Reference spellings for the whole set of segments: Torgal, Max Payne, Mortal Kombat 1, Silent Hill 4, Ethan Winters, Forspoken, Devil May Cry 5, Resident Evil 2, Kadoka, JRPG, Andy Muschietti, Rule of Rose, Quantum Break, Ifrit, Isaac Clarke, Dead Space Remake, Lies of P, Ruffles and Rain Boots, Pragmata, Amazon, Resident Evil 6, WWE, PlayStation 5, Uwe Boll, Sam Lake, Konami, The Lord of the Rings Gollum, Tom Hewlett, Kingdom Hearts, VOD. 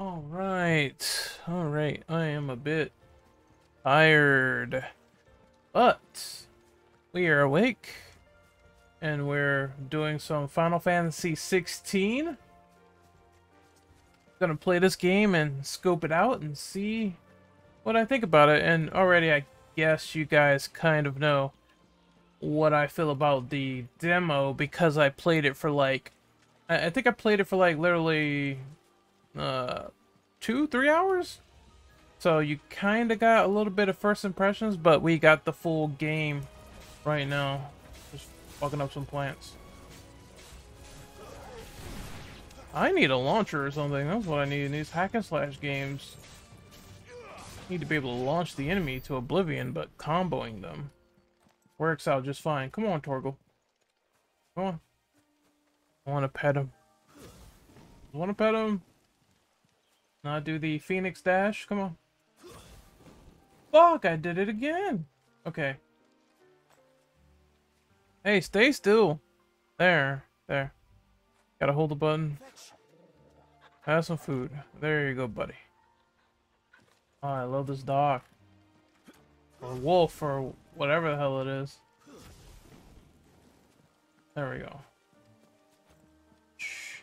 All right, I am a bit tired, but we are awake and we're doing some Final Fantasy XVI. Gonna play this game and scope it out and see what I think about it. And already I guess you guys kind of know what I feel about the demo, because I played it for like, I think I played it for like literally 2-3 hours, so you kind of got a little bit of first impressions, but we got the full game right now. Just fucking up some plants. I need a launcher or something. That's what I need in these hack and slash games. Need to be able to launch the enemy to oblivion, but comboing them works out just fine. Come on, Torgel. Come on. I want to pet him. I want to pet him. Now do the Phoenix dash. Come on. Fuck, I did it again. Okay. Hey, stay still. There. There. Gotta hold the button. Have some food. There you go, buddy. Oh, I love this dog. Or wolf, or whatever the hell it is. There we go. Shh.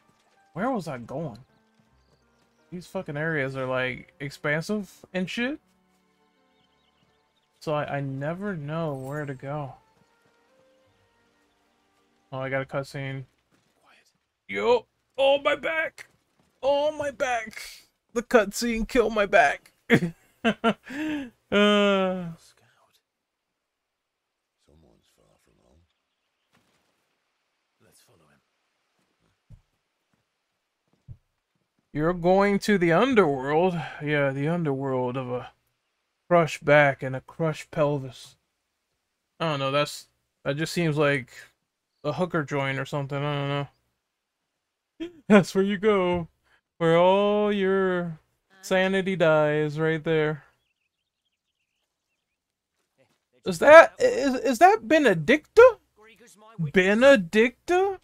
Where was I going? These fucking areas are like expansive and shit, so I never know where to go. Oh, I got a cutscene. Yo, oh my back, oh my back. The cutscene killed my back. Scout. Someone's far from home. Let's follow him. You're going to the underworld. Yeah, the underworld of a crushed back and a crushed pelvis. I don't know, that just seems like a hooker joint or something, I don't know. That's where you go, where all your sanity dies, right there. Is that, is that Benedicta? Benedicta?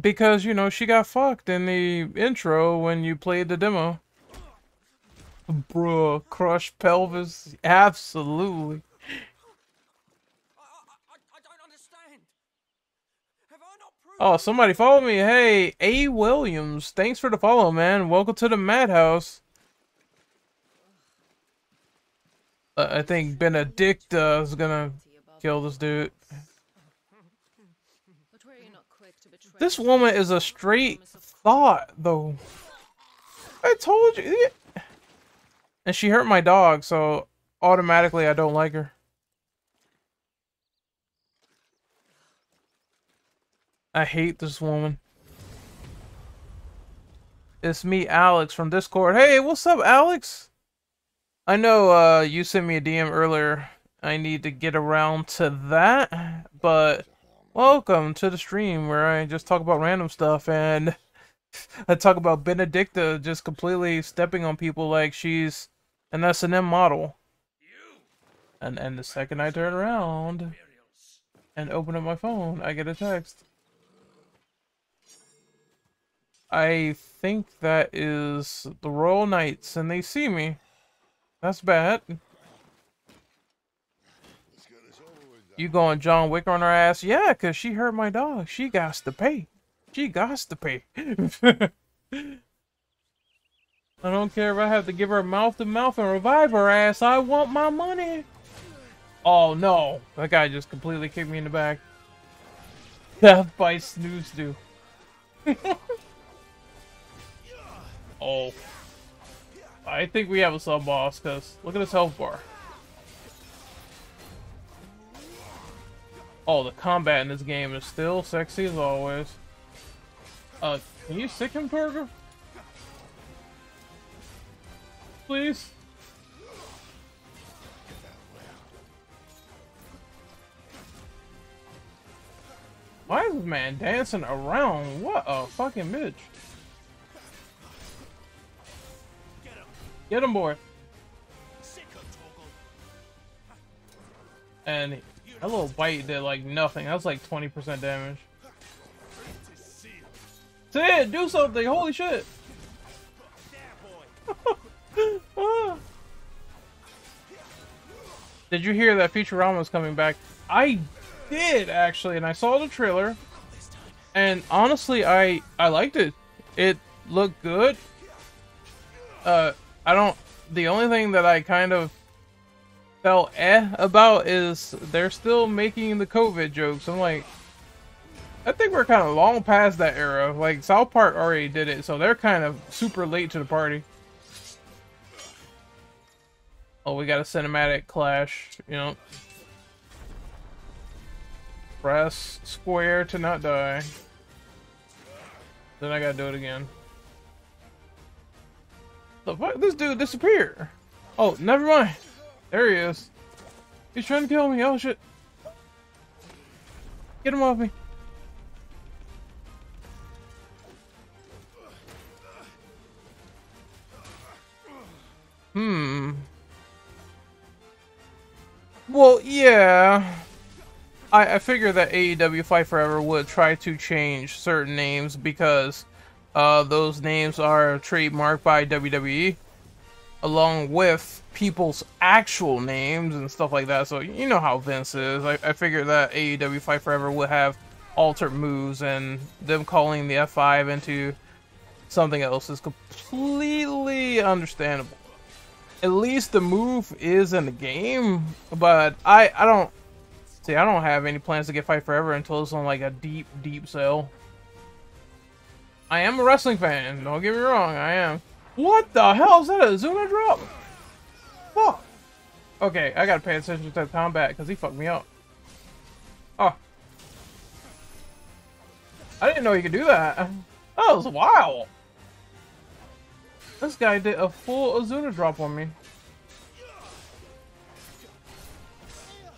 Because, you know, she got fucked in the intro when you played the demo. Bruh, crushed pelvis. Absolutely. I don't understand. Have I not proved? Oh, somebody follow me. Hey, A. Williams. Thanks for the follow, man. Welcome to the madhouse. I think Benedicta is gonna kill this dude. This woman is a straight thought, though. I told you. And she hurt my dog, so automatically I don't like her. I hate this woman. It's me, Alex, from Discord. Hey, what's up, Alex? I know you sent me a DM earlier. I need to get around to that, but... Welcome to the stream where I just talk about random stuff, and I talk about Benedicta just completely stepping on people like she's an S&M model. And the second I turn around and open up my phone, I get a text. I think that is the Royal Knights, and they see me. That's bad. You going John Wick on her ass? Yeah, because she hurt my dog. She gots to pay. She gots to pay. I don't care if I have to give her mouth to mouth and revive her ass. I want my money. Oh, no. That guy just completely kicked me in the back. Death by snooze do. Oh. I think we have a sub-boss, because look at his health bar. Oh, the combat in this game is still sexy as always. Can you sick him, Torger? Please? Why is this man dancing around? What a fucking bitch. Get him, boy. And... that little bite did like nothing. That was like 20% damage. Sid, do something! Holy shit! Did you hear that Futurama's coming back? I did, actually, and I saw the trailer, and honestly, I liked it. It looked good. The only thing that I kind of felt about is they're still making the COVID jokes. I'm like, I think we're kind of long past that era. Like, South Park already did it, so they're kind of super late to the party. Oh, we got a cinematic clash, you know. Press square to not die. Then I gotta do it again. The fuck? This dude disappeared. Oh, never mind. There he is. He's trying to kill me. Oh, shit. Get him off me. Hmm. Well, yeah. I figure that AEW Fight Forever would try to change certain names because those names are trademarked by WWE, along with people's actual names and stuff like that. So you know how Vince is. I figure that AEW Fight Forever would have altered moves, and them calling the F5 into something else is completely understandable. At least the move is in the game, but I don't have any plans to get Fight Forever until it's on like a deep, deep sale. I am a wrestling fan, don't get me wrong, I am. What the hell is that, a Zuna drop? Fuck. Okay, I gotta pay attention to that combat because he fucked me up. Oh. I didn't know you could do that. That was wild. This guy did a full Azuna drop on me.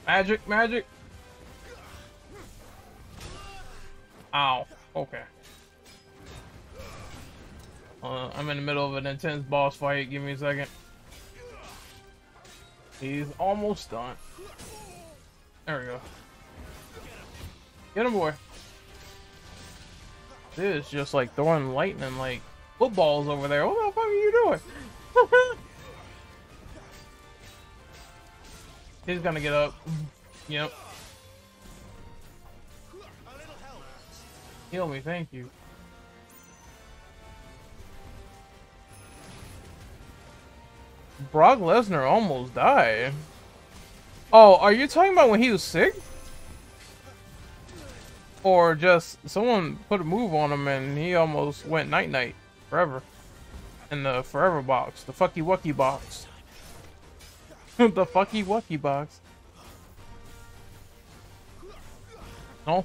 Magic, magic. Ow. Okay. I'm in the middle of an intense boss fight. Give me a second. He's almost done. There we go. Get him, boy. This is just like throwing lightning, like footballs over there. What the fuck are you doing? He's gonna get up. Yep. Heal me, thank you. Brock Lesnar almost died. Oh, are you talking about when he was sick? Or just someone put a move on him and he almost went night-night. Forever. In the forever box. The fucky wucky box. The fucky wucky box. No.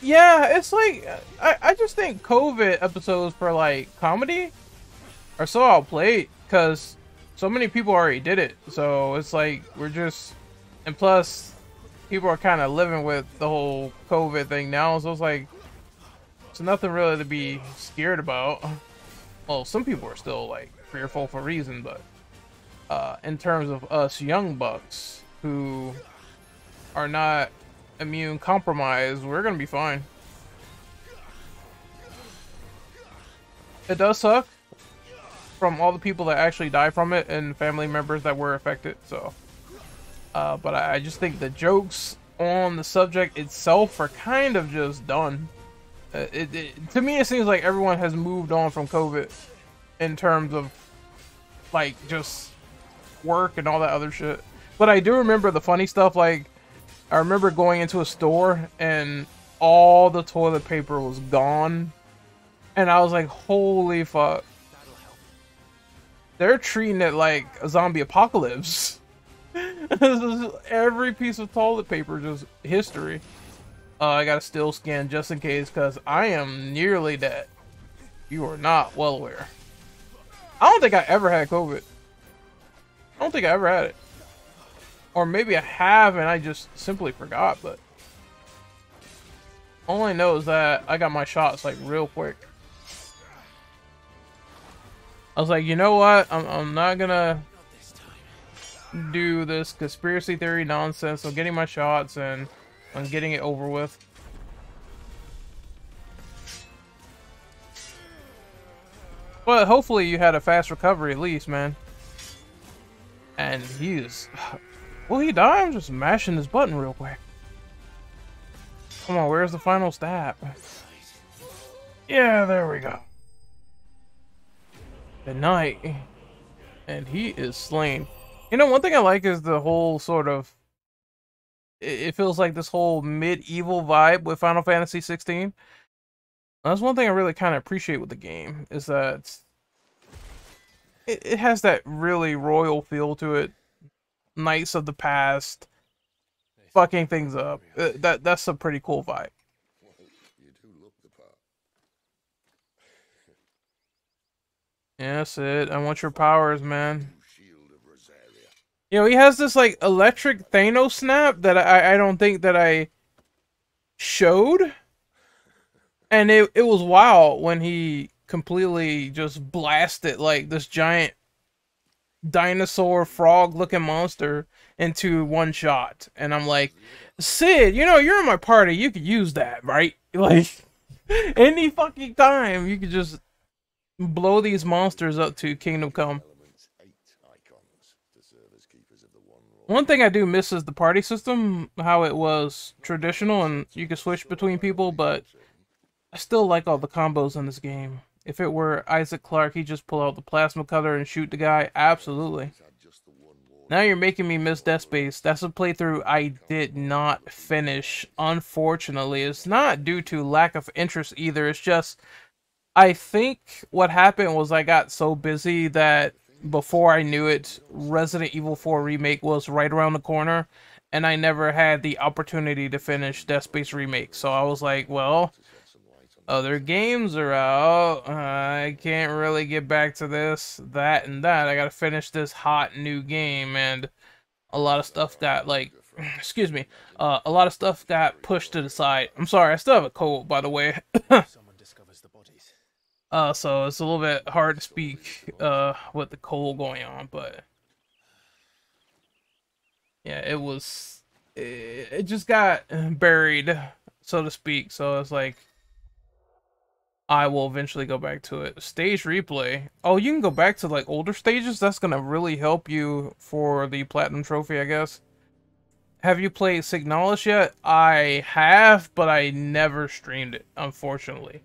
Yeah, it's like, I just think COVID episodes for like comedy are so outplayed because so many people already did it. So it's like, we're just, and plus, people are kind of living with the whole COVID thing now, so it's like, it's nothing really to be scared about. Well, some people are still like fearful for a reason, but in terms of us young bucks who are not immune compromised, we're gonna be fine. It does suck from all the people that actually die from it and family members that were affected, so. But I just think the jokes on the subject itself are kind of just done. To me, it seems like everyone has moved on from COVID in terms of like just work and all that other shit. But I do remember the funny stuff. Like, I remember going into a store and all the toilet paper was gone. And I was like, holy fuck. They're treating it like a zombie apocalypse. Every piece of toilet paper, just history. I got a steel skin just in case, because I am nearly dead. You are not well aware. I don't think I ever had COVID. I don't think I ever had it. Or maybe I have and I just simply forgot, but all I know is that I got my shots like real quick. I was like, you know what? I'm not gonna do this conspiracy theory nonsense. I'm getting my shots and on getting it over with. But hopefully you had a fast recovery at least, man. And he is... Will he die? I'm just mashing this button real quick. Come on, where's the final stab? Yeah, there we go. Good night. And he is slain. You know, one thing I like is the whole sort of... It feels like this whole medieval vibe with Final Fantasy XVI. That's one thing I really kind of appreciate with the game, is that it has that really royal feel to it. Knights of the past, fucking things up. That's a pretty cool vibe. You do look the part. Yes, it. I want your powers, man. You know, he has this like electric Thanos snap that I don't think that I showed. And it was wild when he completely just blasted like this giant dinosaur frog looking monster into one shot. And I'm like, Sid, you know, you're in my party. You could use that, right? Like any fucking time you could just blow these monsters up to Kingdom Come. One thing I do miss is the party system, how it was traditional and you could switch between people, but I still like all the combos in this game. If it were Isaac Clarke, he'd just pull out the plasma cutter and shoot the guy. Absolutely. Now you're making me miss Dead Space. That's a playthrough I did not finish, unfortunately. It's not due to lack of interest either. It's just, I think what happened was I got so busy that before I knew it, Resident Evil 4 Remake was right around the corner, and I never had the opportunity to finish Dead Space Remake. So I was like, well, other games are out. I can't really get back to this, that, and that. I gotta finish this hot new game, and a lot of stuff got, like, excuse me, a lot of stuff got pushed to the side. I'm sorry, I still have a cold, by the way. So it's a little bit hard to speak with the cold going on, but yeah, it just got buried, so to speak. So it's like I will eventually go back to it. Stage replay. Oh, you can go back to like older stages. That's gonna really help you for the platinum trophy, I guess. Have you played Signalis yet? I have, but I never streamed it, unfortunately.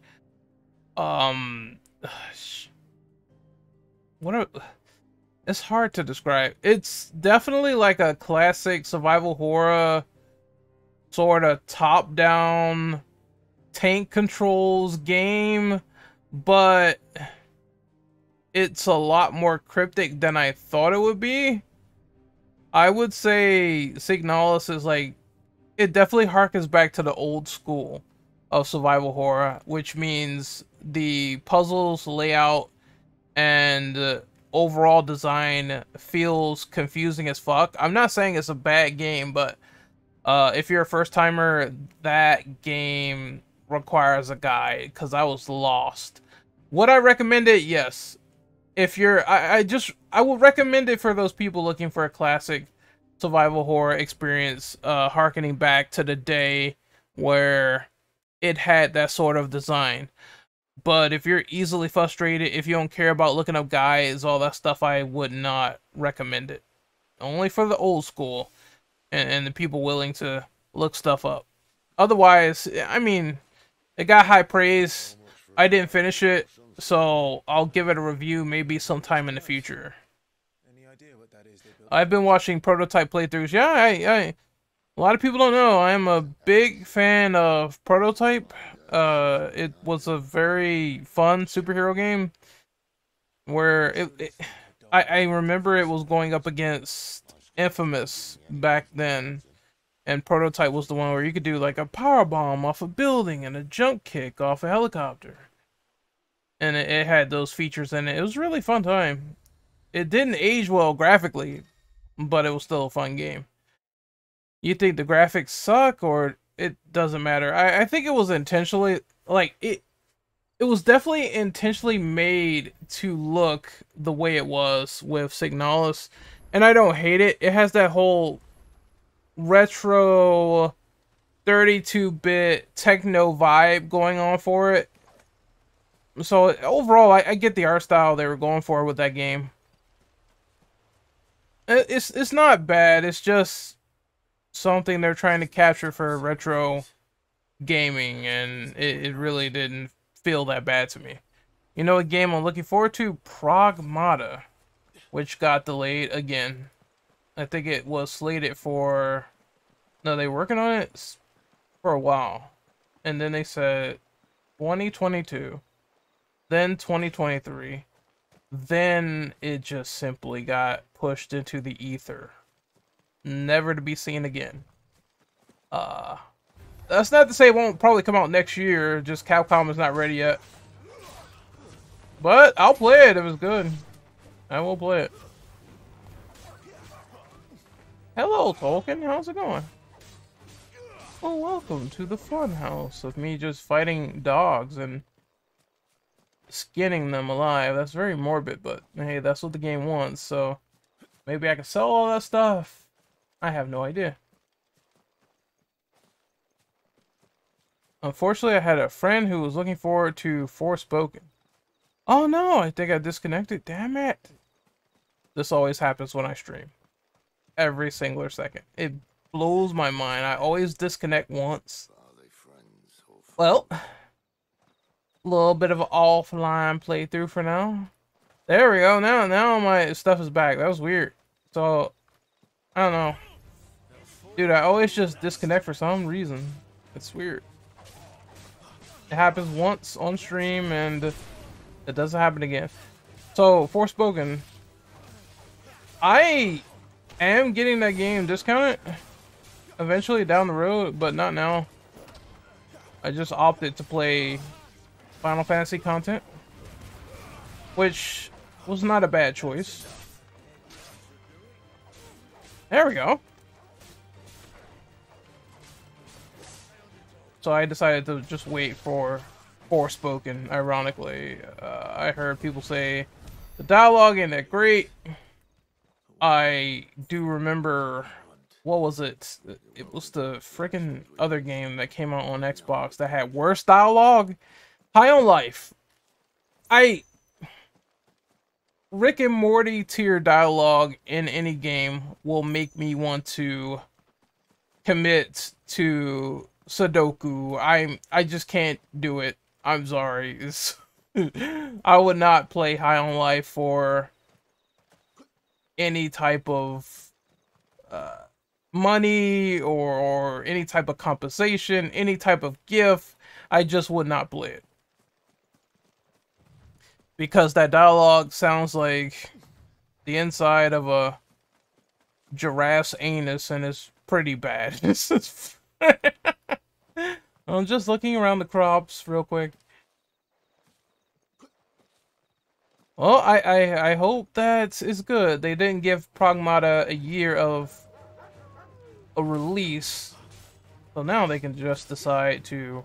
It's hard to describe. It's definitely like a classic survival horror sort of top-down tank controls game, but it's a lot more cryptic than I thought it would be. I would say Signalis is like, it definitely harkens back to the old school of survival horror, which means the puzzles, layout, and overall design feels confusing as fuck. I'm not saying it's a bad game, but if you're a first-timer, that game requires a guide, because I was lost. Would I recommend it? Yes. If you're... I will recommend it for those people looking for a classic survival horror experience, harkening back to the day where it had that sort of design. But if you're easily frustrated, if you don't care about looking up guides, all that stuff, I would not recommend it. Only for the old school and the people willing to look stuff up. Otherwise, I mean, it got high praise. I didn't finish it, so I'll give it a review maybe sometime in the future. I've been watching Prototype playthroughs. Yeah, a lot of people don't know. I am a big fan of Prototype. It was a very fun superhero game where I remember it was going up against Infamous back then, and Prototype was the one where you could do like a power bomb off a building and a jump kick off a helicopter, and it had those features in it. It was a really fun time. It didn't age well graphically, but it was still a fun game. You think the graphics suck, or it doesn't matter? I think it was intentionally, like, it was definitely intentionally made to look the way it was with Signalis, and I don't hate it. It has that whole retro 32-bit techno vibe going on for it. So overall, I get the art style they were going for with that game. It's not bad. It's just something they're trying to capture for retro gaming, and it really didn't feel that bad to me. You know, a game I'm looking forward to, Pragmata, which got delayed again. I think it was slated for... No, they were working on it for a while, and then they said 2022, then 2023, then it just simply got pushed into the ether, never to be seen again. That's not to say it won't probably come out next year, just Capcom is not ready yet. But I'll play it if it's good. I will play it. Hello, Tolkien. How's it going? Well, welcome to the fun house of me just fighting dogs and skinning them alive. That's very morbid, but hey, that's what the game wants, so maybe I can sell all that stuff. I have no idea. Unfortunately, I had a friend who was looking forward to Forspoken. Oh no, I think I disconnected. Damn it. This always happens when I stream. Every single second. It blows my mind. I always disconnect once. Well, a little bit of an offline playthrough for now. There we go. Now my stuff is back. That was weird. So, I don't know. Dude, I always just disconnect for some reason. It's weird. It happens once on stream and it doesn't happen again. So, Forspoken. I am getting that game discounted eventually down the road, but not now. I just opted to play Final Fantasy content, which was not a bad choice. There we go. So I decided to just wait for Forspoken, ironically. I heard people say the dialogue ain't that great. I do remember, what was it? It was the freaking other game that came out on Xbox that had worse dialogue. High on Life. Rick and Morty tier dialogue in any game will make me want to commit to Sudoku. I just can't do it. I'm sorry. I would not play High on Life for any type of money or any type of compensation, any type of gift. I just would not play it. Because that dialogue sounds like the inside of a giraffe's anus, and it's pretty bad. I'm just looking around the crops real quick. Well, I hope that is good. They didn't give Pragmata a year of a release. So now they can just decide to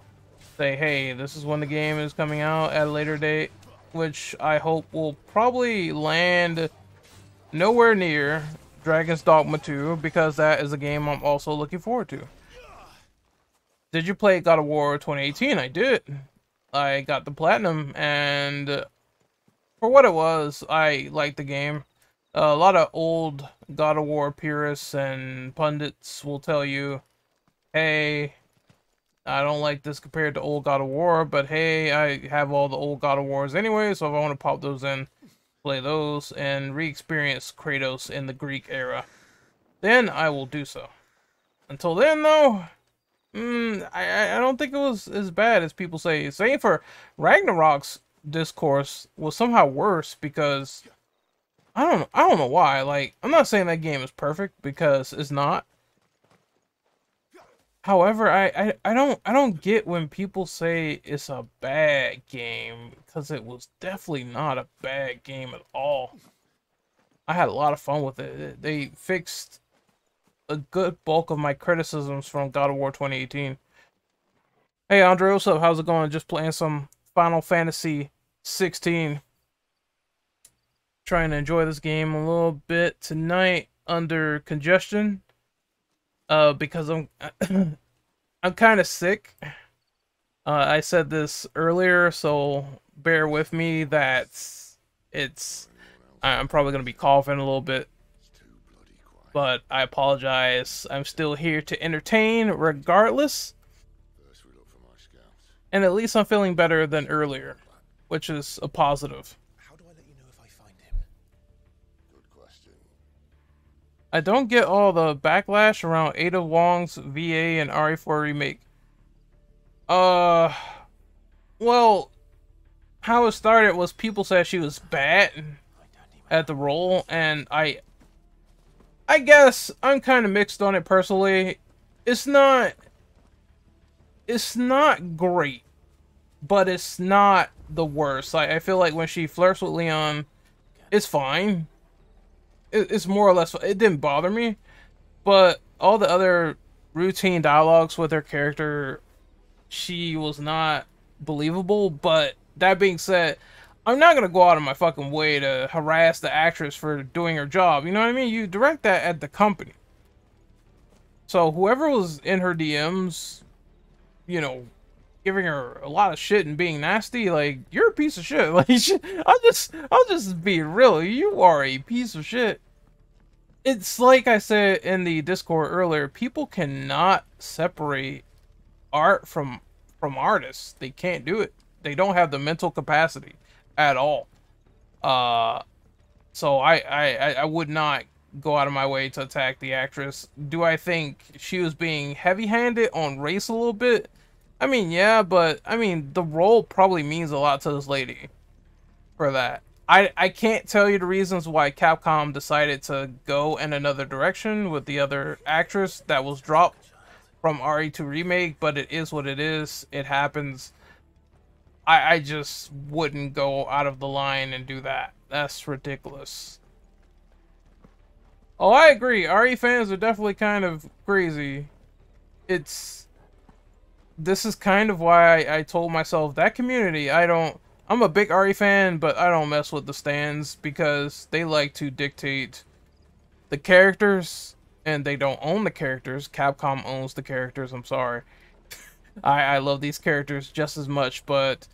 say, hey, this is when the game is coming out at a later date, which I hope will probably land nowhere near Dragon's Dogma 2, because that is a game I'm also looking forward to. Did you play God of War 2018? I did. I got the platinum, and for what it was, I liked the game. A lot of old God of War purists and pundits will tell you, hey, I don't like this compared to old God of War, but hey, I have all the old God of Wars anyway, so if I want to pop those in, play those, and re-experience Kratos in the Greek era, then I will do so. Until then, though, I don't think it was as bad as people say. Same for Ragnarok's discourse was somehow worse, because I don't know why. Like, I'm not saying that game is perfect, because it's not. However, I don't get when people say it's a bad game, because it was definitely not a bad game at all. I had a lot of fun with it. They fixed a good bulk of my criticisms from God of War 2018. Hey Andre, what's up? How's it going? Just playing some Final Fantasy 16. Trying to enjoy this game a little bit tonight under congestion, because I'm I'm kind of sick. I said this earlier, so bear with me that I'm probably going to be coughing a little bit. But I apologize. I'm still here to entertain regardless. And at least I'm feeling better than earlier, which is a positive. How do I let you know if I find him? Good question. I don't get all the backlash around Ada Wong's VA and RE4 remake. Well, how it started was people said she was bad at the role, and I guess I'm kind of mixed on it personally. It's not great, but it's not the worst. Like, I feel like when she flirts with Leon, it's fine. It's more or less, it didn't bother me, but all the other routine dialogues with her character, she was not believable. But that being said, I'm not gonna go out of my fucking way to harass the actress for doing her job. You know what I mean? You direct that at the company. So whoever was in her DMs, you know, giving her a lot of shit and being nasty, like, you're a piece of shit. Like, I'll just be real. You are a piece of shit. It's like I said in the Discord earlier, people cannot separate art from artists. They can't do it. They don't have the mental capacity at all. So I would not go out of my way to attack the actress. Do I think she was being heavy-handed on race a little bit? I mean, yeah, but I mean, the role probably means a lot to this lady for that. I can't tell you the reasons why Capcom decided to go in another direction with the other actress that was dropped from RE2 Remake, but it is what it is. It happens. I just wouldn't go out of the line and do that. That's ridiculous. Oh, I agree. RE fans are definitely kind of crazy. This is kind of why I told myself that community, I'm a big RE fan, but I don't mess with the stands because they like to dictate the characters. And they don't own the characters. Capcom owns the characters, I'm sorry. I love these characters just as much, but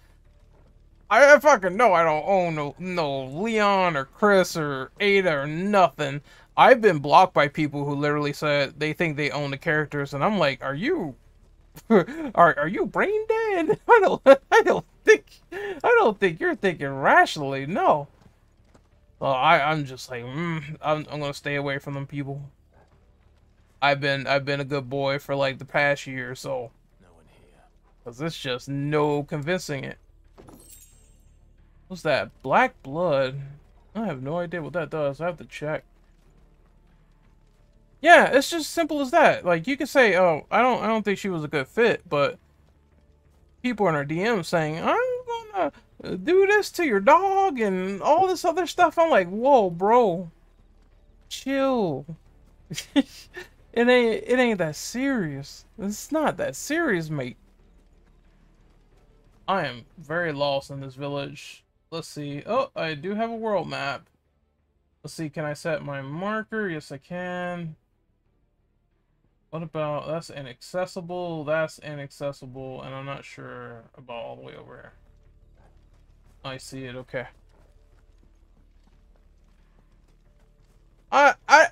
I fucking know I don't own no Leon or Chris or Ada or nothing. I've been blocked by people who literally said they think they own the characters, and I'm like, are you brain dead? I don't think you're thinking rationally, no. Well, I'm just like, I'm gonna stay away from them people. I've been a good boy for like the past year or so. No one here. 'Cause it's just no convincing it. What's that? Black blood? I have no idea what that does. I have to check. Yeah, it's just simple as that. Like, you could say, oh, I don't think she was a good fit, but people in her DMs saying, I'm gonna do this to your dog and all this other stuff. I'm like, whoa, bro. Chill. It ain't that serious. It's not that serious, mate. I am very lost in this village. Let's see. Oh, I do have a world map. Let's see, can I set my marker? Yes, I can. What about... that's inaccessible. That's inaccessible. And I'm not sure about all the way over here. I see it. Okay.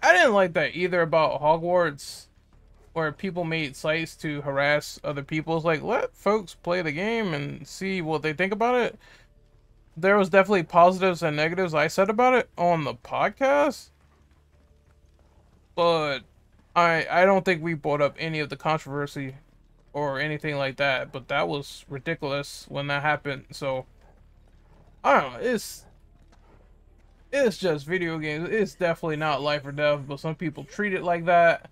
I didn't like that either about Hogwarts, where people made sites to harass other people. It's like, let folks play the game and see what they think about it. There was definitely positives and negatives I said about it on the podcast, but I don't think we brought up any of the controversy or anything like that, but that was ridiculous when that happened. So, I don't know, it's just video games. It's definitely not life or death, but some people treat it like that.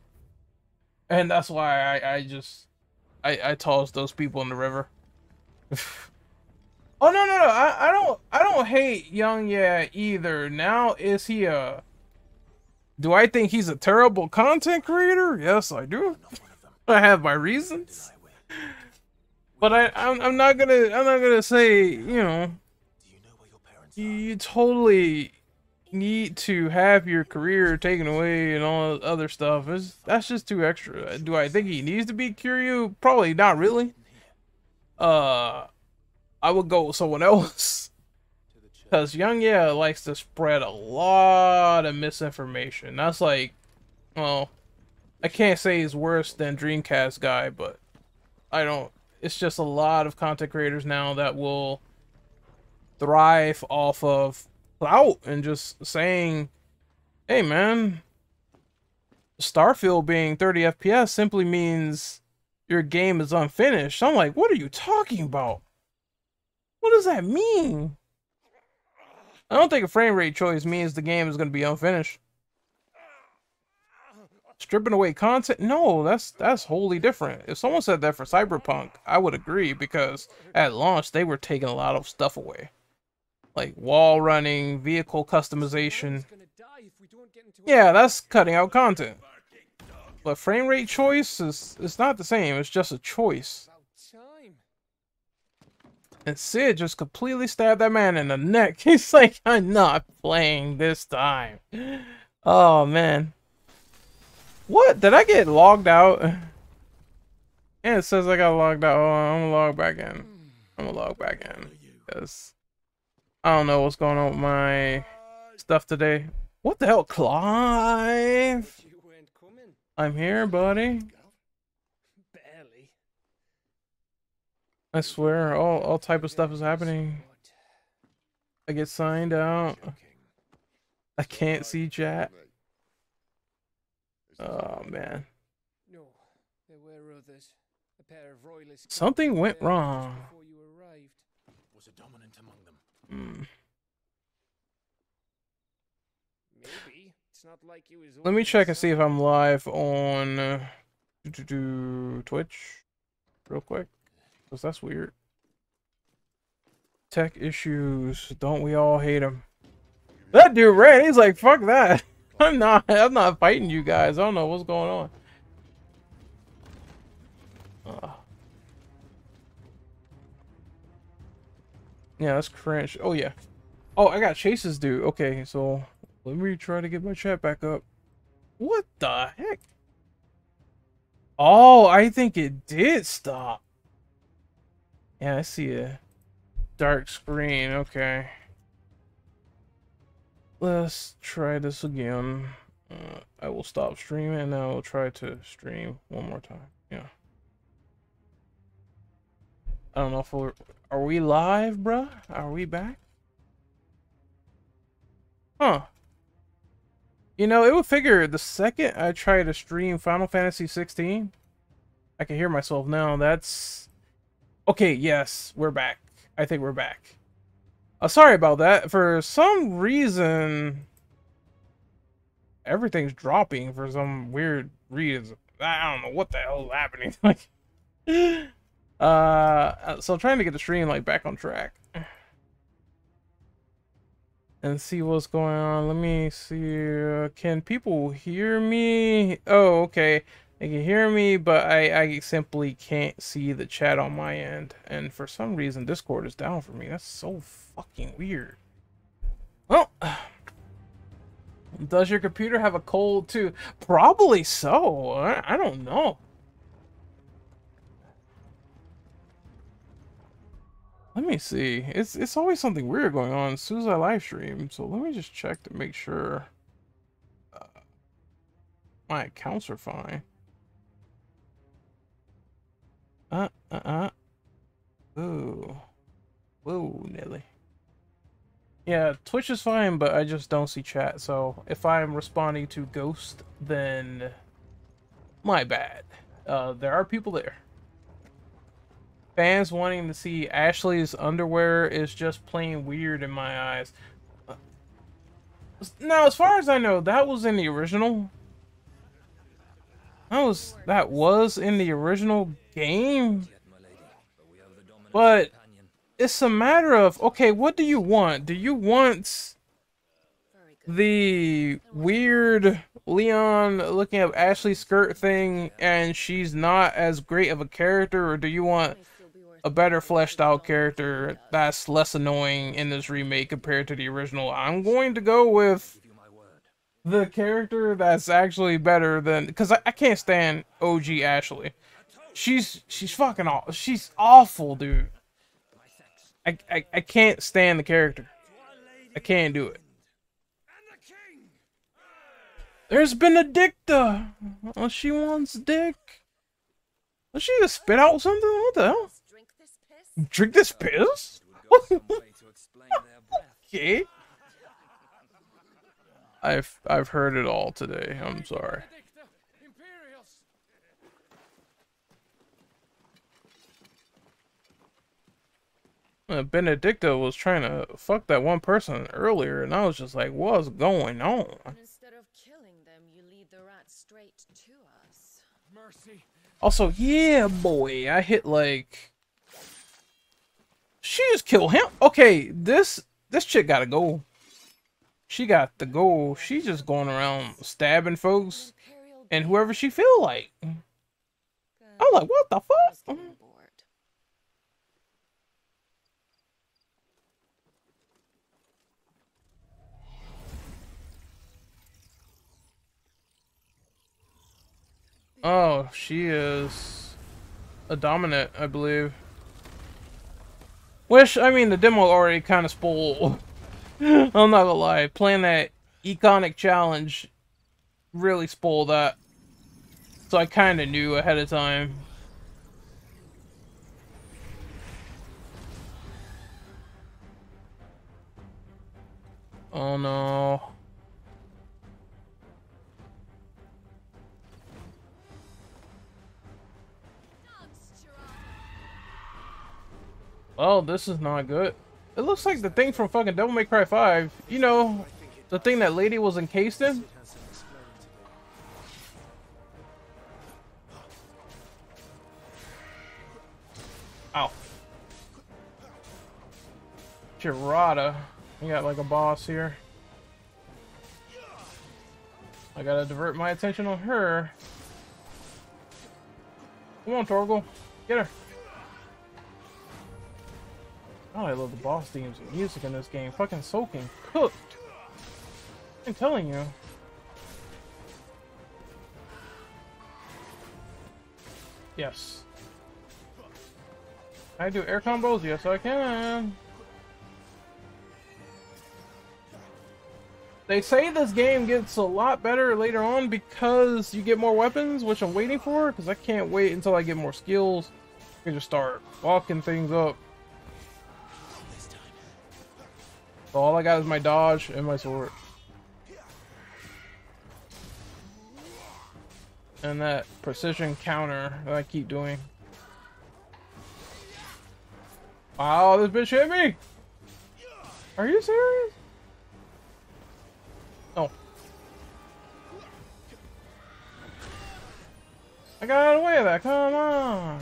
And that's why I toss those people in the river. Oh, no. I don't hate Young Yeah either. Now, is he a... do I think he's a terrible content creator? Yes, I do. I have my reasons. But I'm not gonna say, you know, you totally need to have your career taken away and all other stuff. That's just too extra. Do I think he needs to be Kiryu? Probably not really. I would go with someone else. Because Young Yeah likes to spread a lot of misinformation. That's like, well, I can't say he's worse than Dreamcast guy, but I don't. It's just a lot of content creators now that will thrive off of clout and just saying, hey man, Starfield being 30 FPS simply means your game is unfinished. I'm like, what are you talking about? What does that mean? I don't think a frame rate choice means the game is going to be unfinished. Stripping away content? No, that's wholly different. If someone said that for Cyberpunk, I would agree, because at launch they were taking a lot of stuff away, like wall running, vehicle customization. Yeah, that's cutting out content. But frame rate choice is not the same. It's just a choice. And Sid just completely stabbed that man in the neck. He's like, I'm not playing this time. Oh man. What? Did I get logged out? Yeah, it says I got logged out. Oh, I'm gonna log back in. Yes. I don't know what's going on with my stuff today. What the hell, Clive? I'm here, buddy. Barely. I swear, all type of stuff is happening. I get signed out. I can't see chat. Oh man. No, there were others. A pair of royalists. Something went wrong. You arrived. Was a dominant among them. Maybe it's not like you is. Let me check and see if I'm live on Twitch real quick. Cuz that's weird. Tech issues, don't we all hate them? That dude ran. He's like, "Fuck that." I'm not fighting you guys. I don't know what's going on. Yeah, that's cringe. Oh yeah. Oh, I got chases, dude. Okay, so let me try to get my chat back up. What the heck? Oh, I think it did stop. Yeah, I see a dark screen. Okay. Let's try this again. I will stop streaming and I will try to stream one more time. Yeah. I don't know if we're... Are we live, bruh? Are we back? Huh. You know, it would figure the second I try to stream Final Fantasy XVI, I can hear myself now. That's... Okay, yes, we're back. I think we're back. Sorry about that. For some reason, everything's dropping for some weird reason. I don't know what the hell is happening. Like, so trying to get the stream like back on track and see what's going on. Let me see. Can people hear me? Oh, okay. They can hear me, but I simply can't see the chat on my end. And for some reason, Discord is down for me. That's so fucking weird. Well, does your computer have a cold too? Probably so. I don't know. Let me see. It's always something weird going on as soon as I live stream. So let me just check to make sure my accounts are fine. Ooh. Whoa, Nelly. Yeah, Twitch is fine, but I just don't see chat, so if I'm responding to Ghost, then my bad. There are people there. Fans wanting to see Ashley's underwear is just plain weird in my eyes. Now, as far as I know, that was in the original. That was in the original game, but it's a matter of, okay, what do you want? Do you want the weird Leon looking up Ashley's skirt thing and she's not as great of a character, or do you want a better fleshed out character that's less annoying in this remake compared to the original, I'm going to go with the character that's actually better than, because I can't stand OG Ashley. She's fucking awful. She's awful, dude. I can't stand the character. I can't do it. There's Benedicta. Oh, she wants dick. Does she just spit out something? What the hell? Drink this piss? Okay. I've heard it all today. I'm sorry. Benedicta was trying to fuck that one person earlier, and I was just like, what's going on? Instead of killing them, you lead the rat straight to us. Mercy. Also, yeah, boy, I hit like... She just killed him? Okay, this chick gotta go. She got the goal. She's just going around stabbing folks and whoever she feel like. I'm like, what the fuck? Oh, she is a dominant, I believe. Which, I mean, the demo already kind of spoiled. I'm not gonna lie, playing that iconic challenge really spoiled that. So I kind of knew ahead of time. Oh no. Well, this is not good. It looks like the thing from fucking Devil May Cry 5. You know, the thing that lady was encased in? Ow. Gerada. We got like a boss here. I gotta divert my attention on her. Come on, Torgel. Get her. Oh, I love the boss themes and music in this game. Fucking soaking cooked. I'm telling you. Yes. Can I do air combos? Yes, I can. They say this game gets a lot better later on because you get more weapons, which I'm waiting for, because I can't wait until I get more skills. I can just start walking things up. So all I got is my dodge and my sword. And that precision counter that I keep doing. Wow, this bitch hit me! Are you serious? No. I got out of the way of that, come on!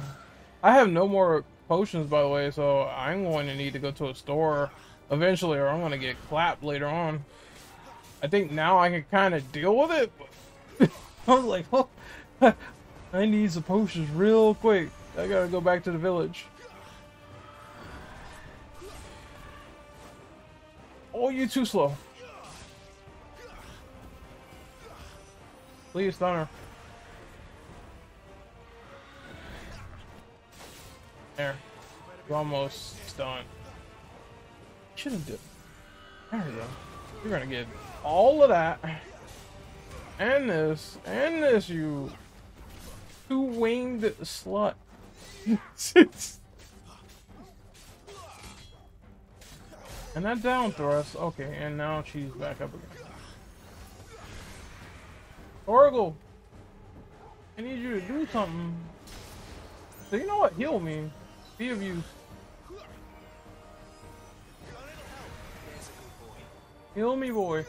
I have no more potions, by the way, so I'm going to need to go to a store eventually, or I'm gonna get clapped later on. I think now I can kind of deal with it, but I was like, oh, I need some potions real quick. I gotta go back to the village. Oh, you too slow. Please stun her. There, you're almost stunned. Shouldn't do it. There we go. You're gonna get all of that. And this, you two-winged slut. And that down thrust. Okay, and now she's back up again. Oracle! I need you to do something. So you know what heal me? Be of use. Heal me, boy.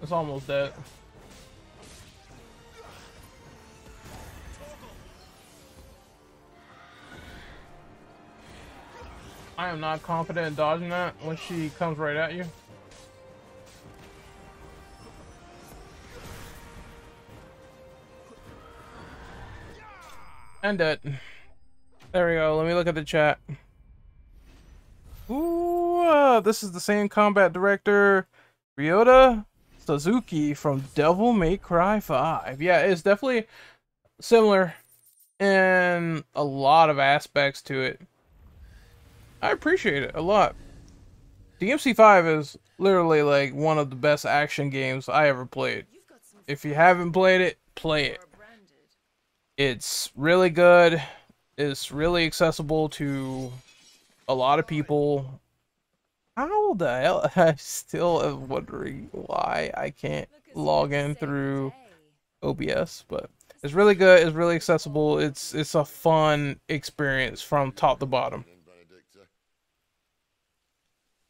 It's almost dead. I am not confident in dodging that when she comes right at you. And it. There we go. Let me look at the chat. Ooh, this is the same combat director, Ryota Suzuki from Devil May Cry 5. Yeah, it's definitely similar in a lot of aspects to it. I appreciate it a lot. DMC5 is literally like one of the best action games I ever played. If you haven't played it, play it. It's really good. It's really accessible to a lot of people. How the hell? I still am wondering why I can't log in through OBS, but it's really good. It's really accessible. It's a fun experience from top to bottom.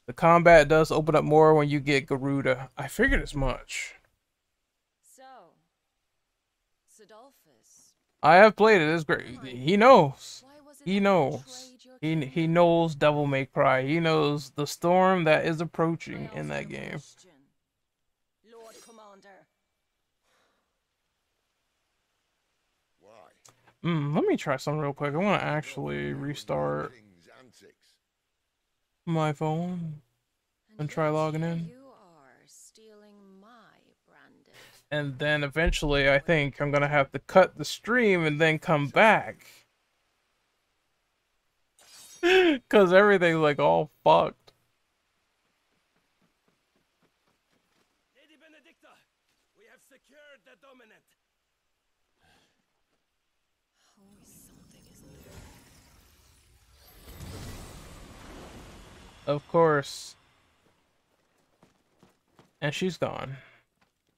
The combat does open up more when you get Garuda. I figured as much. So, Sidolphus. I have played it. It's great. He knows. He knows. He knows Devil May Cry. He knows the storm that is approaching in that game. Lord Commander. Why? Let me try something real quick. I want to actually restart my phone and try logging in, and then eventually I think I'm gonna have to cut the stream and then come back because everything's like all fucked. Lady Benedicta, we have secured the dominant. Of course. And she's gone.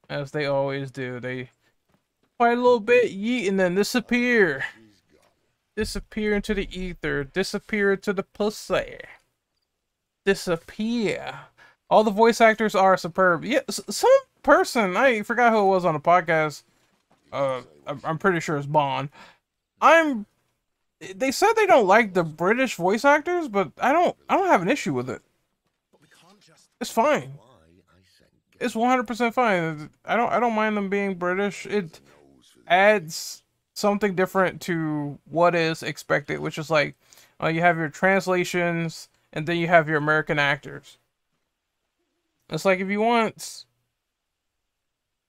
As they always do. They fight a little bit, yeet, and then disappear. Disappear into the ether. Disappear into the pussy. Disappear. All the voice actors are superb. Yeah, some person, I forgot who it was on the podcast. I'm pretty sure it's Bond. They said they don't like the British voice actors, but I don't have an issue with it. It's fine. It's 100% fine. I don't mind them being British. It adds something different to what is expected, which is like you have your translations and then you have your American actors. It's like if you want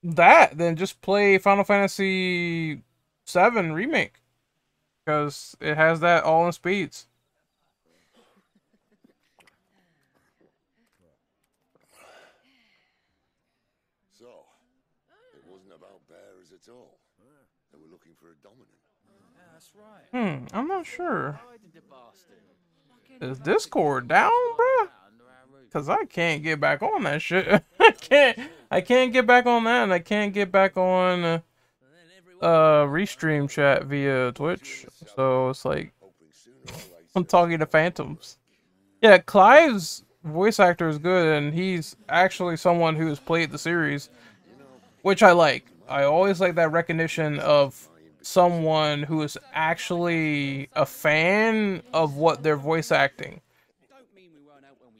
that, then just play Final Fantasy VII Remake. Because it has that all in speeds. So, it wasn't about bears at all. They were looking for a dominant. Yeah, that's right. I'm not sure. Is Discord down, bruh? Because I can't get back on that shit. I can't get back on that, and I can't get back on... restream chat via Twitch, so it's like I'm talking to phantoms. Yeah, Clive's voice actor is good, and he's actually someone who has played the series, which I like. I always like that recognition of someone who is actually a fan of what they're voice acting.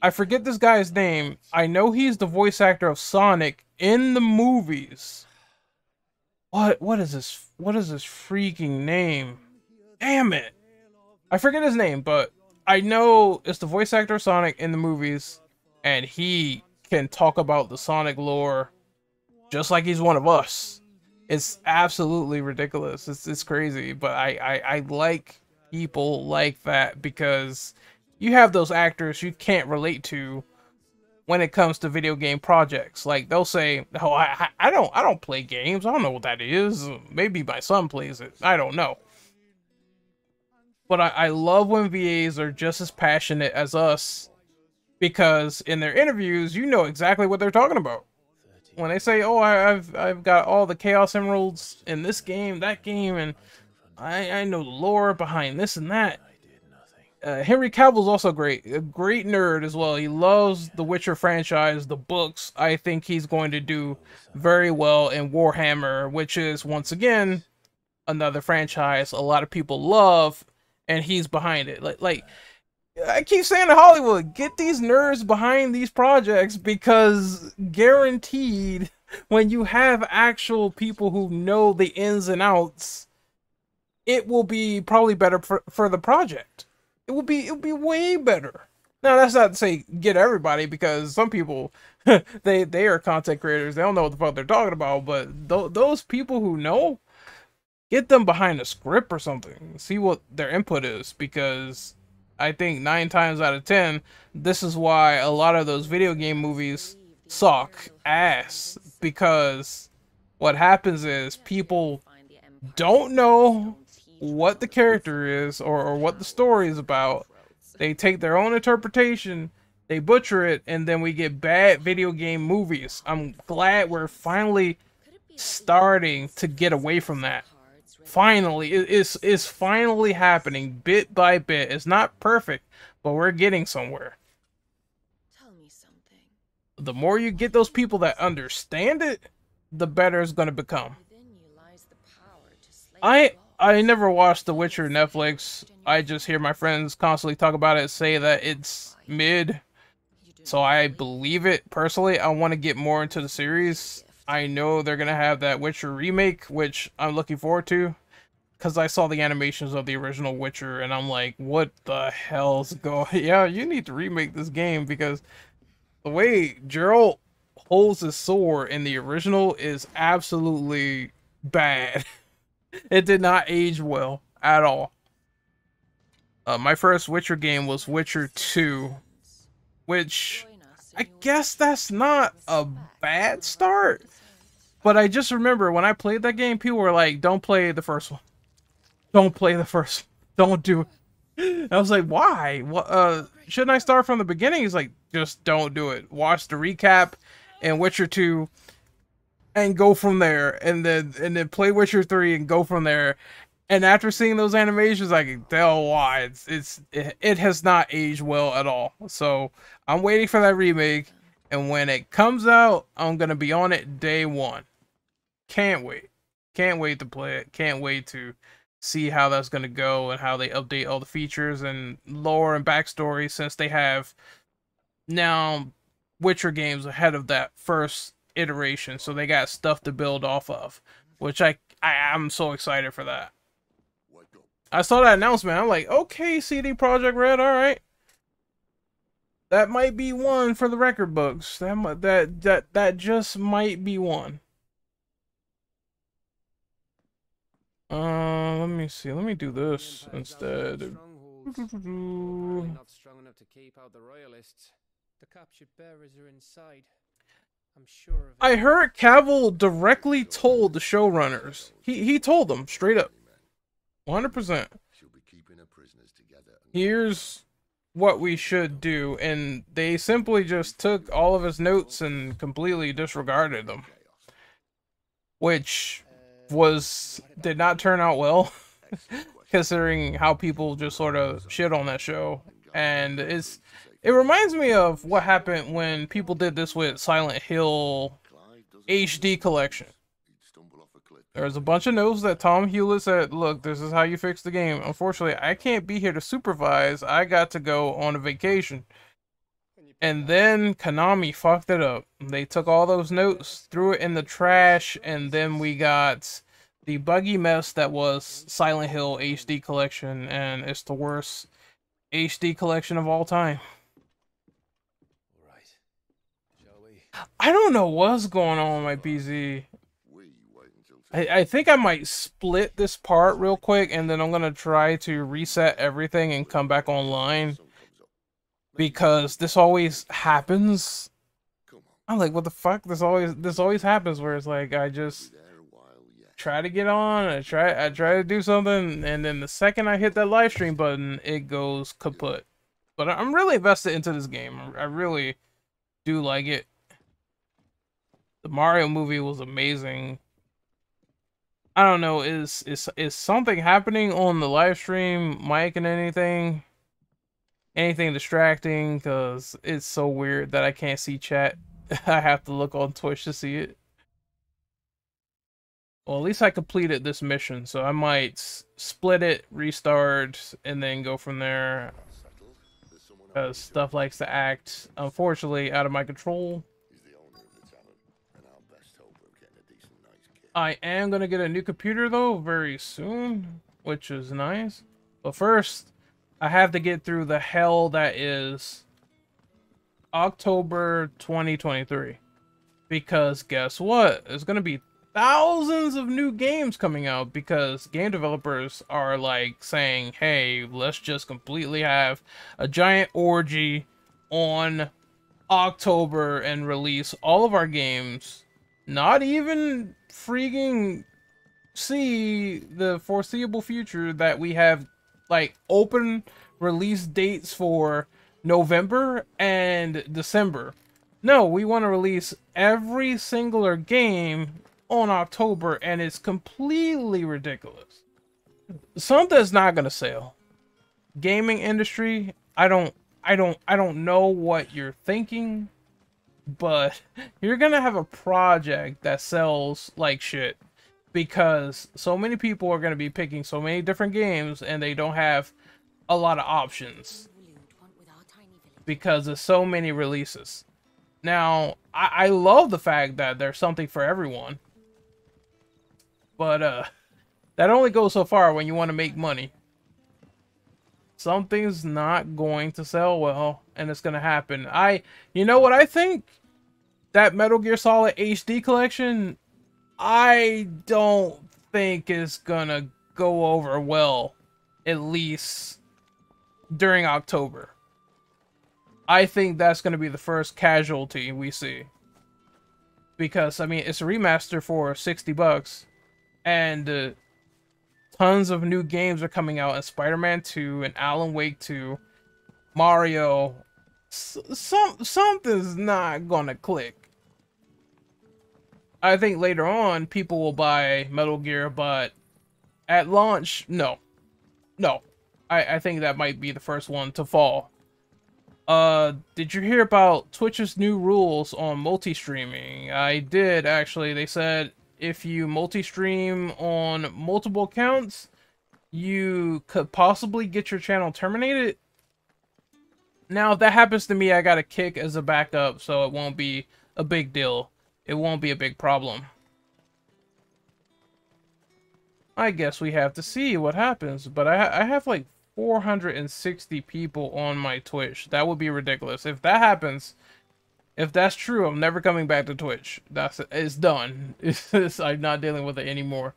I forget this guy's name. I know he's the voice actor of Sonic in the movies. What is his freaking name? Damn it. I forget his name, but I know it's the voice actor of Sonic in the movies, and he can talk about the Sonic lore just like he's one of us. It's absolutely ridiculous. It's crazy, but I like people like that because you have those actors you can't relate to when it comes to video game projects. Like they'll say, "Oh, I don't play games. I don't know what that is. Maybe my son plays it. I don't know." But I love when VAs are just as passionate as us, because in their interviews, you know exactly what they're talking about. When they say, "Oh, I've got all the Chaos Emeralds in this game, that game, and I know the lore behind this and that." Henry Cavill's also great. A great nerd as well. He loves the Witcher franchise, the books. I think he's going to do very well in Warhammer, which is, once again, another franchise a lot of people love, and he's behind it. Like I keep saying to Hollywood, get these nerds behind these projects, because guaranteed, when you have actual people who know the ins and outs, it will be probably better for the project. It will be way better. Now, that's not to say get everybody, because some people, they are content creators. They don't know what the fuck they're talking about, but those people who know, get them behind a script or something. See what their input is, because I think 9 times out of 10, this is why a lot of those video game movies suck ass, because what happens is people don't know what the character is or what the story is about. They take their own interpretation, they butcher it, and then we get bad video game movies. I'm glad we're finally starting to get away from that. Finally, it's finally happening bit by bit. It's not perfect, but we're getting somewhere. Tell me something. The more you get those people that understand it, the better it's going to become. I never watched The Witcher Netflix. I just hear my friends constantly talk about it, say that it's mid. So I believe it. Personally, I want to get more into the series. I know they're going to have that Witcher remake, which I'm looking forward to, because I saw the animations of the original Witcher, and I'm like, what the hell's going on? Yeah, you need to remake this game, because the way Geralt holds his sword in the original is absolutely bad. It did not age well at all. My first Witcher game was Witcher 2, which I guess that's not a bad start, but I just remember when I played that game, people were like, don't play the first one. Don't play the first one. Don't do it. I was like, why? What, shouldn't I start from the beginning? He's like, just don't do it. Watch the recap and Witcher 2 and go from there, and then play Witcher 3 and go from there. And after seeing those animations, I can tell why it has not aged well at all. So I'm waiting for that remake, and when it comes out, I'm gonna be on it day one. Can't wait to play it. Can't wait to see how that's gonna go and how they update all the features and lore and backstory, since they have now Witcher games ahead of that first iteration, so they got stuff to build off of, which I'm so excited for that. I saw that announcement. I'm like, okay, CD Projekt Red, all right. That might be one for the record books. That just might be one. Let me see. Let me do this instead. Not strong enough to keep out the royalists. The captured bearers are inside. I'm sure of it. I heard Cavill directly told the showrunners. He told them straight up. 100%. Here's what we should do, and they simply just took all of his notes and completely disregarded them, which did not turn out well, considering how people just sort of shit on that show. And it reminds me of what happened when people did this with Silent Hill HD Collection. There's a bunch of notes that Tom Hewlett said, look, this is how you fix the game. Unfortunately, I can't be here to supervise. I got to go on a vacation. And then Konami fucked it up. They took all those notes, threw it in the trash, and then we got the buggy mess that was Silent Hill HD Collection, and it's the worst HD collection of all time. I don't know what's going on with my PC. I think I might split this part real quick, and then I'm going to try to reset everything and come back online, because this always happens. I'm like, what the fuck? This always happens, where it's like, I just try to get on, I try to do something, and then the second I hit that live stream button, it goes kaput. But I'm really invested into this game. I really do like it. The Mario movie was amazing. I don't know, is something happening on the live stream mic and anything distracting, because it's so weird that I can't see chat. I have to look on Twitch to see it. Well, at least I completed this mission, so I might split it, restart, and then go from there, because stuff likes to act, unfortunately, out of my control. I am going to get a new computer, though, very soon. which is nice. But first, I have to get through the hell that is October 2023. Because guess what? There's going to be thousands of new games coming out because game developers are like saying, hey, let's just completely have a giant orgy on October and release all of our games, not even freaking see the foreseeable future that we have like open release dates for November and December. No, we want to release every singular game on October, and it's completely ridiculous. Something that's not gonna sell. Gaming industry, I don't know what you're thinking, but you're gonna have a project that sells like shit because so many people are gonna be picking so many different games and they don't have a lot of options because there's so many releases. Now, I love the fact that there's something for everyone, but that only goes so far when you want to make money. Something's not going to sell well, and it's going to happen. You know what I think? That Metal Gear Solid HD collection, I don't think is going to go over well, at least during October. I think that's going to be the first casualty we see. Because, I mean, it's a remaster for 60 bucks, and tons of new games are coming out, and Spider-Man 2 and Alan Wake 2, Mario. Something's not gonna click. I think later on people will buy Metal Gear, but at launch, no. No. I think that might be the first one to fall. Did you hear about Twitch's new rules on multi-streaming? I did, actually. They said if you multi-stream on multiple accounts, you could possibly get your channel terminated. Now, if that happens to me, I got a kick as a backup, so it won't be a big deal. It won't be a big problem. I guess we have to see what happens, but I have, like, 460 people on my Twitch. That would be ridiculous. If that happens, if that's true, I'm never coming back to Twitch. It's done. I'm not dealing with it anymore.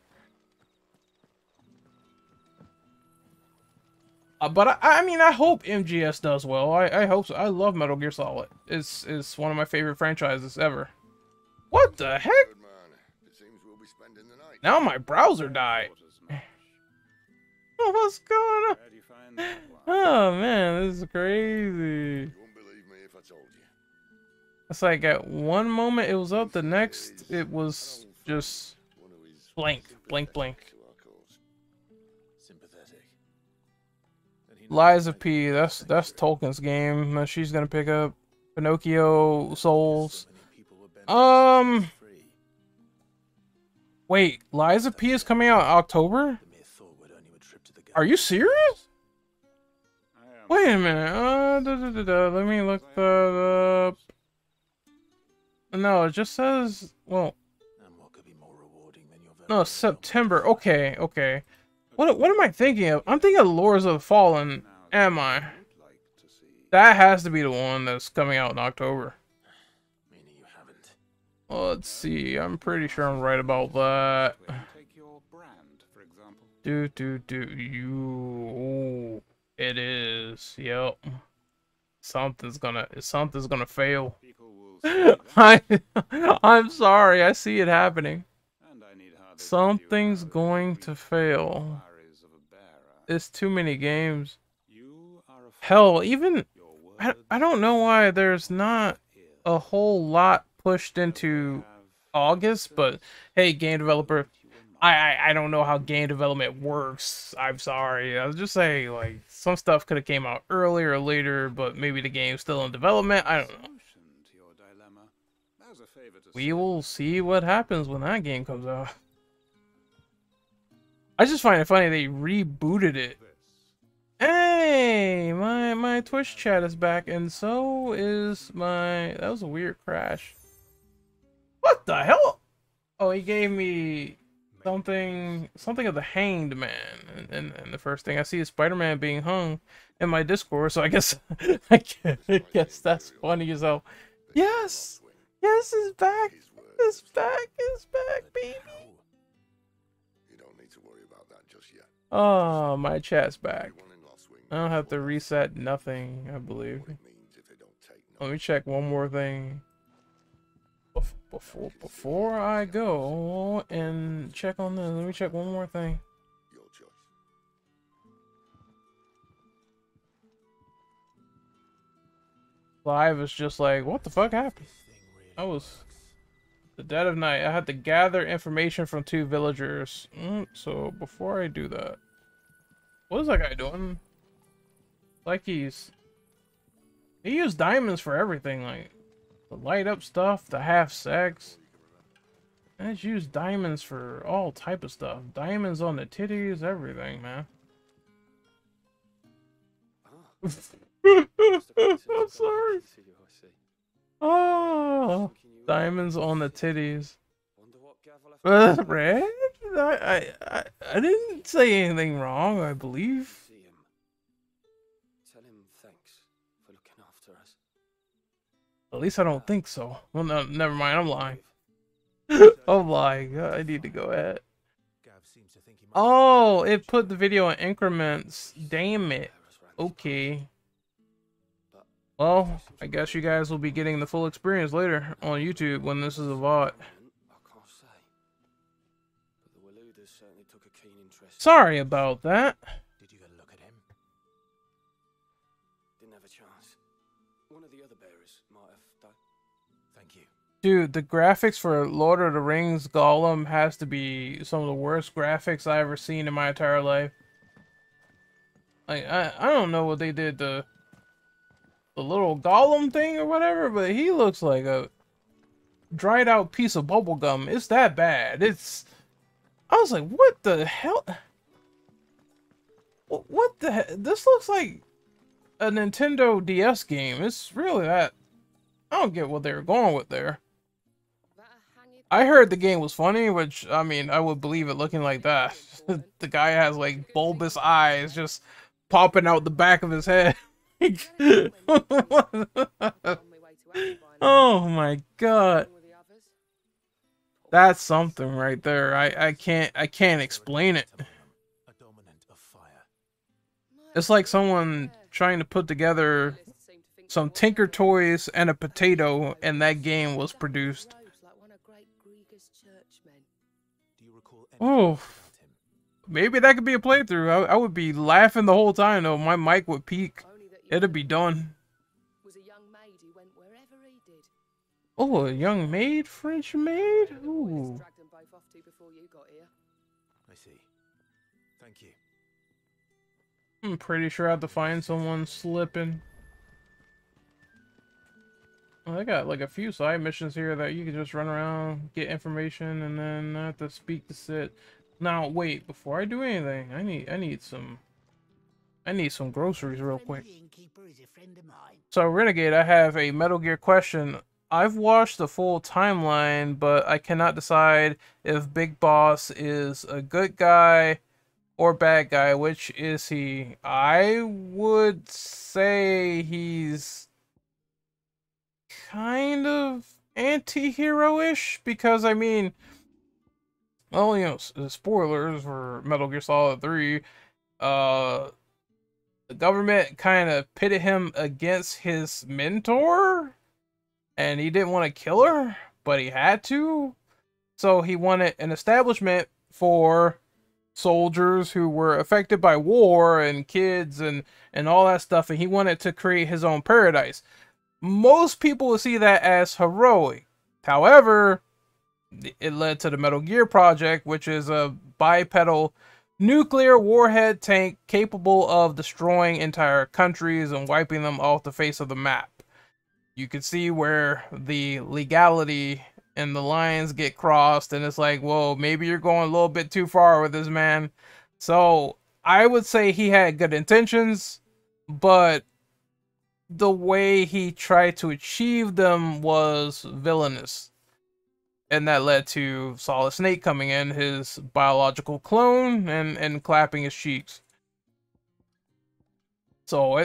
But I mean, I hope MGS does well. I hope so. I love Metal Gear Solid. It's one of my favorite franchises ever. What the heck? It seems we'll be spending the night. Now my browser died. What's going on? Oh man, this is crazy. You won't believe me if I told you. It's like at one moment it was up, the next it was just blank, blank, blank. Lies of P, that's Tolkien's game. She's gonna pick up Pinocchio Souls. Wait, Lies of P is coming out in October? Are you serious? Wait a minute. Let me look that up. No, it just says, well, no, September. Okay, okay. What am I thinking of? I'm thinking of Lords of the Fallen. Am I? That has to be the one that's coming out in October. Let's see. I'm pretty sure I'm right about that. You. It is. Yep. Something's gonna fail. I'm sorry. I see it happening. Something's going to fail. It's too many games. Hell, even I don't know why there's not a whole lot pushed into August, but hey, game developer, I don't know how game development works. I'm sorry. I was just saying, like, some stuff could have came out earlier or later, but maybe the game's still in development. I don't know. We will see what happens when that game comes out. I just find it funny they rebooted it. Hey, my Twitch chat is back, and so is my... That was a weird crash. What the hell? Oh, he gave me... something of the Hanged Man, and the first thing I see is Spider-Man being hung in my Discord, so I guess I guess that's funny as hell. Yes, yes, it's back, it's back, it's back, baby. You don't need to worry about that just yet. Oh, my chat's back. I don't have to reset nothing, I believe. Let me check one more thing before I go and check on this. Let me check one more thing. Your choice. Clive is just like, what the fuck happened? I was the dead of night. I had to gather information from 2 villagers. So before I do that, what is that guy doing? Like he used diamonds for everything, like the light up stuff, the half sex. And it's used diamonds for all type of stuff. Diamonds on the titties, everything, man. I'm sorry. Oh, diamonds on the titties. Red? I didn't say anything wrong, I believe. At least I don't think so. Well, no, never mind. I'm lying. I'm lying. I need to go ahead. Oh, it put the video in increments. Damn it. Okay. Well, I guess you guys will be getting the full experience later on YouTube when this is a VOD. Sorry about that. Dude, the graphics for Lord of the Rings Gollum has to be some of the worst graphics I've ever seen in my entire life. Like, I don't know what they did to the little Gollum thing or whatever, but he looks like a dried out piece of bubblegum. It's that bad. It's... I was like, what the hell? What the hell? This looks like a Nintendo DS game. It's really that... I don't get what they were going with there. I heard the game was funny, which, I mean, I would believe it looking like that. The guy has, like, bulbous eyes just popping out the back of his head. Oh, my God. That's something right there. I can't explain it. It's like someone trying to put together some Tinker Toys and a potato, and that game was produced. Oh, maybe that could be a playthrough. I would be laughing the whole time, though. My mic would peak. It'd be done. Oh, a young maid? French maid? Ooh. I see. Thank you. I'm pretty sure I have to find someone slipping. I got like a few side missions here that you can just run around, get information, and then I have to speak to Sid. Now wait, before I do anything, I need some groceries real quick. So Renegade, I have a Metal Gear question. I've watched the full timeline, but I cannot decide if Big Boss is a good guy or bad guy. Which is he? I would say he's kind of anti-hero-ish, because I mean, well, you know, spoilers for Metal Gear Solid 3, the government kind of pitted him against his mentor, and he didn't want to kill her, but he had to, so he wanted an establishment for soldiers who were affected by war, and kids, and all that stuff, and he wanted to create his own paradise. Most people would see that as heroic. However, it led to the Metal Gear Project, which is a bipedal nuclear warhead tank capable of destroying entire countries and wiping them off the face of the map. You can see where the legality and the lines get crossed, and it's like, whoa, maybe you're going a little bit too far with this, man. So I would say he had good intentions, but the way he tried to achieve them was villainous. And that led to Solid Snake coming in, his biological clone, and clapping his cheeks. So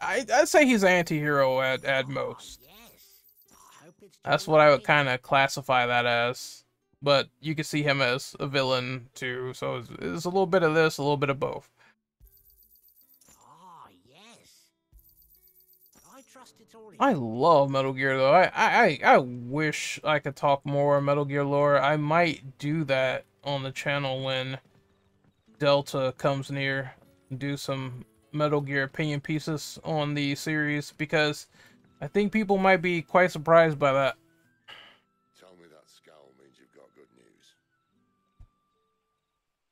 I'd say he's an anti-hero at most. That's what I would kind of classify that as. But you can see him as a villain too, so it's a little bit of this, a little bit of both. I love Metal Gear though. I wish I could talk more Metal Gear lore. I might do that on the channel when Delta comes near and do some Metal Gear opinion pieces on the series, because I think people might be quite surprised by that. Tell me that scowl means you've got good news.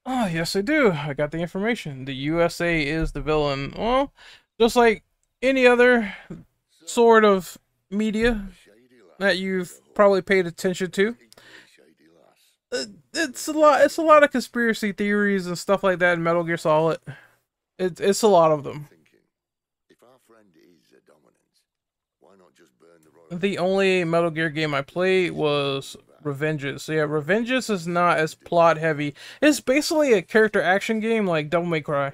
Oh, yes I do. I got the information. The USA is the villain. Well, just like any other sort of media that you've probably paid attention to, it's a lot of conspiracy theories and stuff like that in Metal Gear Solid. It's a lot of them. The only Metal Gear game I played was Revengeance. So yeah, Revengeance is not as plot heavy. It's basically a character action game like Devil May Cry.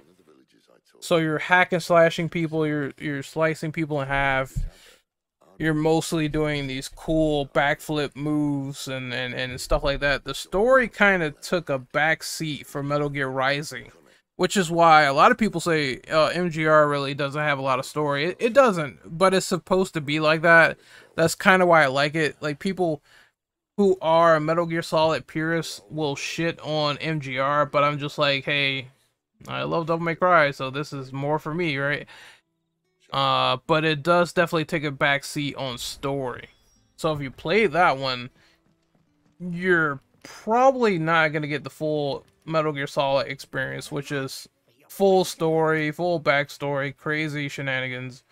So you're hack and slashing people, you're slicing people in half, you're mostly doing these cool backflip moves and stuff like that. The story kind of took a backseat for Metal Gear Rising, which is why a lot of people say MGR really doesn't have a lot of story. It doesn't, but it's supposed to be like that. That's kind of why I like it. Like, people who are Metal Gear Solid purists will shit on MGR, but I'm just like, hey, I love Devil May Cry, so this is more for me, right? But it does definitely take a backseat on story. So if you play that one, you're probably not going to get the full Metal Gear Solid experience, which is full story, full backstory, crazy shenanigans.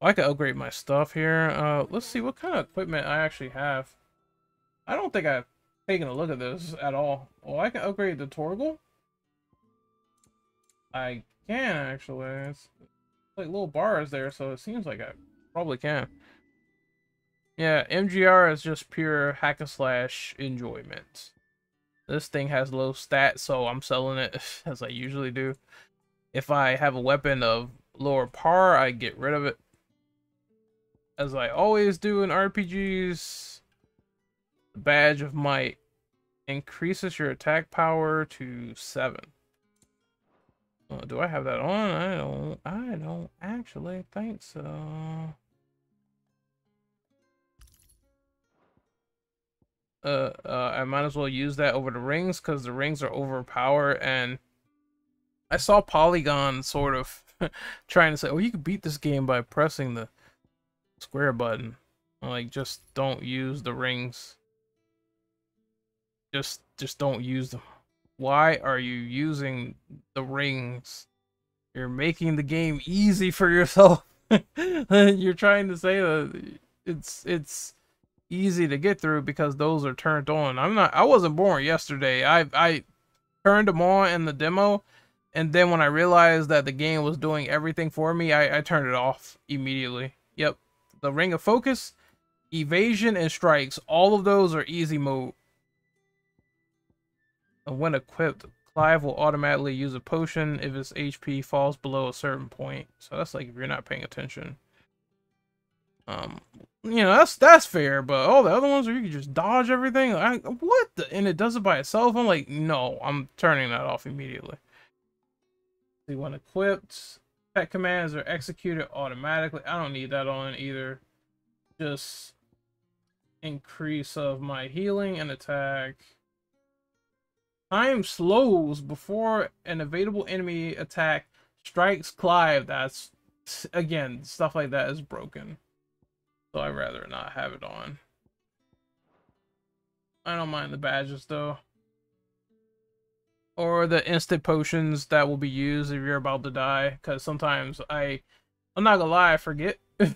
I could upgrade my stuff here. Let's see what kind of equipment I actually have. I don't think I've taken a look at this at all. Oh, I can upgrade the Torgal? I can actually. It's like little bars there, so it seems like I probably can. Yeah, MGR is just pure hack and slash enjoyment. This thing has low stats, so I'm selling it as I usually do. If I have a weapon of lower par, I get rid of it, as I always do in RPGs. The Badge of Might increases your attack power to 7. Oh, do I have that on? I don't actually think so. I might as well use that over the rings, because the rings are overpowered, and I saw Polygon sort of trying to say, oh, you can beat this game by pressing the square button. Like, just don't use the rings. Just don't use them. Why are you using the rings? You're making the game easy for yourself. You're trying to say that it's easy to get through because those are turned on. I wasn't born yesterday. I turned them on in the demo, and then when I realized that the game was doing everything for me, I turned it off immediately. Yep. The Ring of Focus, Evasion, and Strikes, all of those are easy mode. When equipped, Clive will automatically use a potion if his HP falls below a certain point. So that's like if you're not paying attention. You know, that's fair, but all the other ones where you can just dodge everything, and it does it by itself. I'm like, no, I'm turning that off immediately. See, when equipped, pet commands are executed automatically. I don't need that on either. Just increase of my healing and attack. Time slows before an evadable enemy attack strikes Clive. That's, again, stuff like that is broken. So I'd rather not have it on. I don't mind the badges, though. Or the instant potions that will be used if you're about to die. Because sometimes I'm not gonna lie, I forget. I'll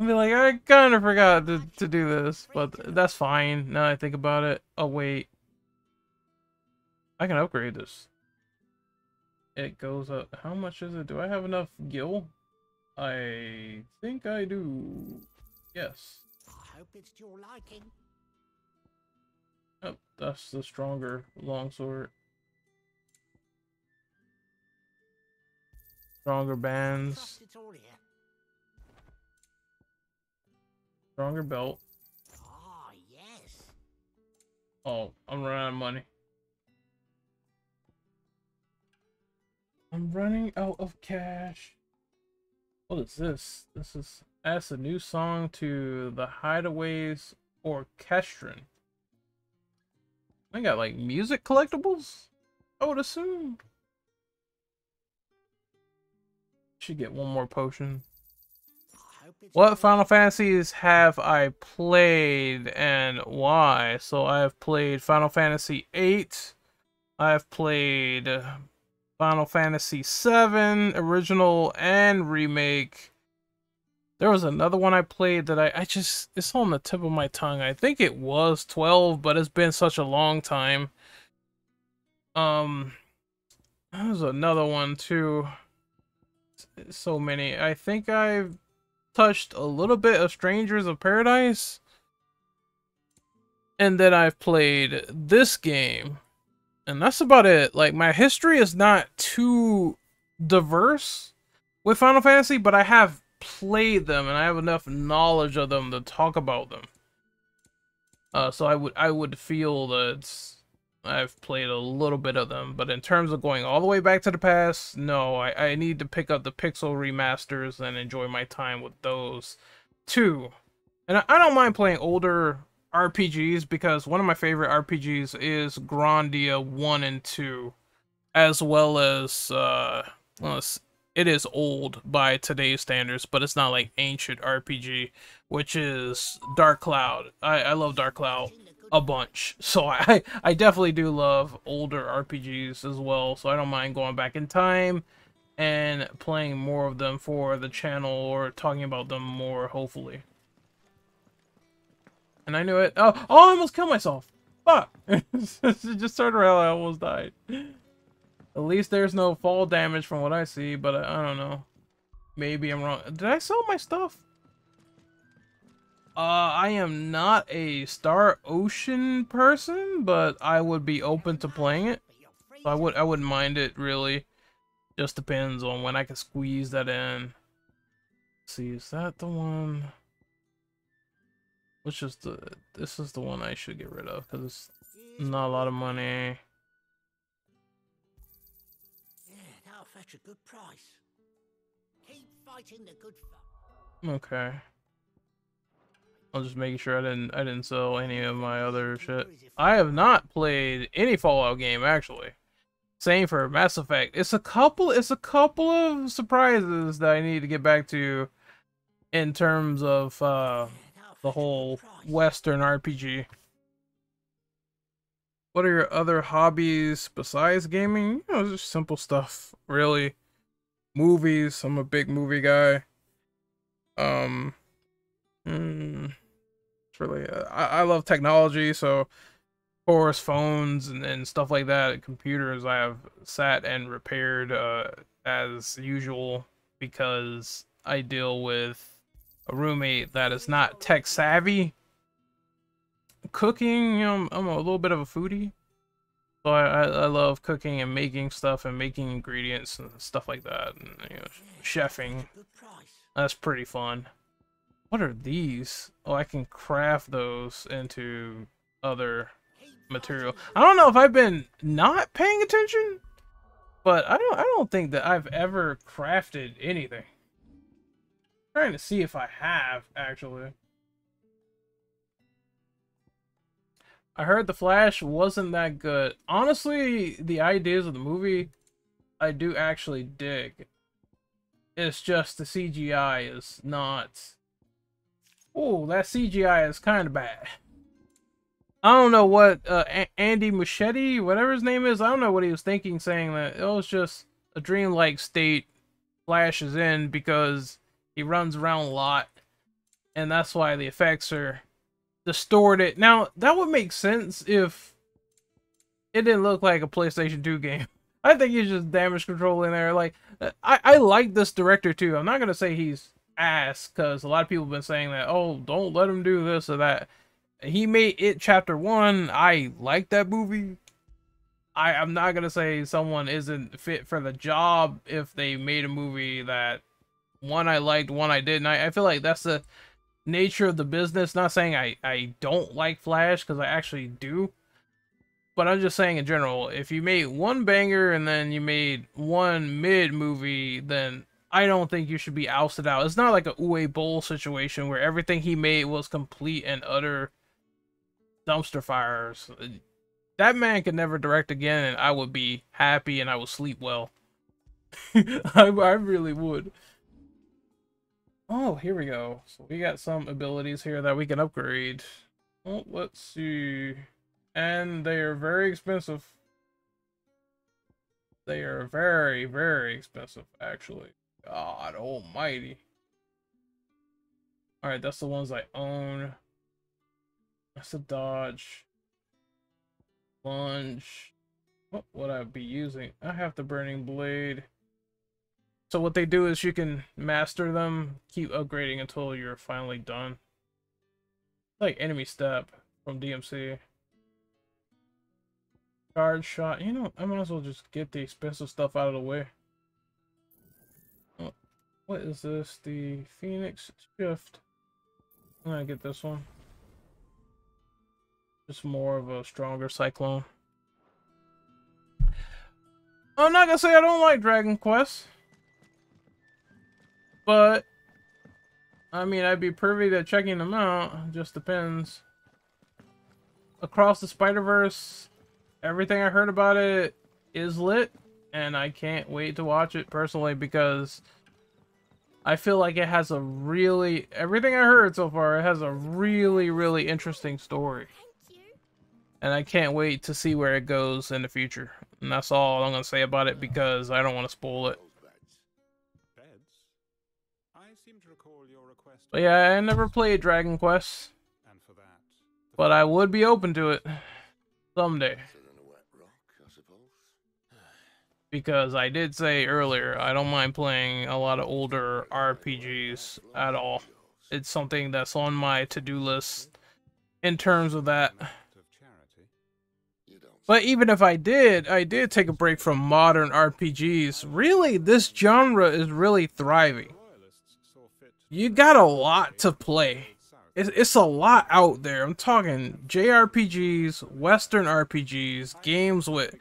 be like, I kind of forgot to do this. But that's fine, now that I think about it. Oh, wait. I can upgrade this. It goes up. How much is it? Do I have enough gil? I think I do. Yes. hope it's to your liking. Yep, that's the stronger longsword. Stronger bands. Stronger belt. Ah, yes. Oh, I'm running out of money. I'm running out of cash. What is this? This is as a new song to the Hideaways Orchestron. They got like music collectibles? I would assume. Should get one more potion. What Final Fantasies have I played and why? So I have played Final Fantasy VIII. I have played Final Fantasy VII, original and remake. There was another one I played that I just, it's on the tip of my tongue. I think it was 12, but it's been such a long time. There's another one too. So many. I think I've touched a little bit of Strangers of Paradise. And then I've played this game. And that's about it. Like, my history is not too diverse with Final Fantasy, but I have played them and I have enough knowledge of them to talk about them. So I would feel that I've played a little bit of them, but in terms of going all the way back to the past, no, I need to pick up the Pixel remasters and enjoy my time with those too. And I don't mind playing older RPGs because one of my favorite RPGs is Grandia 1 and 2, as well as it is old by today's standards, but it's not like ancient RPG, which is Dark Cloud. I love Dark Cloud a bunch, so I definitely do love older RPGs as well, so I don't mind going back in time and playing more of them for the channel or talking about them more, hopefully. And I knew it. Oh, I almost killed myself. Fuck. Just turned around. I almost died. At least there's no fall damage from what I see, but I don't know. Maybe I'm wrong. Did I sell my stuff? I am not a Star Ocean person, but I would be open to playing it. So I wouldn't mind it, really. Just depends on when I can squeeze that in. Let's see, is that the one? Which is the, this is the one I should get rid of because it's not a lot of money. Yeah, that'll fetch a good price. Keep fighting the good fight. Okay. I'm just making sure I didn't sell any of my other shit. I have not played any Fallout game actually. Same for Mass Effect. It's a couple of surprises that I need to get back to in terms of the whole Western RPG. What are your other hobbies besides gaming? You know, just simple stuff, really. Movies. I'm a big movie guy. It's really. I love technology, so of course phones and stuff like that. Computers. I have sat and repaired as usual because I deal with a roommate that is not tech savvy. Cooking, you know, I'm a little bit of a foodie, so I love cooking and making stuff and making ingredients and stuff like that. And, you know, chefing, that's pretty fun. What are these? Oh, I can craft those into other material. I don't know if I've been not paying attention, but I don't think that I've ever crafted anything. Trying to see if I have, actually. I heard The Flash wasn't that good. Honestly, the ideas of the movie, I do actually dig. It's just the CGI is not... Oh, that CGI is kind of bad. I don't know what Andy Muschietti, whatever his name is, I don't know what he was thinking, saying that it was just a dreamlike state Flash is in because... He runs around a lot, and that's why the effects are distorted. Now, that would make sense if it didn't look like a PlayStation 2 game. I think he's just damage control in there. Like, I like this director, too. I'm not going to say he's ask, because a lot of people have been saying that, oh, don't let him do this or that. He made It Chapter 1. I like that movie. I'm not going to say someone isn't fit for the job if they made a movie that one I liked, one I didn't. I feel like that's the nature of the business. Not saying I don't like Flash, because I actually do. But I'm just saying in general, if you made one banger and then you made one mid-movie, then I don't think you should be ousted out. It's not like a Uwe Boll situation where everything he made was complete and utter dumpster fires. That man could never direct again, and I would be happy and I would sleep well. I really would. Oh, here we go. So we got some abilities here that we can upgrade. Well, let's see. And they are very expensive. They are very, very expensive, actually. God almighty. Alright, that's the ones I own. That's a dodge. Lunge. What would I be using? I have the Burning Blade. So what they do is you can master them. Keep upgrading until you're finally done. Like Enemy Step from DMC. Guard shot, you know, I might as well just get the expensive stuff out of the way. Oh, what is this? The Phoenix Shift. I'm gonna get this one. Just more of a stronger Cyclone. I'm not gonna say I don't like Dragon Quest, but I mean, I'd be privy to checking them out. Just depends. Across the Spider-Verse. Everything I heard about it is lit, and I can't wait to watch it personally, because I feel like it has a really, everything I heard so far, it has a really, really interesting story. Thank you. And I can't wait to see where it goes in the future. And that's all I'm going to say about it, because I don't want to spoil it. But yeah, I never played Dragon Quest, but I would be open to it someday. Because I did say earlier, I don't mind playing a lot of older RPGs at all. It's something that's on my to-do list in terms of that. But even if I did take a break from modern RPGs. Really, this genre is really thriving. You got a lot to play. It's a lot out there. I'm talking JRPGs, Western RPGs, games with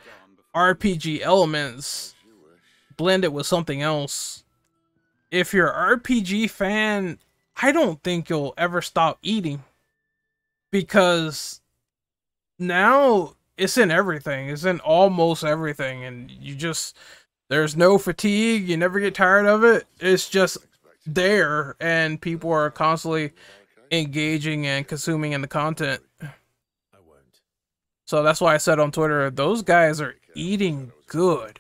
RPG elements blended with something else. If you're an RPG fan, I don't think you'll ever stop eating, because now it's in everything. It's in almost everything, and you just, there's no fatigue. You never get tired of it. It's just there, and people are constantly engaging and consuming in the content. So that's why I said on Twitter, those guys are eating good.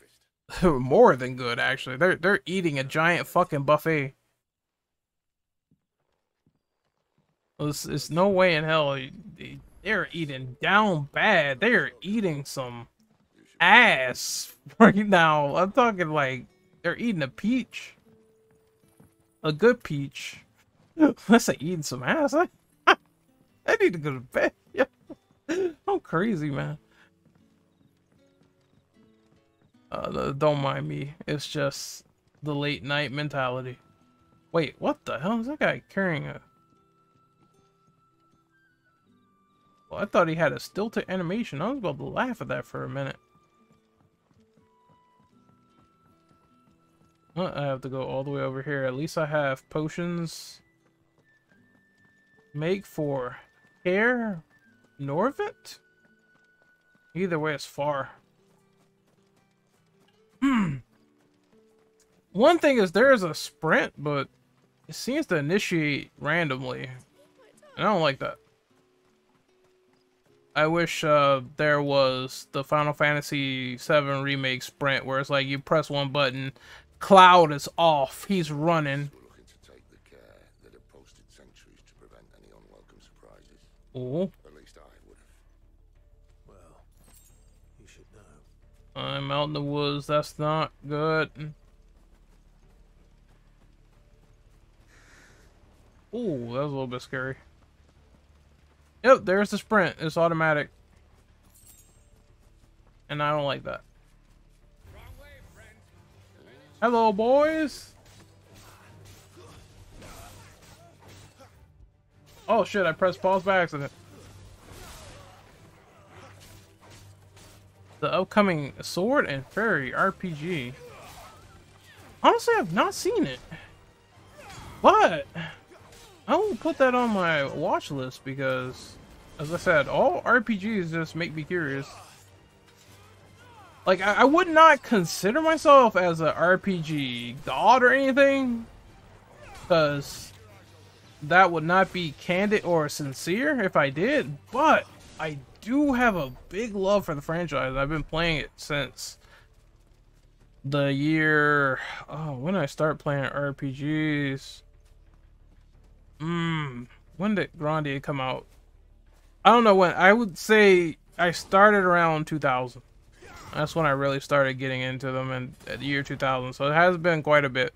More than good, actually. They're eating a giant fucking buffet. It's no way in hell. They're eating down bad. They're eating some ass right now. I'm talking like they're eating a peach. A good peach. Unless they're eating some ass. I need to go to bed. Yeah. I'm crazy, man. Don't mind me. It's just the late night mentality. Wait, what the hell is that guy carrying? Well, I thought he had a stilted animation. I was about to laugh at that for a minute. Well, I have to go all the way over here. At least I have potions. Make for hair. Norvit? Either way, it's far. One thing is, there is a sprint, but it seems to initiate randomly. And I don't like that. I wish there was the Final Fantasy VII Remake sprint, where it's like you press one button, Cloud is off, he's running. Ooh. I'm out in the woods. That's not good. Ooh, that was a little bit scary. Yep, there's the sprint. It's automatic. And I don't like that. Hello, boys! Oh shit, I pressed pause by accident. The upcoming Sword and Fairy RPG. Honestly, I've not seen it. But I will put that on my watch list because, as I said, all RPGs just make me curious. Like, I would not consider myself as an RPG god or anything, because that would not be candid or sincere if I did, but I do have a big love for the franchise. I've been playing it since the year... Oh, when did I start playing RPGs? When did Grandia come out? I don't know when. I would say I started around 2000. That's when I really started getting into them, in at the year 2000. So it has been quite a bit.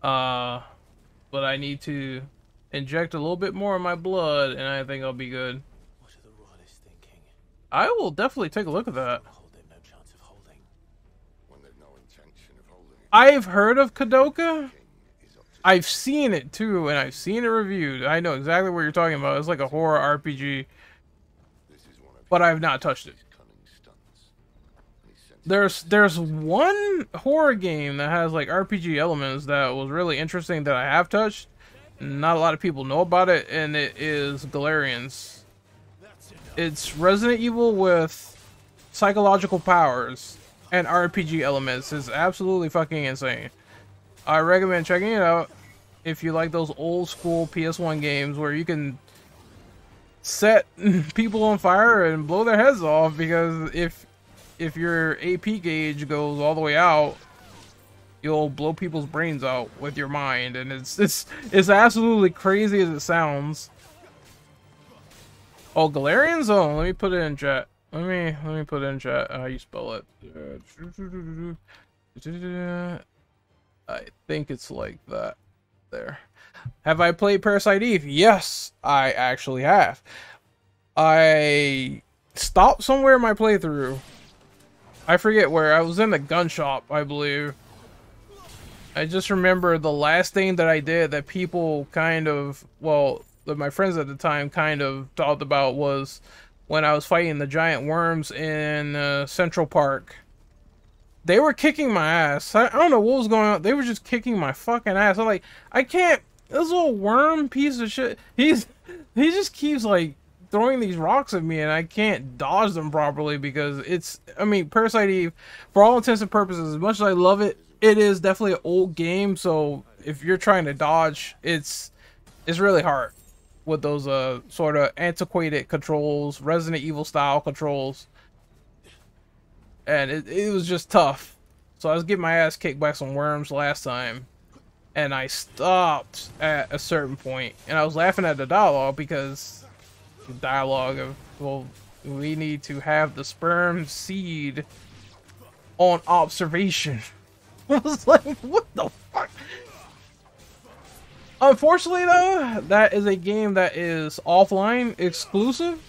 But I need to inject a little bit more of my blood, and I think I'll be good. What are the royalists thinking? I will definitely take a look at that. No chance of holding. When they've no intention of holding. I've heard of Kadoka. I've seen it too, and I've seen it reviewed. I know exactly what you're talking about. It's like a horror RPG, but I've not touched it. There's one horror game that has like RPG elements that was really interesting that I have touched. Not a lot of people know about it, and it is Galerians. It's Resident Evil with psychological powers and RPG elements. It's absolutely fucking insane. I recommend checking it out if you like those old school PS1 games where you can set people on fire and blow their heads off, because if your AP gauge goes all the way out, you'll blow people's brains out with your mind, and it's absolutely crazy as it sounds. Oh, Galerian Zone. Let me put it in chat. Let me put it in chat. How you spell it? I think it's like that. There. Have I played Parasite Eve? Yes, I actually have. I stopped somewhere in my playthrough. I forget where. I was in the gun shop, I believe. I just remember the last thing that I did that people kind of, well, that my friends at the time kind of talked about, was when I was fighting the giant worms in Central Park. They were kicking my ass. I don't know what was going on. They were just kicking my fucking ass. I'm like, I can't. This little worm piece of shit. He just keeps like throwing these rocks at me, and I can't dodge them properly because it's, I mean, Parasite Eve, for all intents and purposes, as much as I love it, it is definitely an old game, so if you're trying to dodge, it's really hard with those sort of antiquated controls, Resident Evil style controls, and it was just tough. So I was getting my ass kicked by some worms last time, and I stopped at a certain point, and I was laughing at the dialogue because the dialogue of, well, we need to have the sperm seed on observation. I was like, what the fuck? Unfortunately, though, that is a game that is offline exclusive.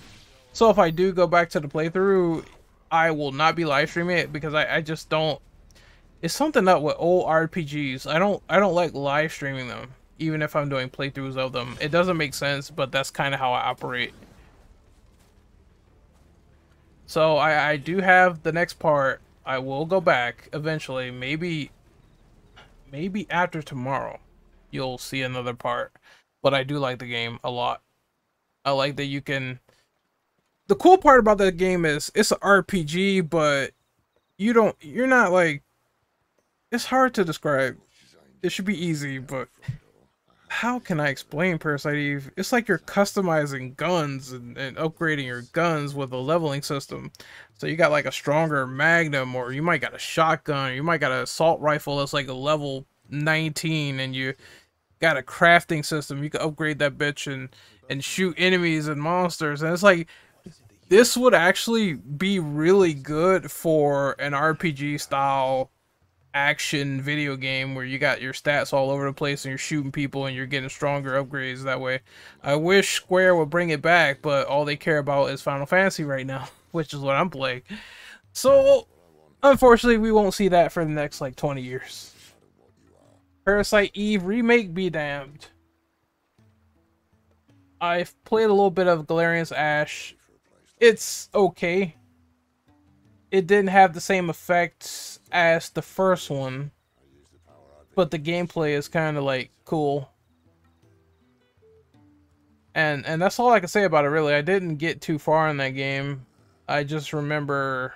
So if I do go back to the playthrough, I will not be live streaming it because I just don't. It's something up with old RPGs. I don't like live streaming them, even if I'm doing playthroughs of them. It doesn't make sense, but that's kind of how I operate. So I do have the next part. I will go back eventually. Maybe after tomorrow, you'll see another part. But I do like the game a lot. I like that you can... The cool part about that game is it's an RPG, but you're not like... It's hard to describe. It should be easy, but how can I explain Parasite Eve? It's like you're customizing guns and upgrading your guns with a leveling system. So you got like a stronger magnum, or you might got a shotgun, or you might got an assault rifle that's like a level 19, and you got a crafting system. You can upgrade that bitch and shoot enemies and monsters. And it's like, this would actually be really good for an RPG style action video game where you got your stats all over the place and you're shooting people and you're getting stronger upgrades that way. I wish Square would bring it back, but all they care about is Final Fantasy right now, which is what I'm playing. So, unfortunately, we won't see that for the next, like, 20 years. Parasite Eve Remake be damned. I've played a little bit of Galerians Ash. It's okay. It didn't have the same effects as the first one, but the gameplay is kind of, like, cool. And that's all I can say about it, really. I didn't get too far in that game. I just remember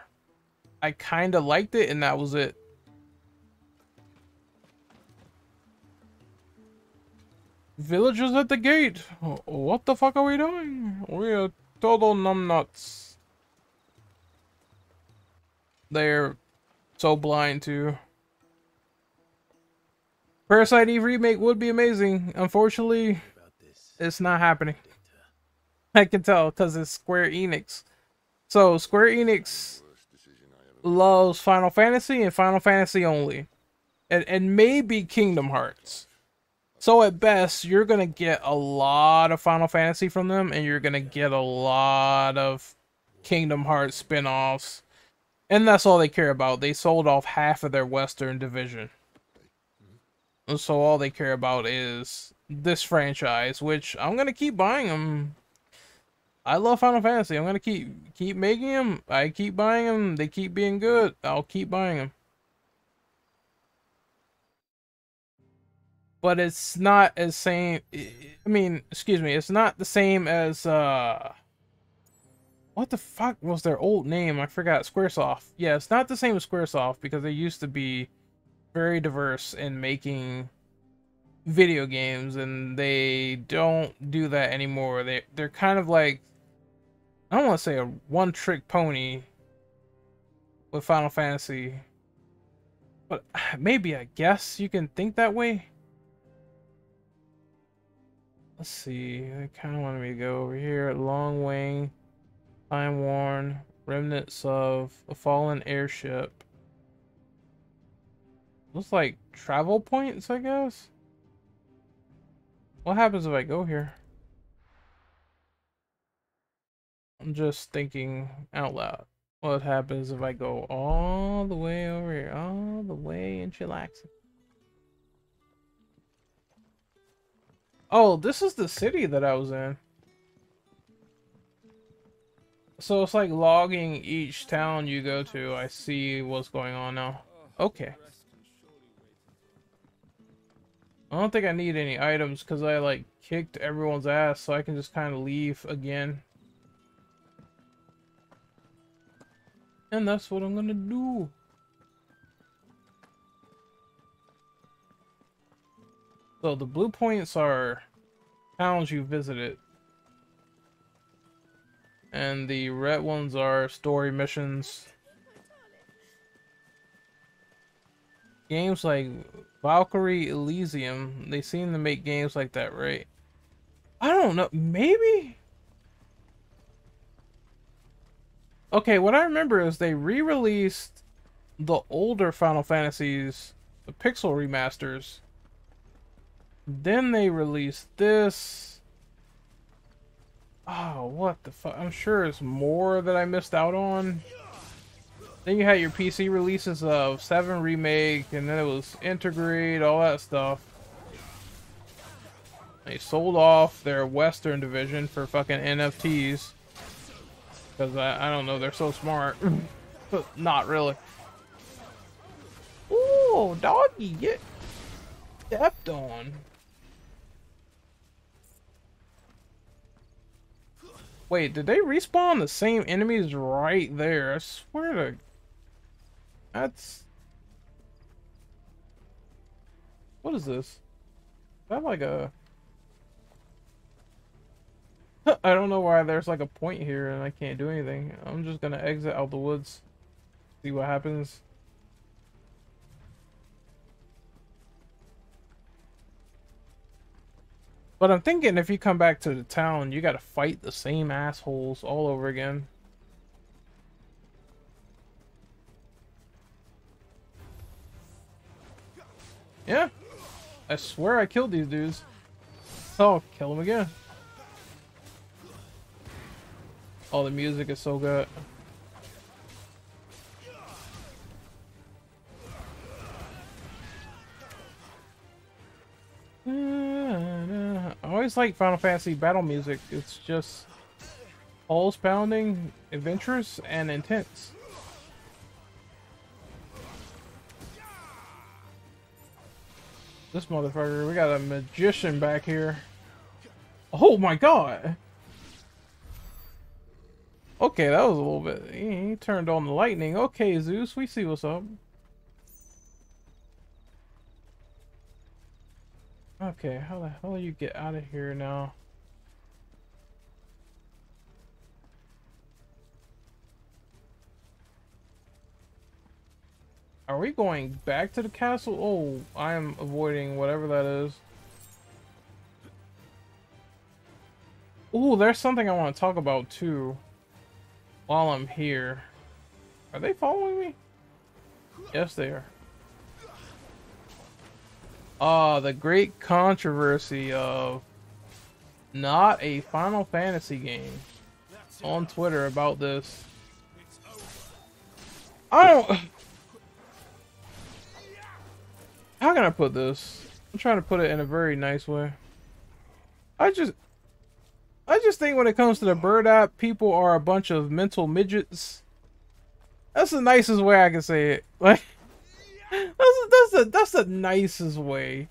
I kind of liked it, and that was it. Villagers at the gate. What the fuck are we doing? We are total numbnuts. They're so blind to. Parasite Eve Remake would be amazing. Unfortunately, it's not happening. I can tell because it's Square Enix. So Square Enix loves Final Fantasy and Final Fantasy only, and maybe Kingdom Hearts. So at best, you're gonna get a lot of Final Fantasy from them, and you're gonna get a lot of Kingdom Hearts spin-offs, and that's all they care about. They sold off half of their Western division, and so all they care about is this franchise, which I'm gonna keep buying them. I love Final Fantasy. I'm gonna keep making them. I keep buying them. They keep being good. I'll keep buying them. But it's not as same. I mean, excuse me. It's not the same as what the fuck was their old name? I forgot. Squaresoft. Yeah, it's not the same as Squaresoft because they used to be very diverse in making video games, and they don't do that anymore. They're kind of like, I don't want to say a one-trick pony with Final Fantasy, but maybe, I guess you can think that way. Let's see. I kind of wanted me to go over here. Long Wing, Time Worn, remnants of a fallen airship. Looks like travel points, I guess. What happens if I go here? I'm just thinking out loud. What happens if I go all the way over here, all the way in Chillaxing? Oh, this is the city that I was in. So it's like logging each town you go to. I see what's going on now. Okay. I don't think I need any items because I, like, kicked everyone's ass, so I can just kind of leave again. And that's what I'm gonna do. So the blue points are towns you visited. And the red ones are story missions. Games like Valkyrie Elysium, they seem to make games like that, right? I don't know, maybe? Okay, what I remember is they re-released the older Final Fantasies, the pixel remasters. Then they released this. Oh, what the fuck? I'm sure it's more that I missed out on. Then you had your PC releases of 7 Remake, and then it was Integrate, all that stuff. They sold off their Western division for fucking NFTs. Because I don't know, they're so smart. But not really. Ooh, doggy, get stepped on. Wait, did they respawn the same enemies right there? I swear to... That's... What is this? Is that like a... I don't know why there's like a point here and I can't do anything. I'm just gonna exit out the woods. See what happens. But I'm thinking if you come back to the town, you gotta fight the same assholes all over again. Yeah. I swear I killed these dudes. Oh, kill them again. Oh, the music is so good. I always like Final Fantasy battle music. It's just pulse pounding, adventurous, and intense. This motherfucker, we got a magician back here. Oh my god! Okay, that was a little bit... He turned on the lightning. Okay, Zeus, we see what's up. Okay, how the hell do you get out of here now? Are we going back to the castle? Oh, I am avoiding whatever that is. Oh, there's something I want to talk about too. While I'm here. Are they following me? Yes, they are. Ah, the great controversy of not a Final Fantasy game on Twitter about this. I don't... How can I put this? I'm trying to put it in a very nice way. I just think when it comes to the Bird app, people are a bunch of mental midgets. That's the nicest way I can say it. Like, that's the nicest way.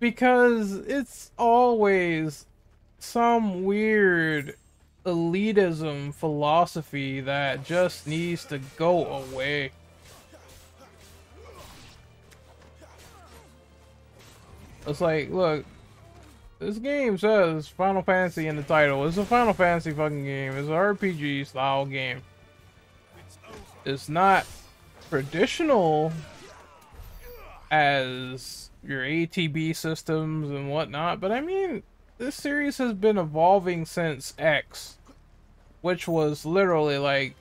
Because it's always some weird elitism philosophy that just needs to go away. It's like, look, this game says Final Fantasy in the title. It's a Final Fantasy fucking game. It's an RPG style game. It's not traditional as your ATB systems and whatnot, but I mean, this series has been evolving since X, which was literally like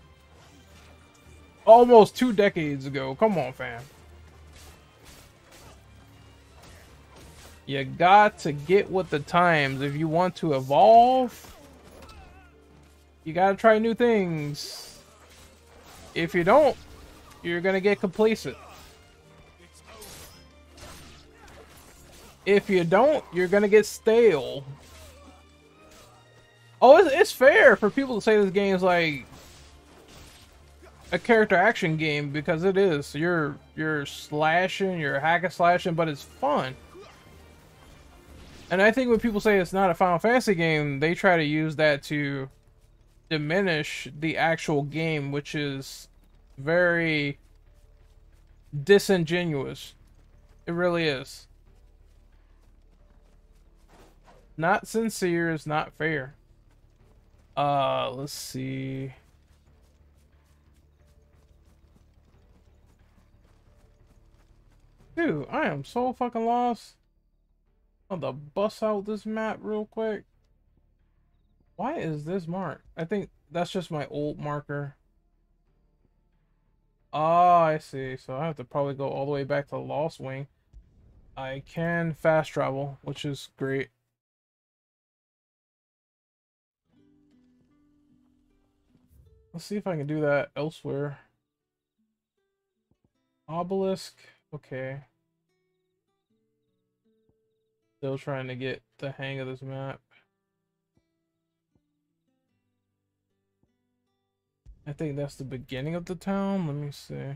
almost 2 decades ago. Come on, fam. You got to get with the times. If you want to evolve, you got to try new things. If you don't, you're going to get complacent. If you don't, you're going to get stale. Oh, it's fair for people to say this game is like a character action game, because it is. You're slashing, you're hack and slashing, but it's fun. And I think when people say it's not a Final Fantasy game, they try to use that to diminish the actual game, which is very disingenuous. It really is. Not sincere, it's not fair. Let's see. Dude, I am so fucking lost. I'm gonna bust out this map real quick. Why is this marked? I think that's just my old marker. Ah, I see. So I have to probably go all the way back to Lost Wing. I can fast travel, which is great. Let's see if I can do that elsewhere. Obelisk. Okay. Still trying to get the hang of this map. I think that's the beginning of the town. Let me see.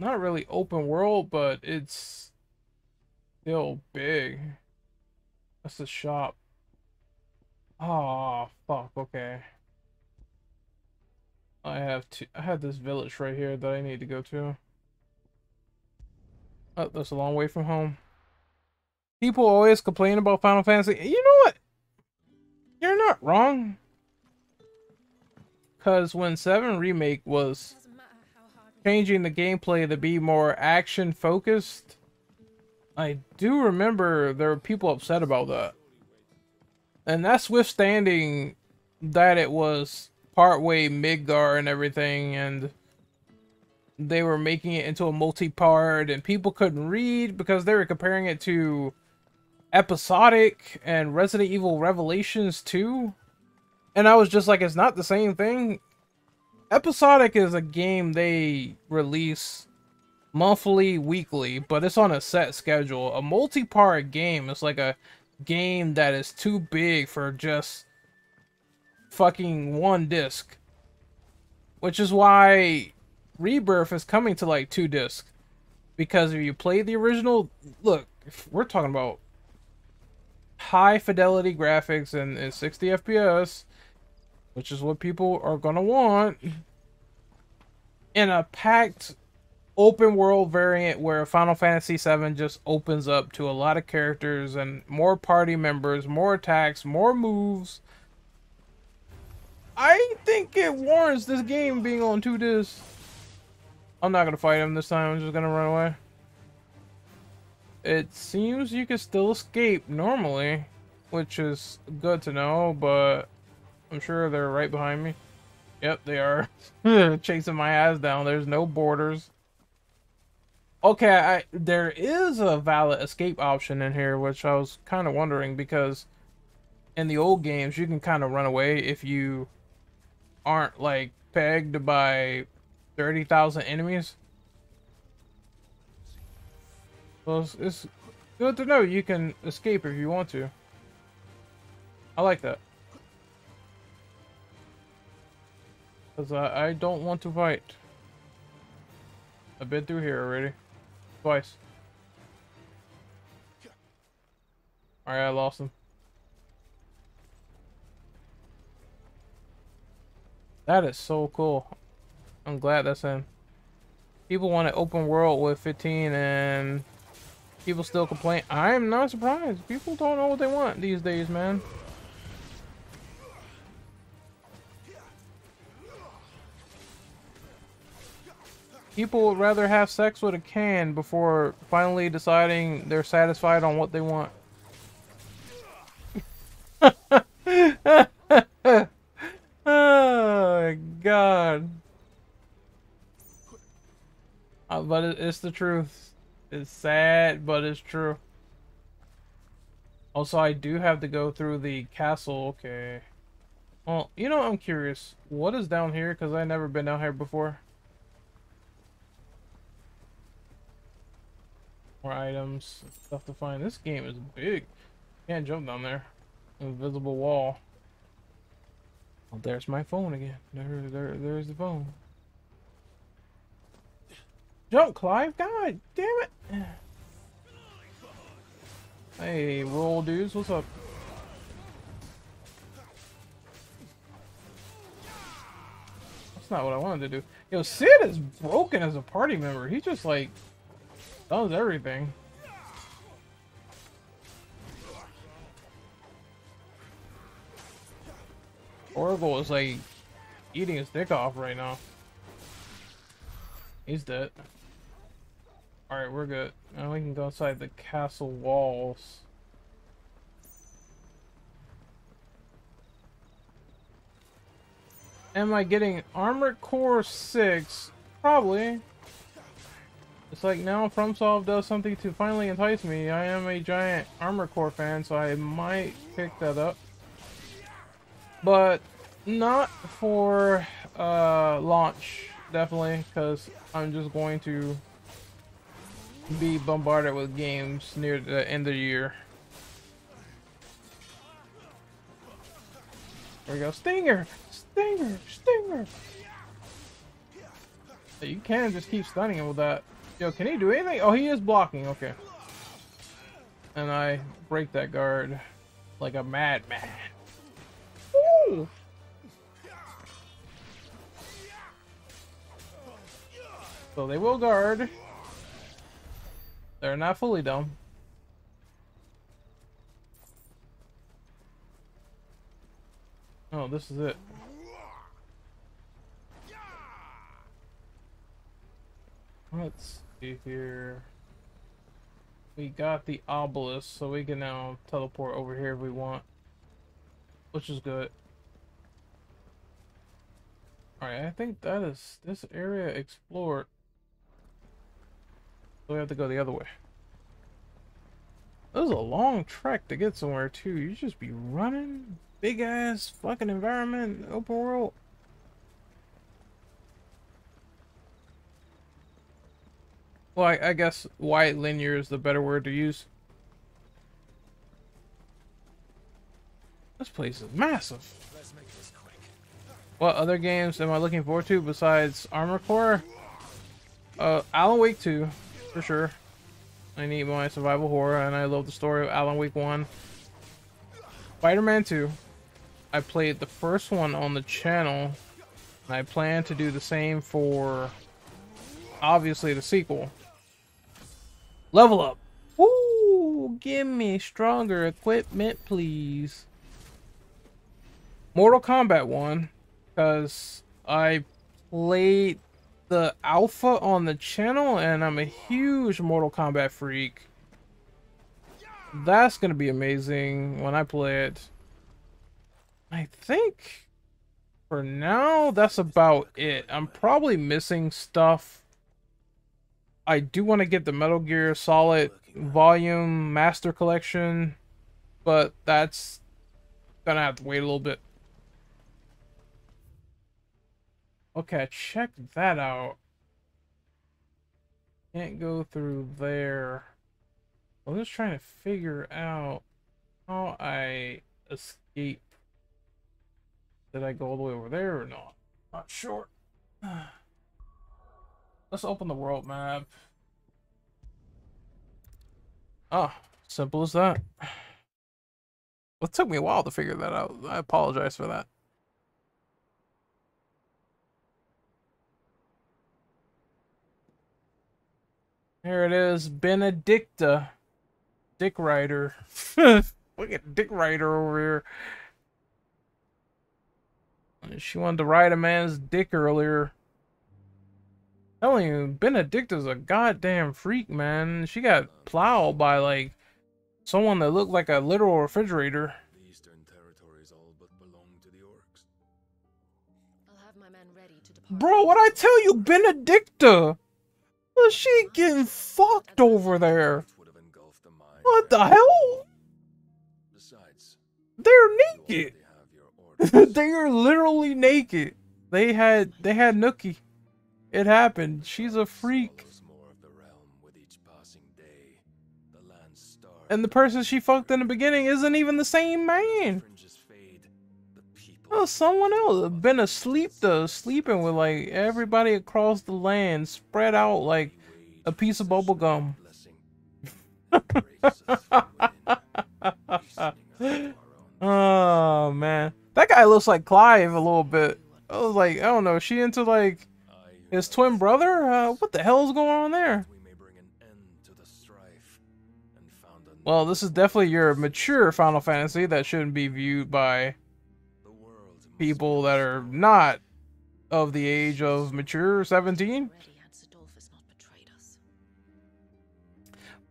Not really open world, but it's still big. That's the shop. Oh, fuck. Okay. I have this village right here that I need to go to. Oh, that's a long way from home. People always complain about Final Fantasy. You know what? You're not wrong. Because when 7 Remake was changing the gameplay to be more action focused, I do remember there were people upset about that. And that's withstanding that it was partway Midgar and everything, and they were making it into a multi-part, and people couldn't read because they were comparing it to Episodic and Resident Evil Revelations 2. And I was just like, it's not the same thing. Episodic is a game they release monthly, weekly, but it's on a set schedule. A multi-part game is like a game that is too big for just fucking one disc. Which is why Rebirth is coming to like 2 discs. Because if you play the original, look, we're talking about high fidelity graphics and 60 FPS, which is what people are gonna want, in a packed open world variant where Final Fantasy VII just opens up to a lot of characters and more party members, more attacks, more moves. I think it warrants this game being on 2 discs. I'm not gonna fight him this time, I'm just gonna run away. It seems you can still escape normally, which is good to know, but I'm sure they're right behind me. Yep, they are. Chasing my ass down. There's no borders. Okay, there is a valid escape option in here, which I was kind of wondering, because in the old games, you can kind of run away if you aren't, like, pegged by 30,000 enemies. So it's good to know you can escape if you want to. I like that. Because I don't want to fight. I've been through here already. Twice. Alright, I lost him. That is so cool. I'm glad that's him. People want an open world with 15 and people still complain. I'm not surprised. People don't know what they want these days, man. People would rather have sex with a can before finally deciding they're satisfied on what they want. Oh my god. But it's the truth. It's sad, but it's true. Also, I do have to go through the castle. Okay. Well, you know, I'm curious. What is down here? Because I've never been down here before. More items, stuff to find. This game is big. Can't jump down there. Invisible wall. Oh, there's my phone again. There's the phone. Jump, Clive! God damn it! Hey, roll dudes, what's up? That's not what I wanted to do. Yo, Sid is broken as a party member. He just like does everything. Oracle is like eating his dick off right now. He's dead. Alright, we're good. Now we can go outside the castle walls. Am I getting Armored Core 6? Probably. It's like now FromSoft does something to finally entice me. I am a giant Armored Core fan, so I might pick that up. But not for launch, definitely, because I'm just going to be bombarded with games near the end of the year. There we go. Stinger! Stinger! Stinger! You can just keep stunning him with that. Yo, can he do anything? Oh, he is blocking. Okay. And I break that guard like a madman. Woo! So they will guard. They're not fully dumb. Oh, this is it. Let's see here. We got the obelisk, so we can now teleport over here if we want, which is good. All right, I think that is this area explored. We have to go the other way. That was a long trek to get somewhere too. You just be running. Big ass fucking environment, open world. Well, I guess wide linear is the better word to use. This place is massive. What other games am I looking forward to besides Armor Core? Alan Wake 2, for sure. I need my survival horror, and I love the story of Alan Wake 1. Spider-Man 2. I played the first one on the channel, and I plan to do the same for, obviously, the sequel. Level up. Woo! Give me stronger equipment, please. Mortal Kombat 1, because I played the alpha on the channel, and I'm a huge Mortal Kombat freak. That's going to be amazing when I play it. I think for now, that's about it. I'm probably missing stuff. I do want to get the Metal Gear Solid Volume Master Collection, but that's gonna have to wait a little bit. Okay, check that out. Can't go through there. I'm just trying to figure out how I escape. Did I go all the way over there or not? Not sure. Let's open the world map. Ah, simple as that. Well, it took me a while to figure that out. I apologize for that. Here it is, Benedicta. Dick Rider. Look at Dick Rider over here. She wanted to ride a man's dick earlier. I'm telling you, Benedicta's a goddamn freak, man. She got plowed by, like, someone that looked like a literal refrigerator. The eastern territories all but belong to the orcs. I'll have my man ready to depart. Bro, what'd I tell you, Benedicta? Well, she getting fucked over there. What the hell? Besides, they're naked. They are literally naked. They had Nookie. It happened. She's a freak. And the person she fucked in the beginning isn't even the same man. Oh, someone else. Been asleep though, sleeping with like everybody across the land, spread out like a piece of bubble gum. Oh man, that guy looks like Clive a little bit. I was like, I don't know, is she into like his twin brother? What the hell is going on there? Well, this is definitely your mature Final Fantasy that shouldn't be viewed by people that are not of the age of mature 17.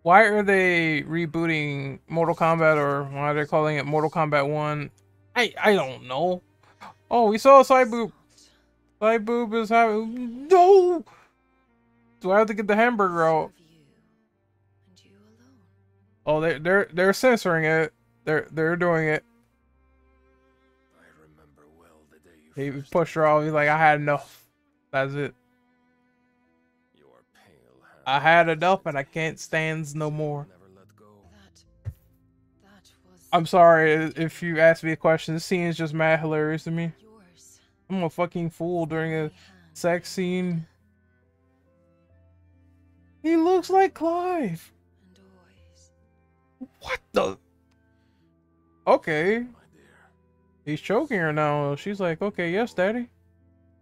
Why are they rebooting Mortal Kombat, or why are they calling it Mortal Kombat 1? I don't know. Oh, we saw Cyborg. Cyborg is having... No! Do I have to get the hamburger out? Oh, they're censoring it. They're doing it. He pushed her off. He's like, I had enough. That's it. I had enough, and I can't stand no more. I'm sorry if you asked me a question. This scene is just mad hilarious to me. I'm a fucking fool during a sex scene. He looks like Clive. What the? Okay. He's choking her now. She's like, okay, yes, daddy.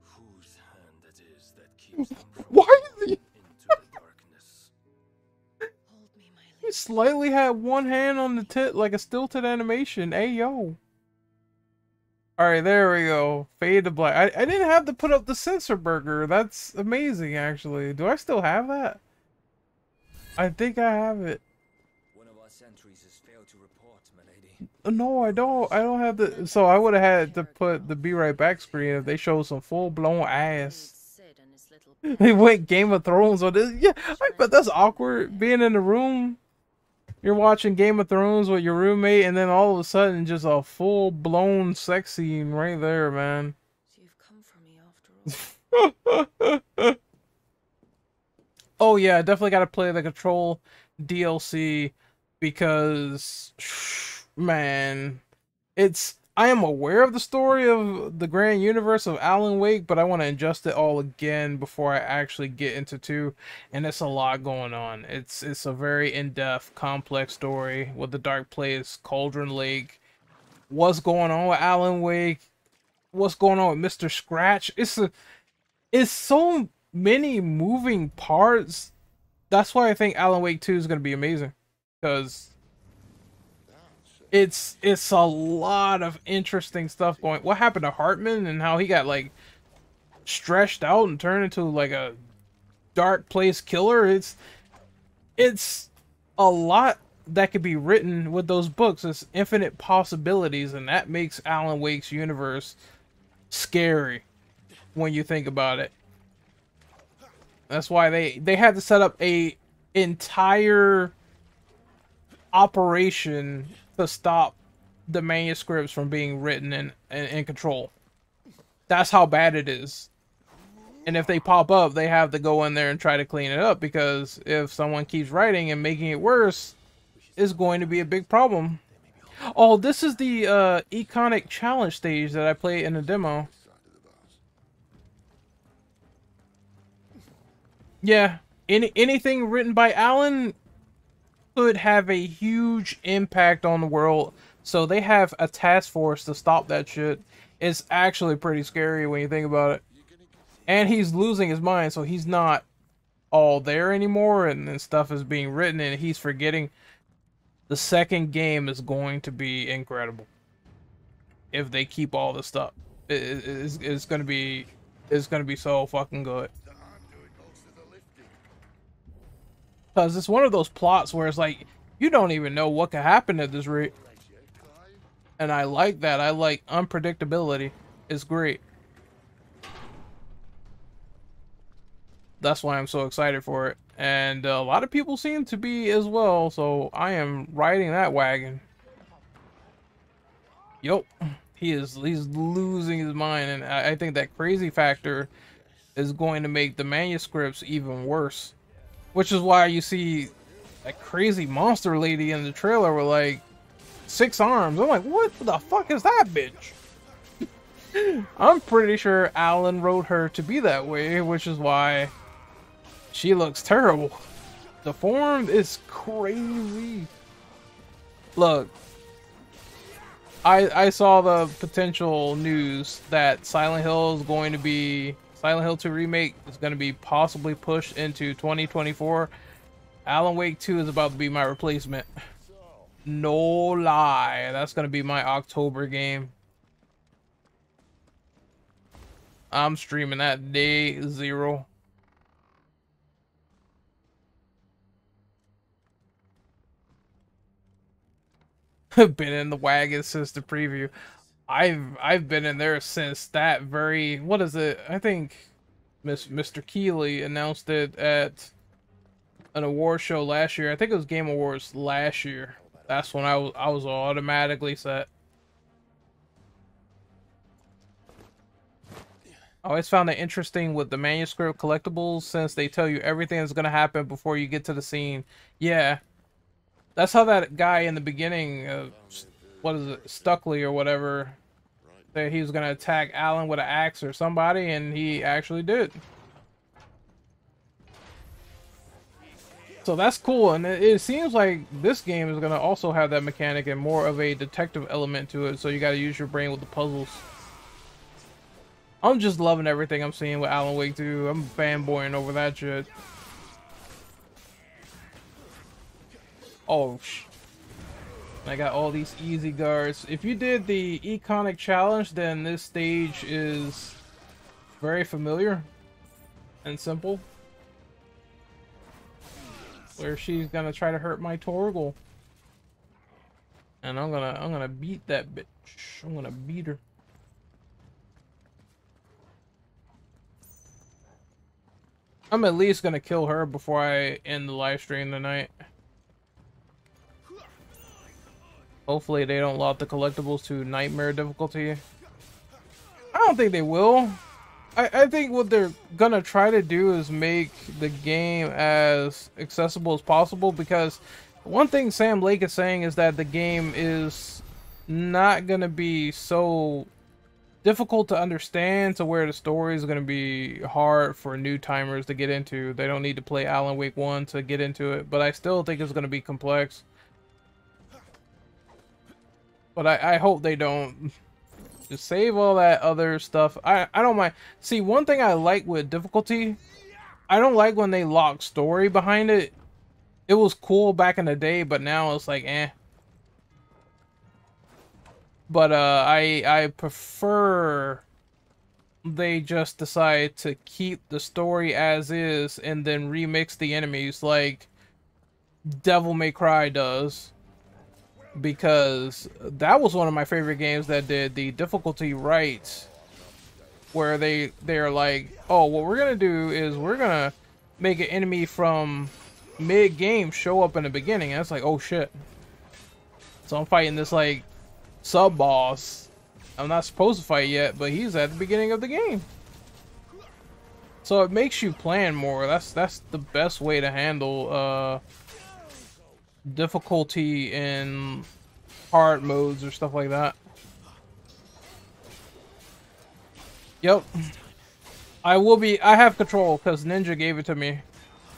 Whose hand it is that keeps them from Why is he? Into the darkness. Hold me, my lady. He slightly had one hand on the tit, like a stilted animation. Hey, yo. Alright, there we go. Fade to black. I didn't have to put up the censor burger. That's amazing, actually. Do I still have that? I think I have it. No, I don't have the... So I would have had to put the Be Right Back screen if they showed some full-blown ass. They went Game of Thrones on this. Yeah, but that's awkward. Being in the room, you're watching Game of Thrones with your roommate, and then all of a sudden, just a full-blown sex scene right there, man. So you've come for me after all. Oh yeah, I definitely gotta play the Control DLC because, man, it's. I am aware of the story of the grand universe of Alan Wake, but I want to adjust it all again before I actually get into 2, and it's a lot going on. It's a very in-depth, complex story with the Dark Place, Cauldron Lake, what's going on with Alan Wake, what's going on with Mr. Scratch. It's so many moving parts. That's why I think Alan Wake 2 is going to be amazing, because it's a lot of interesting stuff going. What happened to Hartman and how he got like stretched out and turned into like a Dark Place killer? It's a lot that could be written with those books. It's infinite possibilities, and that makes Alan Wake's universe scary when you think about it. That's why they had to set up a entire operation to stop the manuscripts from being written in Control. That's how bad it is. And if they pop up, they have to go in there and try to clean it up, because if someone keeps writing and making it worse, it's going to be a big problem. Oh, this is the iconic challenge stage that I played in the demo. Yeah, anything written by Alan could have a huge impact on the world, so they have a task force to stop that shit. It's actually pretty scary when you think about it. And he's losing his mind, so he's not all there anymore, and stuff is being written, and he's forgetting. The second game is going to be incredible if they keep all this stuff. It's gonna be so fucking good. Because it's one of those plots where it's like, you don't even know what could happen at this rate. And I like that. I like unpredictability. It's great. That's why I'm so excited for it. And a lot of people seem to be as well, so I am riding that wagon. Yup. He's losing his mind, and I think that crazy factor is going to make the manuscripts even worse. Which is why you see that crazy monster lady in the trailer with like 6 arms. I'm like, what the fuck is that bitch? I'm pretty sure Alan wrote her to be that way, which is why she looks terrible. The form is crazy. Look, I saw the potential news that Silent Hill 2 Remake is going to be possibly pushed into 2024. Alan Wake 2 is about to be my replacement. No lie. That's going to be my October game. I'm streaming that day 0. I've been in the wagon since the preview. I've been in there since that very, what is it? I think Mr. Keeley announced it at an award show last year. I think it was Game Awards last year. That's when I was automatically set. I always found it interesting with the manuscript collectibles, since they tell you everything that's going to happen before you get to the scene. Yeah. That's how that guy in the beginning of, what is it, Stuckley or whatever, that he was going to attack Alan with an axe or somebody, and he actually did. So that's cool, and it seems like this game is going to also have that mechanic and more of a detective element to it, so you got to use your brain with the puzzles. I'm just loving everything I'm seeing with Alan Wake 2. I'm fanboying over that shit. Oh, shit. I got all these easy guards. If you did the iconic challenge, then this stage is very familiar and simple, where she's gonna try to hurt my Torgel, and I'm gonna beat that bitch. I'm gonna beat her. I'm at least gonna kill her before I end the live stream tonight. Hopefully they don't lock the collectibles to nightmare difficulty. I don't think they will. I think what they're gonna try to do is make the game as accessible as possible, because one thing Sam Lake is saying is that the game is not gonna be so difficult to understand to where the story is gonna be hard for new timers to get into. They don't need to play Alan Wake 1 to get into it, but I still think it's gonna be complex. But I hope they don't. Just save all that other stuff. I don't mind. See, one thing I like with difficulty, I don't like when they lock story behind it. It was cool back in the day, but now it's like, eh. But I prefer they just decide to keep the story as is and then remix the enemies like Devil May Cry does. Because that was one of my favorite games that did the difficulty right, where they're like, oh, what we're gonna do is we're gonna make an enemy from mid-game show up in the beginning. And it's like, oh shit, so I'm fighting this like sub boss I'm not supposed to fight yet, but he's at the beginning of the game. So it makes you plan more. That's the best way to handle difficulty in hard modes or stuff like that. Yep. I have Control because Ninja gave it to me.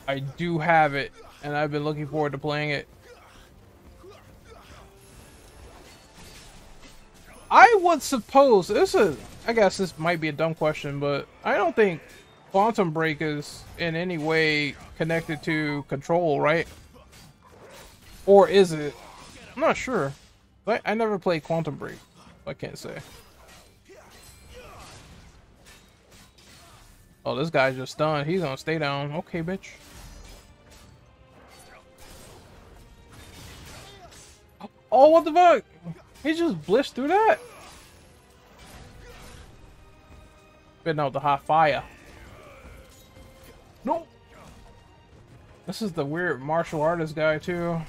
I do have it and I've been looking forward to playing it. I would suppose I guess this might be a dumb question, but I don't think Quantum Break is in any way connected to Control, right? Or is it? I'm not sure. I never played Quantum Break, so I can't say. Oh, this guy's just stunned. He's gonna stay down. Okay, bitch. Oh, what the fuck? He just blitzed through that? Spitting out the hot fire. Nope. This is the weird martial artist guy, too.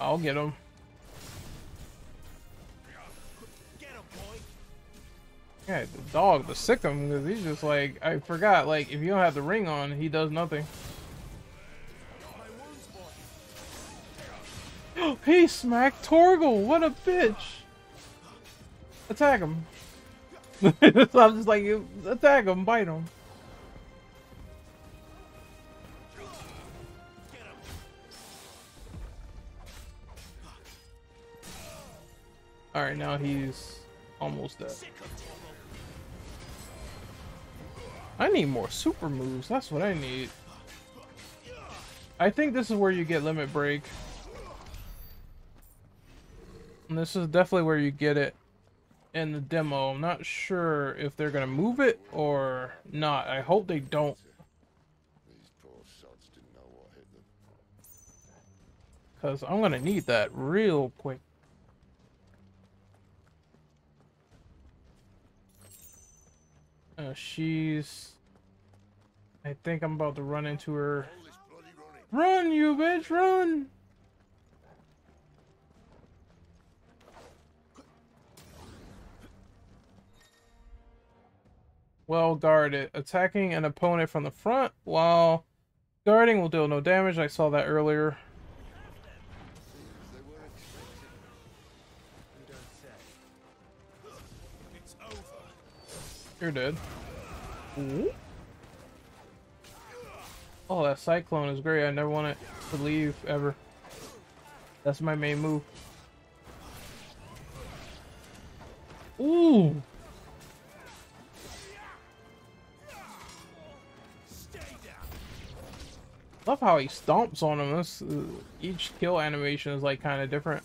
I'll get him. Yeah, the dog, the sick him, because he's just like, I forgot, like, if you don't have the ring on, he does nothing. He smacked Torgal! What a bitch! Attack him. So I'm just like, attack him, bite him. Alright, now he's almost dead. I need more super moves, that's what I need. I think this is where you get Limit Break. And this is definitely where you get it. In the demo, I'm not sure if they're gonna move it or not. I hope they don't. These poor sods didn't know what hit them. 'Cause I'm gonna need that real quick. I think I'm about to run into her. Run, you bitch, run! Well guarded. Attacking an opponent from the front while guarding will deal no damage. I saw that earlier. You're dead. Ooh. Oh, that cyclone is great. I never want it to leave ever. That's my main move. Ooh. Love how he stomps on him. Each kill animation is like kind of different.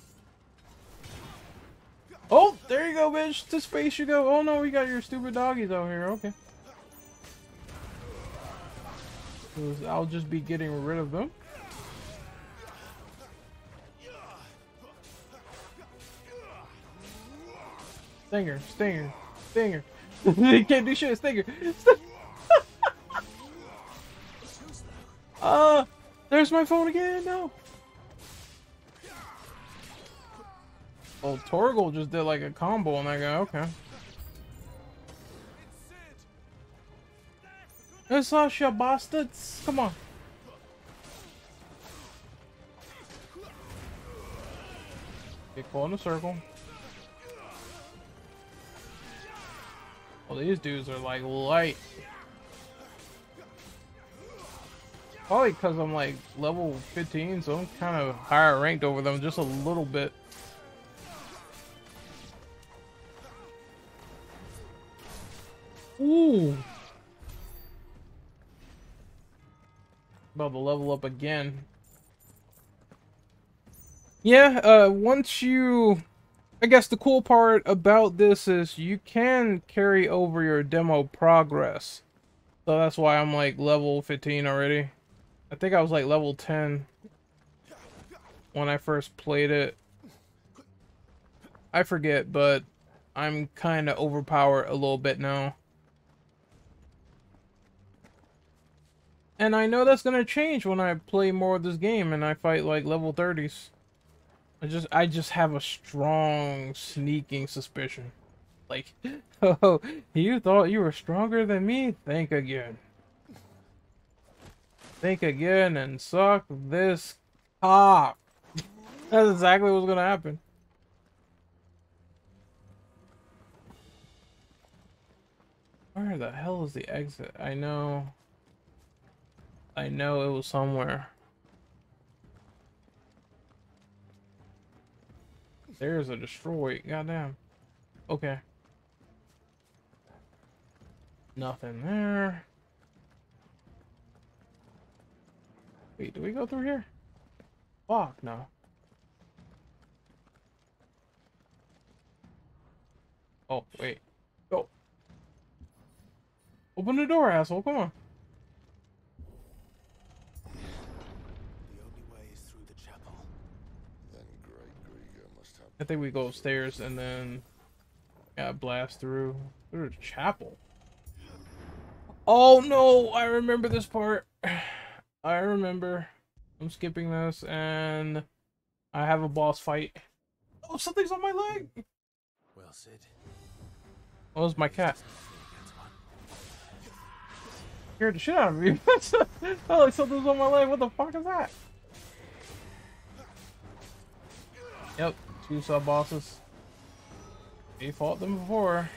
Oh, there you go, bitch. To space you go. Oh no, we got your stupid doggies out here. Okay. I'll just be getting rid of them. Stinger, Stinger, Stinger. He can't do shit, Stinger. There's my phone again. No. Oh, Torgal just did like a combo on that guy. Okay. It's us, you bastards. Come on. Get caught in a circle. Well, these dudes are like light. Probably because I'm like level 15, so I'm kind of higher ranked over them just a little bit. Ooh. About to level up again. Yeah, once you... I guess the cool part about this is you can carry over your demo progress. So that's why I'm like level 15 already. I think I was like level 10 when I first played it. I forget, but I'm kind of overpowered a little bit now. And I know that's gonna change when I play more of this game and I fight like level 30s. I just have a strong sneaking suspicion. Like, oh, you thought you were stronger than me? Think again. Think again and suck this cock. That's exactly what's gonna happen. Where the hell is the exit? I know it was somewhere. There's a destroyed. Goddamn. Okay. Nothing there. Wait, do we go through here? Fuck, no. Oh, wait. Go. Open the door, asshole. Come on. I think we go upstairs and then blast through the chapel. Oh no, I remember this part. I remember. I'm skipping this and I have a boss fight. Oh, something's on my leg. Well, Sid. Oh, it's my cat. Scared the shit out of me. Oh, like something's on my leg. What the fuck is that? Yep. 2 sub bosses. We fought them before.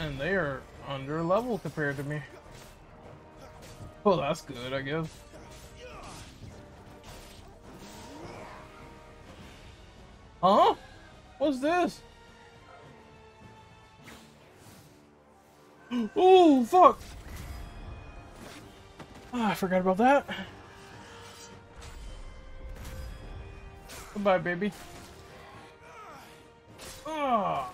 And they are under level compared to me. Well, that's good, I guess. Huh? What's this? Ooh, fuck! Oh, I forgot about that. Goodbye, baby. Oh.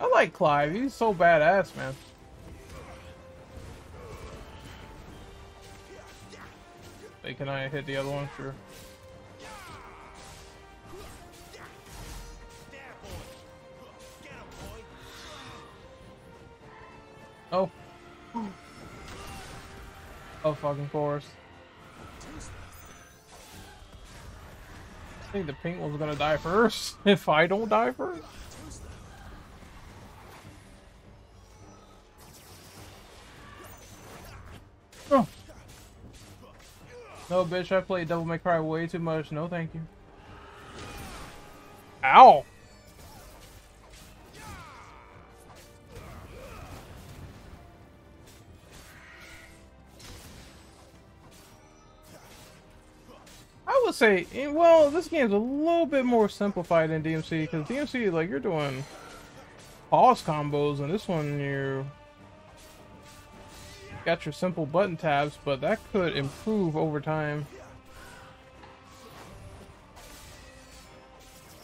I like Clive. He's so badass, man. Wait, can I hit the other one? Sure. Oh. Oh, fucking course. I think the pink one's gonna die first. If I don't die first. Oh. No, bitch, I played Devil May Cry way too much. No, thank you. Ow. Say, well, this game's a little bit more simplified than DMC, because DMC, like, you're doing pause combos, and this one you got your simple button tabs, but that could improve over time.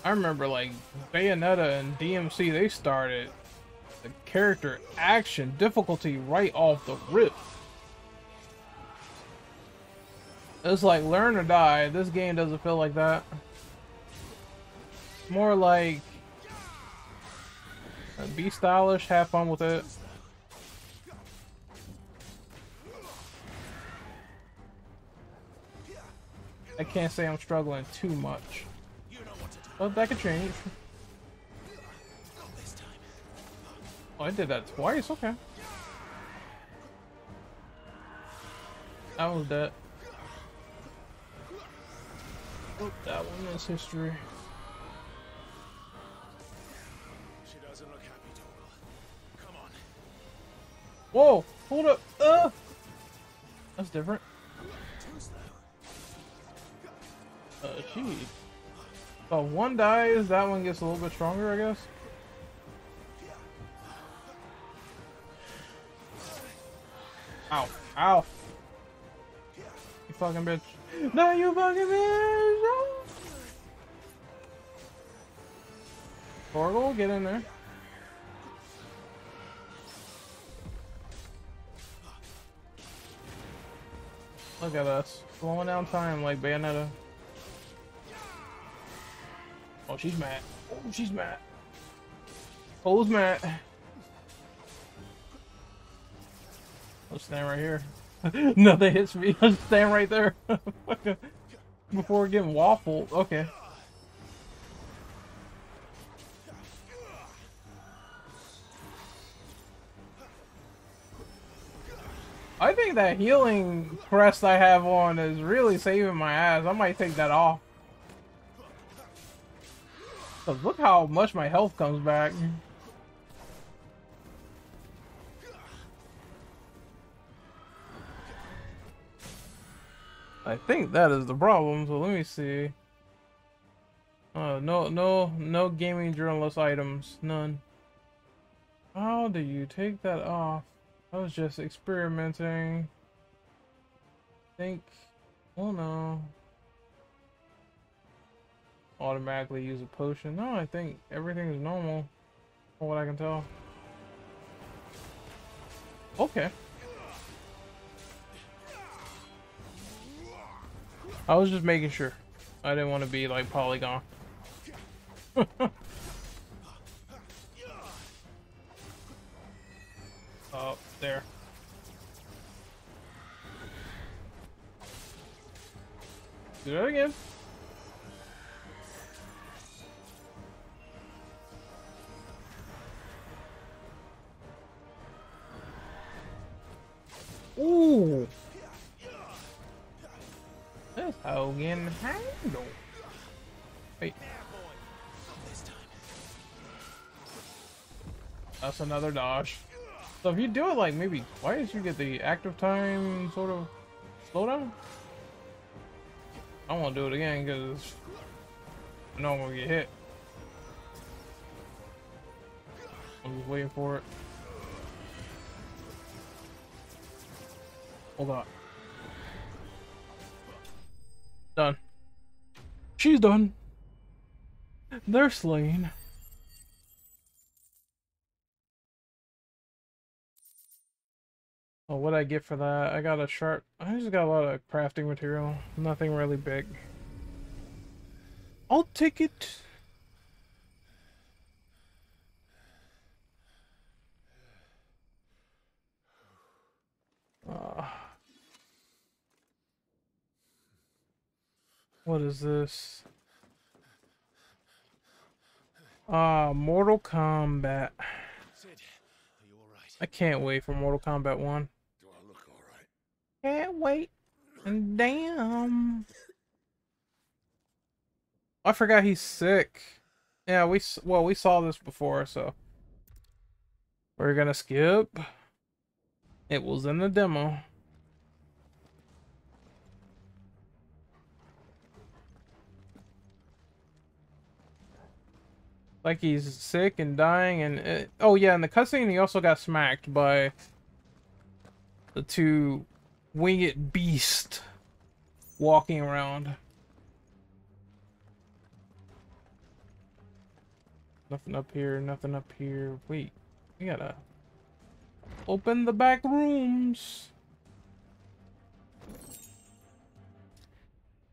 I remember, like, Bayonetta and DMC, they started the character action difficulty right off the rip. It's like learn or die. This game doesn't feel like that. It's more like be stylish, have fun with it. I can't say I'm struggling too much, but that could change. Oh, I did that twice? Okay. That was that. Oh, that one is history. She doesn't look happy, Toba. Come on. Whoa! Hold up! That's different. Jeez. So one dies, that one gets a little bit stronger, I guess. Ow. Ow. You fucking bitch. No, you fucking bitch! Oh. Torgo, get in there. Look at us. Slowing down time like Bayonetta. Oh, she's mad. Oh, she's mad. Cole's mad. I'll stand right here. Nothing hits me. I'll stand right there. Before getting waffled. Okay. I think that healing crest I have on is really saving my ass. I might take that off. Cause look how much my health comes back. I think that is the problem, so let me see. No gaming journalist items, none. How do you take that off? I was just experimenting. Think, oh no. Automatically use a potion. No, I think everything is normal, from what I can tell. Okay. I was just making sure. I didn't want to be like Polygon. Up there. Do that again. Ooh. This Hogan handle. Wait. That's another dodge. So if you do it like maybe twice, you get the active time sort of slowdown. I won't do it again because I know I'm gonna get hit. I'm just waiting for it. Hold on. Done. She's done. They're slain. Oh, what'd I get for that? I got a sharp. I just got a lot of crafting material. Nothing really big. I'll take it. What is this? Ah, Mortal Kombat. Sid, are you all right? I can't wait for Mortal Kombat 1. Do I look all right? Can't wait. Damn. I forgot he's sick. Yeah, we saw this before, so we're gonna skip. It was in the demo. Like he's sick and dying and... oh yeah, in the cutscene he also got smacked by the two winged beasts walking around. Nothing up here, nothing up here. Wait, we gotta open the back rooms.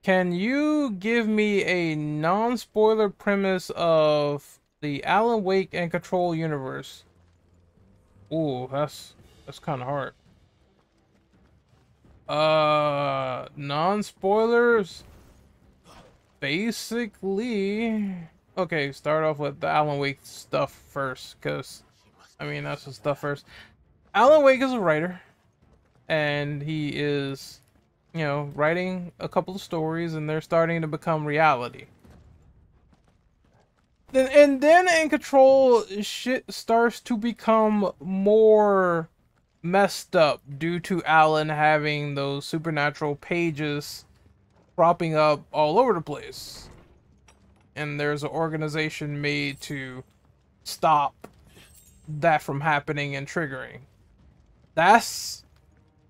Can you give me a non-spoiler premise of the Alan Wake and Control universe? Ooh, that's kind of hard. Non-spoilers? Basically... Okay, start off with the Alan Wake stuff first, because... I mean, that's the stuff first. Alan Wake is a writer, and he is, you know, writing a couple of stories, and they're starting to become reality. And then in Control, shit starts to become more messed up due to Alan having those supernatural pages propping up all over the place. And there's an organization made to stop that from happening and triggering. That's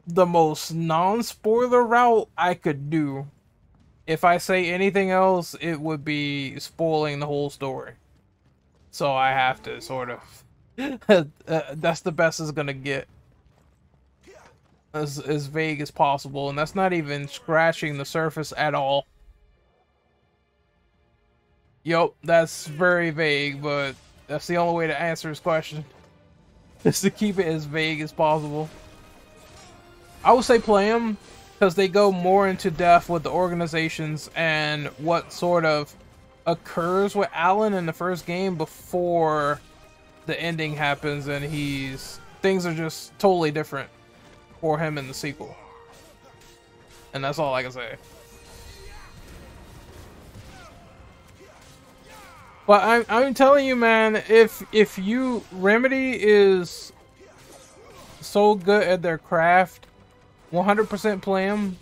the most non-spoiler route I could do. If I say anything else, it would be spoiling the whole story. So I have to sort of... that's the best it's gonna get. As vague as possible, and that's not even scratching the surface at all. Yup, that's very vague, but that's the only way to answer his question. Is to keep it as vague as possible. I would say play him, because they go more into depth with the organizations and what sort of occurs with Alan in the first game before the ending happens, and he's... things are just totally different for him in the sequel. And that's all I can say. But I'm telling you, man, if you... Remedy is so good at their craft... 100% play them.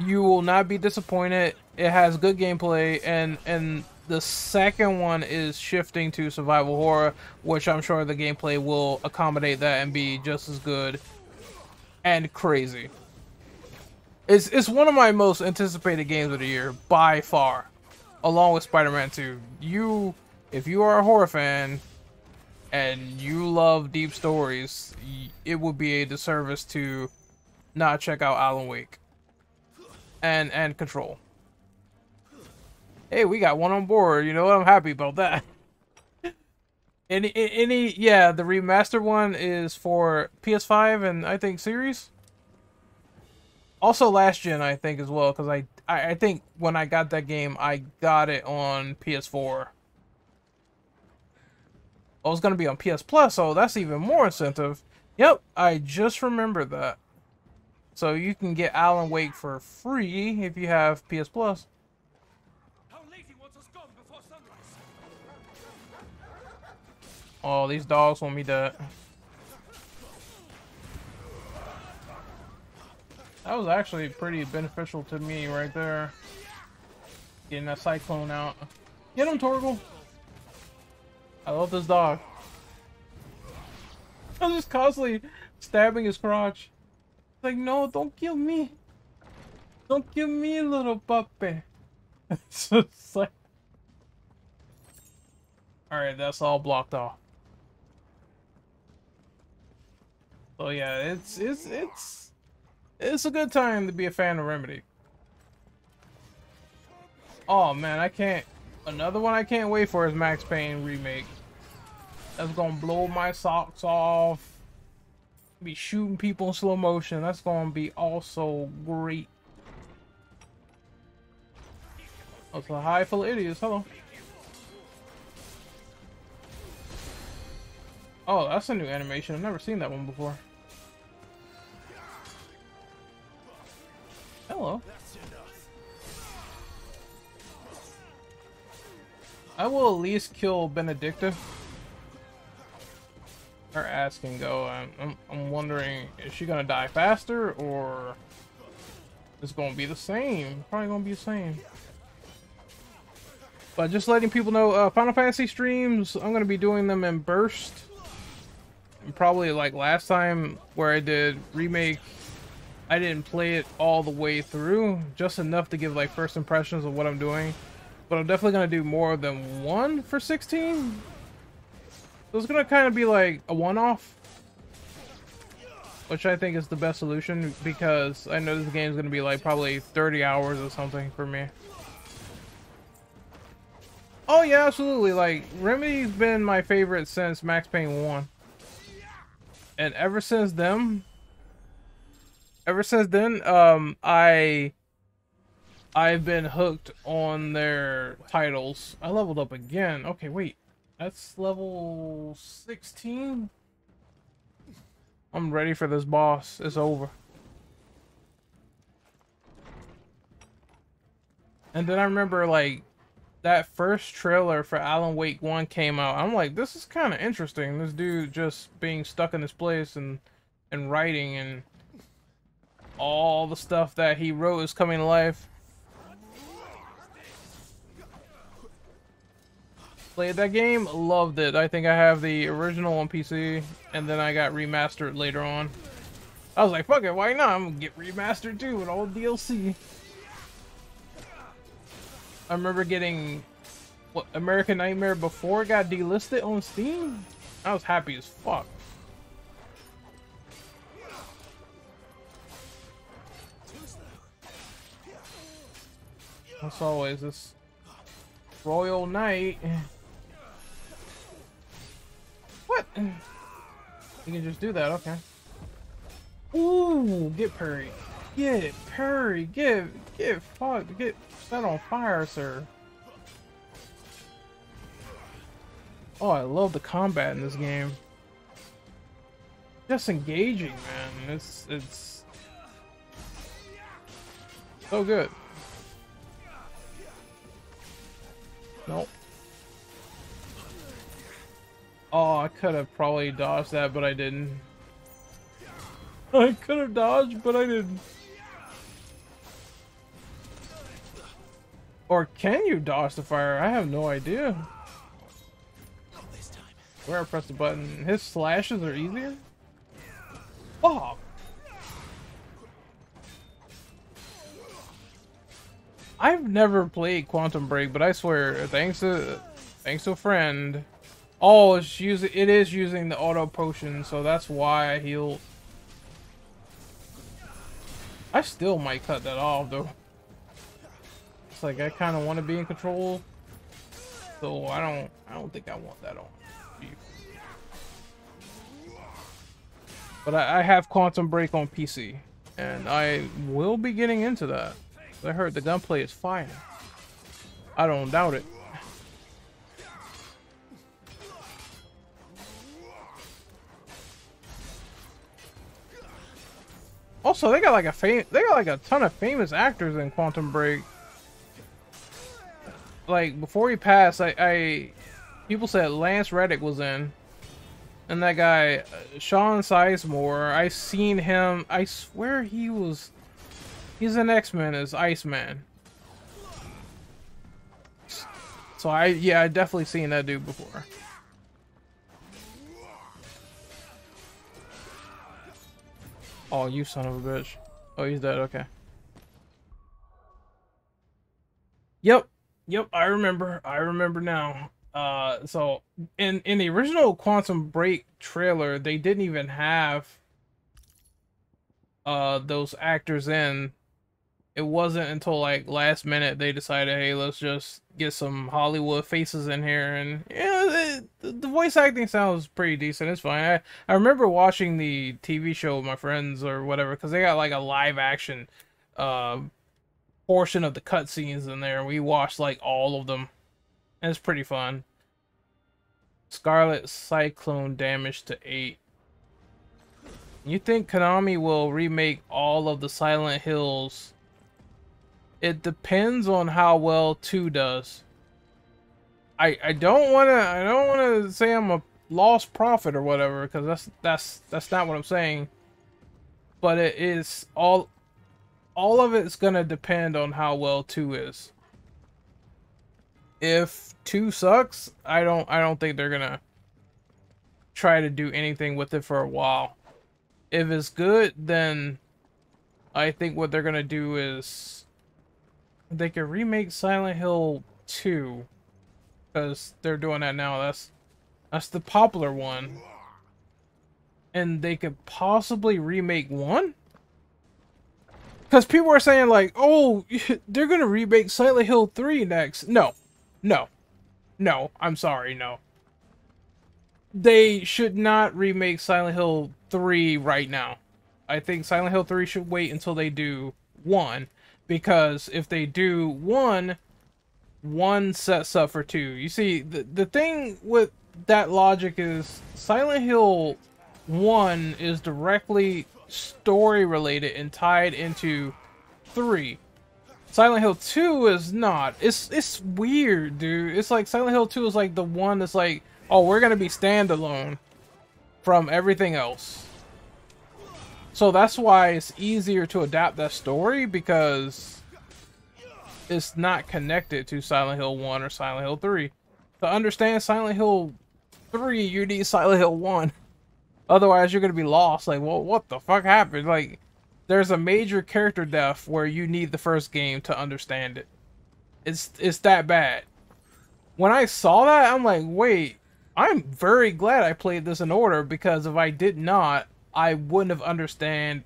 You will not be disappointed. It has good gameplay, and the second one is shifting to survival horror, which I'm sure the gameplay will accommodate that and be just as good and crazy. It's one of my most anticipated games of the year by far, along with Spider-Man 2. If you are a horror fan and you love deep stories, it would be a disservice to not check out Alan Wake and Control. Hey, we got one on board. You know what? I'm happy about that. Yeah, the remastered one is for PS5 and I think series. Also last gen, I think, as well, because I think when I got that game, I got it on PS4. Oh, it's gonna be on PS Plus, so that's even more incentive. Yep, I just remembered that. So you can get Alan Wake for free if you have PS Plus. Oh, these dogs want me dead. That was actually pretty beneficial to me right there. Getting that cyclone out. Get him, Torgel. I love this dog. I'm just constantly stabbing his crotch. Like, no, don't kill me. Don't kill me, little puppy. It's just like... Alright, that's all blocked off. So yeah, it's a good time to be a fan of Remedy. Oh man, I can't... Another one I can't wait for is Max Payne Remake. That's gonna blow my socks off. Be shooting people in slow motion. That's gonna be also great. That's a high full of idiots. Hello. Oh, that's a new animation. I've never seen that one before. Hello. I will at least kill Benedicta. Her ass can go. I'm wondering, is she gonna die faster or it's gonna be the same? Probably gonna be the same. But just letting people know, Final Fantasy streams, I'm gonna be doing them in burst, and probably like last time where I did Remake, I didn't play it all the way through, just enough to give like first impressions of what I'm doing. But I'm definitely gonna do more than one for 16. So it's gonna kind of be like a one-off. which I think is the best solution, because I know this game is going to be like probably 30 hours or something for me. Oh yeah, absolutely. Like, Remedy's been my favorite since Max Payne 1. And ever since then, I've been hooked on their titles. I leveled up again. Okay, wait. That's level 16? I'm ready for this boss. It's over. And then I remember, like, that first trailer for Alan Wake 1 came out. I'm like, this is kind of interesting. This dude just being stuck in this place and writing, and all the stuff that he wrote is coming to life. Played that game, loved it. I think I have the original on PC, and then I got remastered later on. I was like, fuck it, why not? I'm gonna get remastered too with all DLC. I remember getting what, American Nightmare before it got delisted on Steam? I was happy as fuck. As always, this Royal Knight. What? You can just do that, okay. Ooh, get parried. Get parried. Get fucked. Get set on fire, sir. Oh, I love the combat in this game. Just engaging, man. It's so good. Nope. Oh, I could have probably dodged that, but I didn't. I could have dodged, but I didn't. Or can you dodge the fire? I have no idea. Where I press the button, his slashes are easier. Oh! I've never played Quantum Break, but I swear, thanks to a friend. Oh, it is using the auto potion, so that's why I healed. I still might cut that off though. It's like I kind of want to be in control, so I don't think I want that on. But I have Quantum Break on PC, and I will be getting into that. I heard the gunplay is fire. I don't doubt it. Also, they got like a ton of famous actors in Quantum Break. Like before he passed, people said Lance Reddick was in, and that guy Sean Sizemore. I seen him. I swear he was. He's an X-Men as Iceman. So I definitely seen that dude before. Oh, you son of a bitch. Oh, he's dead, okay. Yep, I remember now. So in the original Quantum Break trailer, they didn't even have those actors in. It wasn't until like last minute they decided, hey, let's just get some Hollywood faces in here, and yeah, the voice acting sounds pretty decent. It's fine. I remember watching the TV show with my friends or whatever, because they got like a live action portion of the cutscenes in there. We watched like all of them, and it's pretty fun. Scarlet Cyclone damage to 8. You think Konami will remake all of the Silent Hills? It depends on how well 2 does. I don't wanna say I'm a lost prophet or whatever, because that's not what I'm saying. But it is all of it's gonna depend on how well 2 is. If 2 sucks, I don't think they're gonna try to do anything with it for a while. If it's good, then I think what they're gonna do is they could remake Silent Hill 2, because they're doing that now. That's the popular one, and they could possibly remake one? Because people are saying, like, oh, they're going to remake Silent Hill 3 next. No. No. No. I'm sorry, no. They should not remake Silent Hill 3 right now. I think Silent Hill 3 should wait until they do 1. Because if they do 1, 1 sets up for 2. You see, the thing with that logic is Silent Hill 1 is directly story related and tied into 3. Silent Hill 2 is not. It's weird, dude. It's like Silent Hill 2 is like the one that's like, oh, we're gonna be standalone from everything else. So that's why it's easier to adapt that story, because it's not connected to Silent Hill 1 or Silent Hill 3. To understand Silent Hill 3, you need Silent Hill 1. Otherwise, you're going to be lost. Like, well, what the fuck happened? Like, there's a major character death where you need the first game to understand it. It's that bad. When I saw that, I'm like, wait, I'm very glad I played this in order, because if I did not, I wouldn't have understood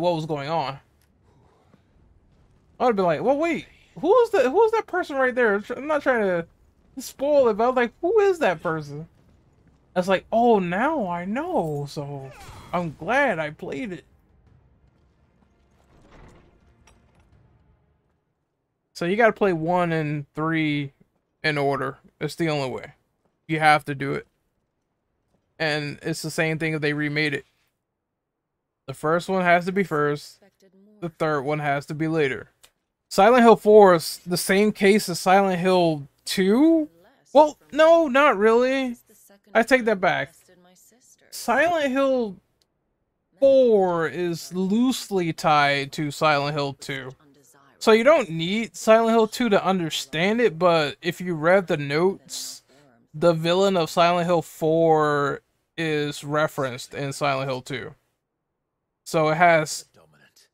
what was going on. I would have been like, well, wait, who is that person right there? I'm not trying to spoil it, but I was like, who is that person? I was like, oh, now I know, so I'm glad I played it. So you gotta play 1 and 3 in order. It's the only way. You have to do it. And it's the same thing if they remade it. The first one has to be first. The third one has to be later. Silent Hill 4 is the same case as Silent Hill 2? Well, no, not really. I take that back. Silent Hill 4 is loosely tied to Silent Hill 2. So you don't need Silent Hill 2 to understand it, but if you read the notes, the villain of Silent Hill 4 is referenced in Silent Hill 2. So it has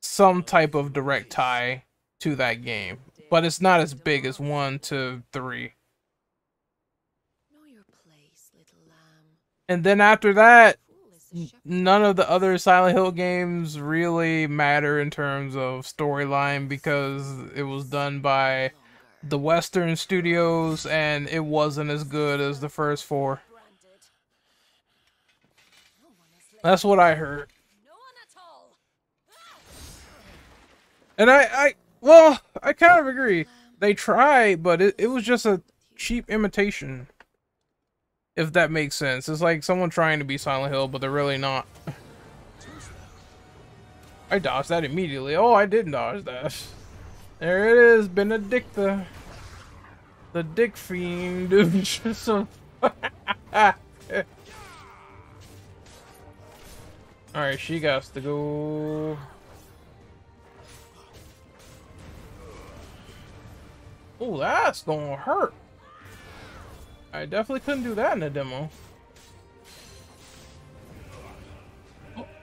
some type of direct tie to that game, but it's not as big as 1 to 3. And then after that, none of the other Silent Hill games really matter in terms of storyline, because it was done by the Western studios and it wasn't as good as the first 4. That's what I heard. And I kind of agree. They tried, but it was just a cheap imitation. If that makes sense. It's like someone trying to be Silent Hill, but they're really not. I dodged that immediately. Oh, I didn't dodge that. There it is, Benedicta. The dick fiend. Alright, she got to go. Oh, that's gonna hurt. I definitely couldn't do that in a demo.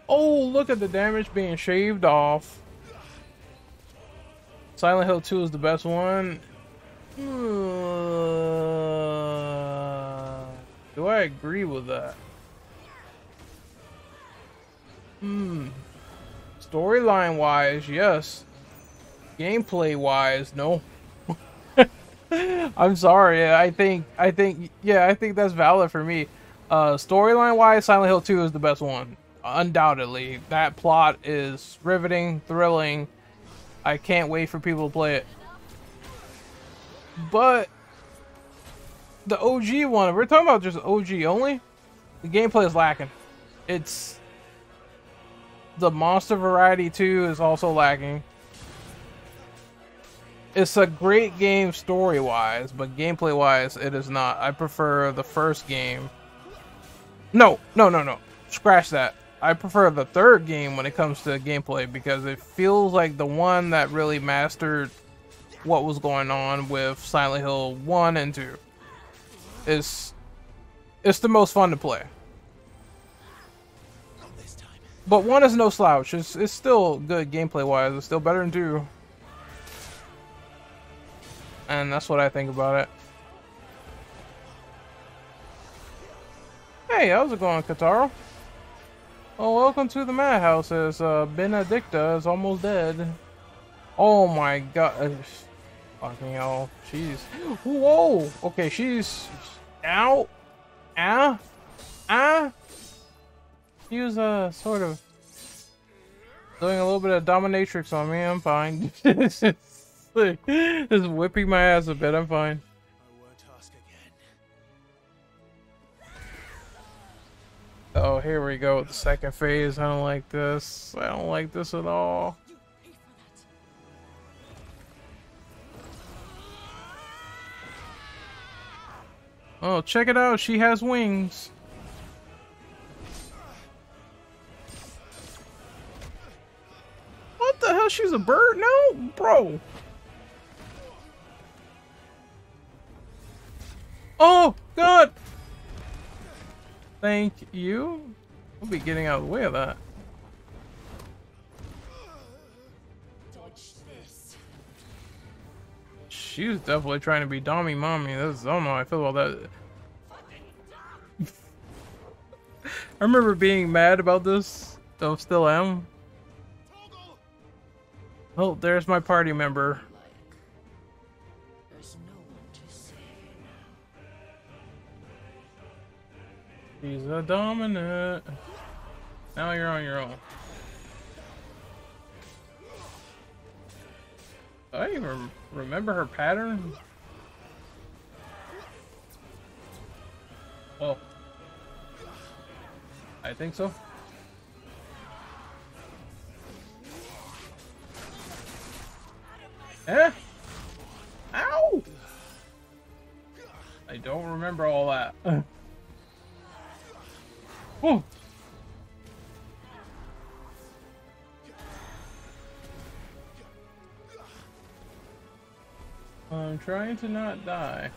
Oh, look at the damage being shaved off. Silent Hill 2 is the best one. Do I agree with that? Storyline wise, yes. Gameplay wise, no. I'm sorry. I think that's valid for me. Storyline wise, Silent Hill 2 is the best one, undoubtedly. That plot is riveting, thrilling. I can't wait for people to play it. But the OG one, if we're talking about just OG only, the gameplay is lacking. It's the monster variety too is also lacking. It's a great game story-wise, but gameplay-wise, it is not. I prefer the first game. No. Scratch that. I prefer the third game when it comes to gameplay, because it feels like the one that really mastered what was going on with Silent Hill 1 and 2. It's the most fun to play. But 1 is no slouch. It's still good gameplay-wise. It's still better than 2. And that's what I think about it. Hey, how's it going, Kataro? Oh, welcome to the madhouse, as Benedicta is almost dead. Oh my god. Fucking hell. Jeez. Whoa! Okay, she's... Ow! Ah! Ah! She was, sort of... doing a little bit of dominatrix on me. I'm fine. Just whipping my ass a bit. I'm fine. Oh, here we go with the second phase. I don't like this. I don't like this at all. Oh, check it out. She has wings. What the hell? She's a bird now? Bro. Oh, God. Thank you. We'll be getting out of the way of that. Dodge this. She's definitely trying to be Dommy Mommy. This, I don't know how I feel about that. I remember being mad about this. Though still am. Oh, there's my party member. He's a dominant. Now you're on your own. Do I even remember her pattern? Oh. I think so. Eh? Ow! I don't remember all that. Oh. I'm trying to not die.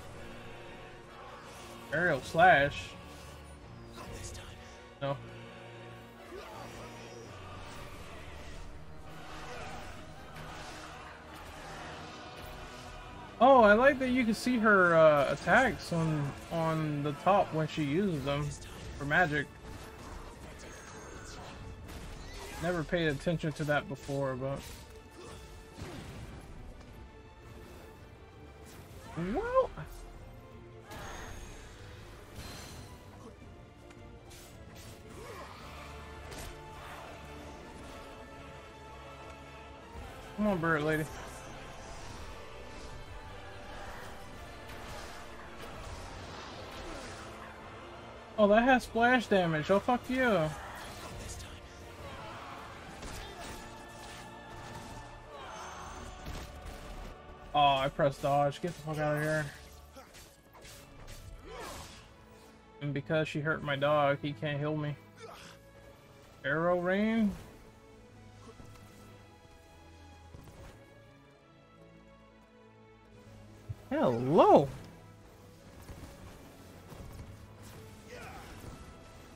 Aerial slash. No. Oh, I like that you can see her attacks on the top when she uses them for magic. Never paid attention to that before, but well, come on, bird lady. Oh, that has splash damage. Oh, fuck you. Oh, I pressed dodge. Get the fuck out of here. And because she hurt my dog, he can't heal me. Arrow rain? Hello!